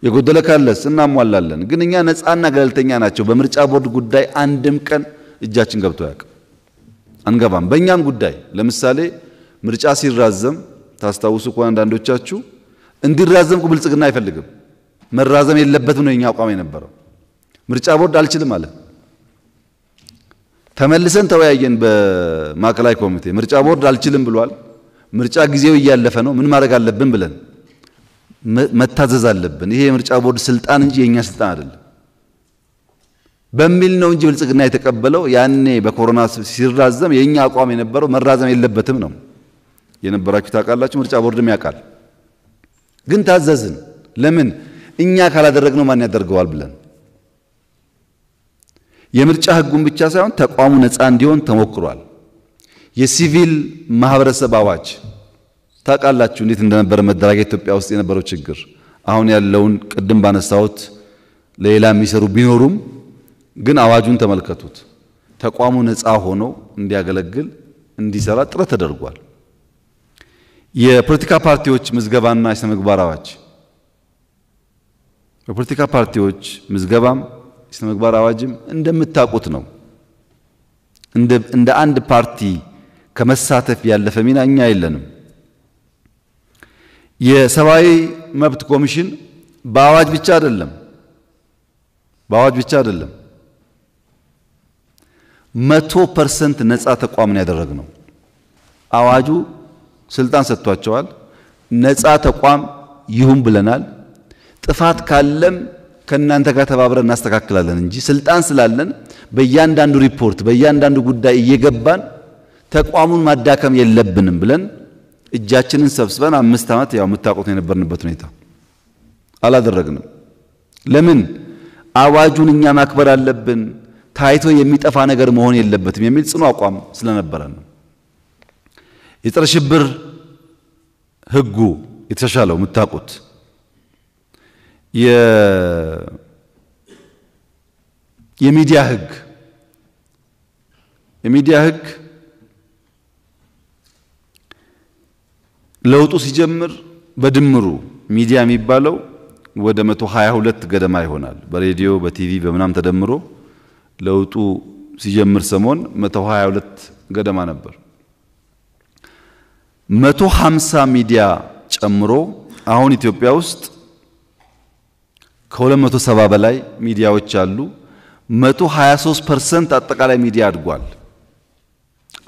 የጎደለ ካለስ እናሟላለን ግን እኛ ነፃና ገለልተኛ ናቸው በምርጫ ቦርድ ጉዳይ አንድም ቀን እጃችን ገብቶ ያቀ አንገባም በእኛም ጉዳይ ለምሳሌ ምርጫ ሲራዘም ታስታውሱ እንኳን አንዳንዶቻችሁ እንዲራዘም ብልጽግና አይፈልግም መራዘም የለበትም ነው የኛ አቋም የነበረው ምርጫ ቦርድ አልችልም ማለት ተመልሰን ተወያየን በማዕከላዊ ኮሚቴ ምርጫ ቦርድ አልችልም ብሏል ምርጫ ጊዜው ይያለፈ ነው ምን ማድረግ አለብን ብለን መታዘዝ አለብን ይሄ ምርጫ ቦርድ ስልጣን እንጂ የኛ ስልጣን አይደለም በሚል ነው እንጂ ብልጽግና የተቀበለው ያኔ በኮሮና ሲራዘም የኛ አቋም የነበረው መራዘም የለበትም ነው የነበራችሁ ታውቃላችሁ ምርጫ ቦርድም ያውቃል ግን ታዘዝን ለምን እኛ ካላደረግነው ማን ያደርገዋል ብለን የምርጫ ህጉን ብቻ ሳይሆን ተቋሙ ነፃ እንዲሆን ተሞክሯል። የሲቪል ማህበረሰብ አዋጅ ታቃላችሁ እንዴት እንደነበረ መደራጀት ኢትዮጵያ ውስጥ የነበረው ችግር አሁን ያለውን ቅድም ባነሳውት ሌላ የሚሰሩ ቢኖርም ግን አዋጁን ተመልከቱት ተቋሙ ነፃ ሆኖ እንዲያገለግል እንዲሰራ ጥረት ተደርጓል። የፖለቲካ ፓርቲዎች ምዝገባና የሥነ ምግባር አዋጅ የፖለቲካ ፓርቲዎች ምዝገባም የሥነ ምግባር አዋጅም እንደምታውቁት ነው እንደ እንደ አንድ ፓርቲ ከመሳተፍ ያለፈ ሚና እኛ የለንም። የሰብአዊ መብት ኮሚሽን በአዋጅ ብቻ አይደለም በአዋጅ ብቻ አይደለም መቶ ፐርሰንት ነፃ ተቋም ነው ያደረግነው። አዋጁ ስልጣን ሰጥቷቸዋል ነፃ ተቋም ይሁን ብለናል። ጥፋት ካለም ከናንተ ጋር ተባብረን እናስተካክላለን እንጂ ስልጣን ስላለን በእያንዳንዱ ሪፖርት በእያንዳንዱ ጉዳይ እየገባን ተቋሙን ማዳከም የለብንም ብለን እጃችንን ሰብስበን አምስት ዓመት ያው መታቆት የነበርንበት ሁኔታ አላደረግንም። ለምን አዋጁን እኛ ማክበር አለብን ታይቶ የሚጠፋ ነገር መሆን የለበትም የሚል ጽኑ አቋም ስለነበረን ነው። የፀረ ሽብር ህጉ የተሻሻለው መታቆት የሚዲያ ህግ የሚዲያ ህግ ለውጡ ሲጀምር በድምሩ ሚዲያ የሚባለው ወደ መቶ ሃያ ሁለት ገደማ ይሆናል በሬዲዮ በቲቪ በመናም ተደምሮ ለውጡ ሲጀምር ሰሞን መቶ ሃያ ሁለት ገደማ ነበር። መቶ ሃምሳ ሚዲያ ጨምሮ አሁን ኢትዮጵያ ውስጥ ከሁለት መቶ ሰባ በላይ ሚዲያዎች አሉ። መቶ ሃያ ሶስት ፐርሰንት አጠቃላይ ሚዲያ አድጓል።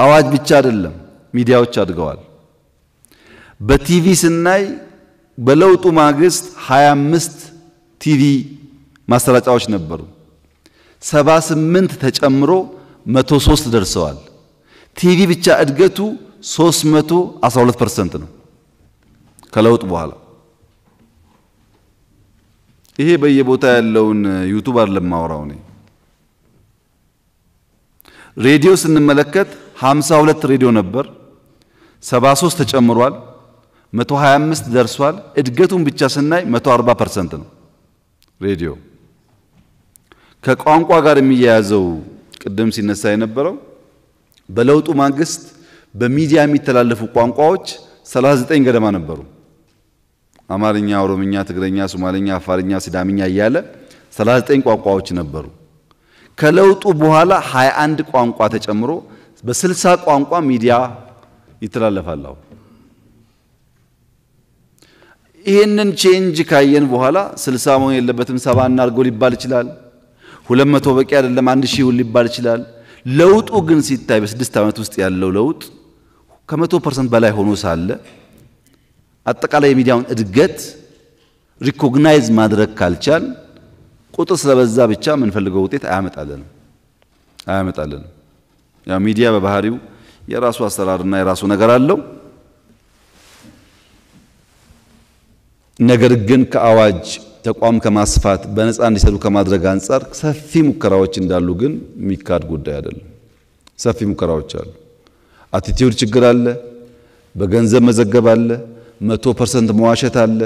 አዋጅ ብቻ አይደለም ሚዲያዎች አድገዋል። በቲቪ ስናይ በለውጡ ማግስት ሃያ አምስት ቲቪ ማሰራጫዎች ነበሩ ሰባ ስምንት ተጨምሮ መቶ ሶስት ደርሰዋል። ቲቪ ብቻ እድገቱ ሶስት መቶ አስራ ሁለት ፐርሰንት ነው ከለውጥ በኋላ። ይሄ በየቦታ ያለውን ዩቲዩበር ለማውራው ነው። ሬዲዮ ስንመለከት ሃምሳ ሁለት ሬዲዮ ነበር ሰባ ሶስት ተጨምሯል መቶ ሃያ አምስት ደርሷል። እድገቱን ብቻ ስናይ መቶ አርባ ፐርሰንት ነው ሬዲዮ። ከቋንቋ ጋር የሚያያዘው ቅድም ሲነሳ የነበረው በለውጡ ማግስት በሚዲያ የሚተላለፉ ቋንቋዎች ሰላሳ ዘጠኝ ገደማ ነበሩ አማርኛ ኦሮምኛ ትግርኛ ሶማሊኛ አፋርኛ ሲዳምኛ ያለ ሰላሳ ዘጠኝ ቋንቋዎች ነበሩ። ከለውጡ በኋላ ሃያ አንድ ቋንቋ ተጨምሮ በ60 ቋንቋ ሚዲያ ይተላለፋል። ይሄንን ቼንጅ ካየን በኋላ ስልሳ መሆን የለበትም ሰባ እናርገው ሊባል ይችላል ሁለት መቶ በቂ አይደለም አንድ ሺህ ሁሉ ሊባል ይችላል። ለውጡ ግን ሲታይ በስድስት ዓመት ውስጥ ያለው ለውጥ ከመቶ ፐርሰንት በላይ ሆኖ ሳለ አጠቃላይ ሚዲያውን እድገት ሪኮግናይዝ ማድረግ ካልቻል ቁጥር ስለበዛ ብቻ የምንፈልገው ውጤት አያመጣልን አያመጣልን። ያ ሚዲያ በባህሪው የራሱ አሰራርና የራሱ ነገር አለው። ነገር ግን ከአዋጅ ተቋም ከማስፋት በነፃ እንዲሰሩ ከማድረግ አንፃር ሰፊ ሙከራዎች እንዳሉ ግን የሚካድ ጉዳይ አይደለም። ሰፊ ሙከራዎች አሉ። አቲቲዩድ ችግር አለ በገንዘብ መዘገብ አለ መቶ ፐርሰንት መዋሸት አለ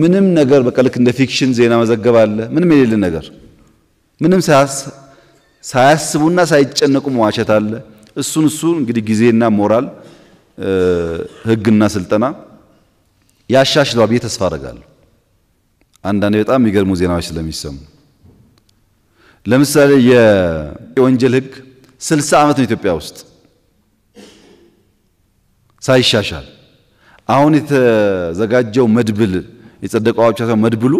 ምንም ነገር በቀልክ እንደ ፊክሽን ዜና መዘገብ አለ ምንም የሌለ ነገር ምንም ሳያስቡና ሳይጨነቁ መዋሸት አለ። እሱን እሱን እንግዲህ ጊዜና ሞራል ህግና ስልጠና ያሻሽላል ብዬ ተስፋ አደርጋለሁ። አንዳንዴ በጣም የሚገርሙ ዜናዎች ስለሚሰሙ ለምሳሌ የወንጀል ህግ ስልሳ ዓመት ነው ኢትዮጵያ ውስጥ ሳይሻሻል። አሁን የተዘጋጀው መድብል የጸደቀው አዋጅ ሳይሆን መድብሉ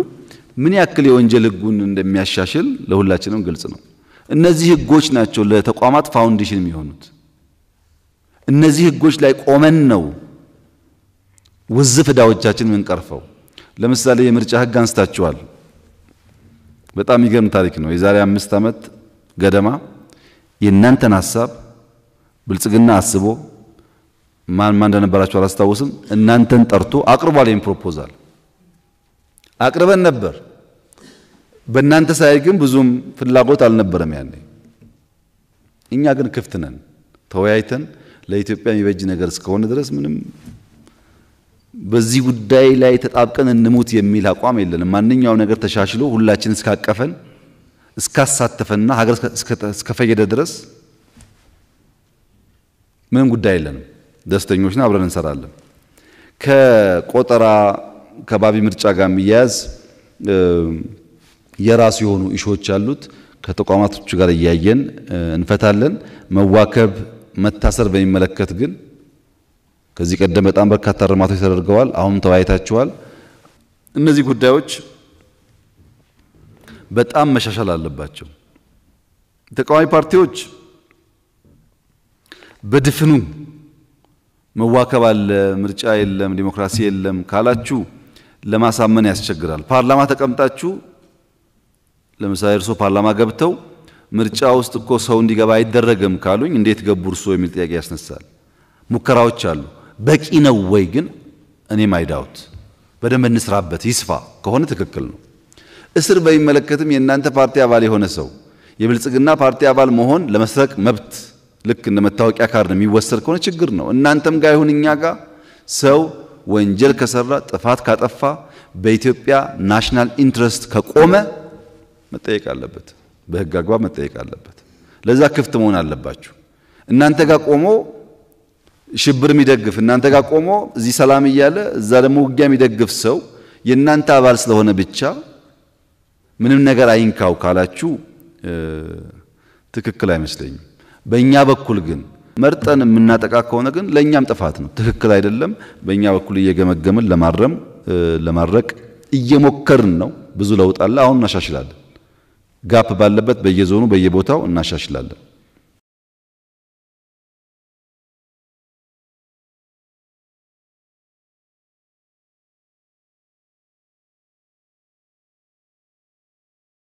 ምን ያክል የወንጀል ህጉን እንደሚያሻሽል ለሁላችንም ግልጽ ነው። እነዚህ ህጎች ናቸው ለተቋማት ፋውንዴሽን የሚሆኑት። እነዚህ ህጎች ላይ ቆመን ነው ውዝፍ ዕዳዎቻችን የምንቀርፈው። ለምሳሌ የምርጫ ህግ አንስታችኋል በጣም የሚገርም ታሪክ ነው። የዛሬ አምስት ዓመት ገደማ የእናንተን ሐሳብ ብልጽግና አስቦ ማን ማን እንደነበራችሁ አላስታውስም እናንተን ጠርቶ አቅርቧል ይሄን ፕሮፖዛል አቅርበን ነበር በእናንተ ሳይግም ብዙም ፍላጎት አልነበረም ያኔ። እኛ ግን ክፍት ነን ተወያይተን ለኢትዮጵያ የሚበጅ ነገር እስከሆነ ድረስ ምንም በዚህ ጉዳይ ላይ ተጣብቀን እንሙት የሚል አቋም የለንም ማንኛው ነገር ተሻሽሎ ሁላችን እስካቀፈን እስካሳተፈና ሀገር እስከፈየደ ድረስ ምንም ጉዳይ የለንም ደስተኞችና አብረን እንሰራለን ከቆጠራ ከባቢ ምርጫ ጋር የሚያዝ የራስ የሆኑ ኢሹዎች አሉት ከተቋማቶች ጋር ያያየን እንፈታለን መዋከብ መታሰር በሚመለከት ግን ከዚህ ቀደም በጣም በርካታ ርማቶች ተደርገዋል አሁን ተዋይታቸዋል እነዚህ ጉዳዮች በጣም መሻሻል አለባቸው ተቃዋሚ ፓርቲዎች በድፍኑ መዋከብ አለ ምርጫ የለም ዲሞክራሲ የለም ካላችሁ ለማሳመን ያስቸግራል ፓርላማ ተቀምጣችሁ ለምሳሌ እርሶ ፓርላማ ገብተው ምርጫ ውስጥ እኮ ሰው እንዲገባ አይደረግም ካሉኝ እንዴት ገቡ እርሶ የሚል ጥያቄ ያስነሳል ሙከራዎች አሉ በቂ ነው ወይ ግን እኔም አይዳውት በደንብ እንስራበት ይስፋ ከሆነ ትክክል ነው እስር በሚመለከትም የእናንተ ፓርቲ አባል የሆነ ሰው የብልጽግና ፓርቲ አባል መሆን ለመስረቅ መብት ልክ እንደመታወቂያ ካርድ የሚወሰድ ከሆነ ችግር ነው እናንተም ጋር ይሁን እኛ ጋር ሰው ወንጀል ከሰራ ጥፋት ካጠፋ በኢትዮጵያ ናሽናል ኢንትረስት ከቆመ መጠየቅ አለበት በህግ አግባብ መጠየቅ አለበት ለዛ ክፍት መሆን አለባችሁ እናንተ ጋር ቆሞ ሽብር የሚደግፍ እናንተ ጋር ቆሞ እዚ ሰላም ይያለ እዛ ደሞ ውጊያ የሚደግፍ ሰው የእናንተ አባል ስለሆነ ብቻ ምንም ነገር አይንካው ካላችሁ ትክክል አይመስለኝም በእኛ በኩል ግን መርጠን የምናጠቃ ከሆነ ግን ለኛም ጥፋት ነው ትክክል አይደለም በእኛ በኩል እየገመገመን ለማረም ለማረቅ እየሞከርን ነው ብዙ ለውጥ አለ አሁን እናሻሽላለን ጋፕ ባለበት በየዞኑ በየቦታው እናሻሽላለን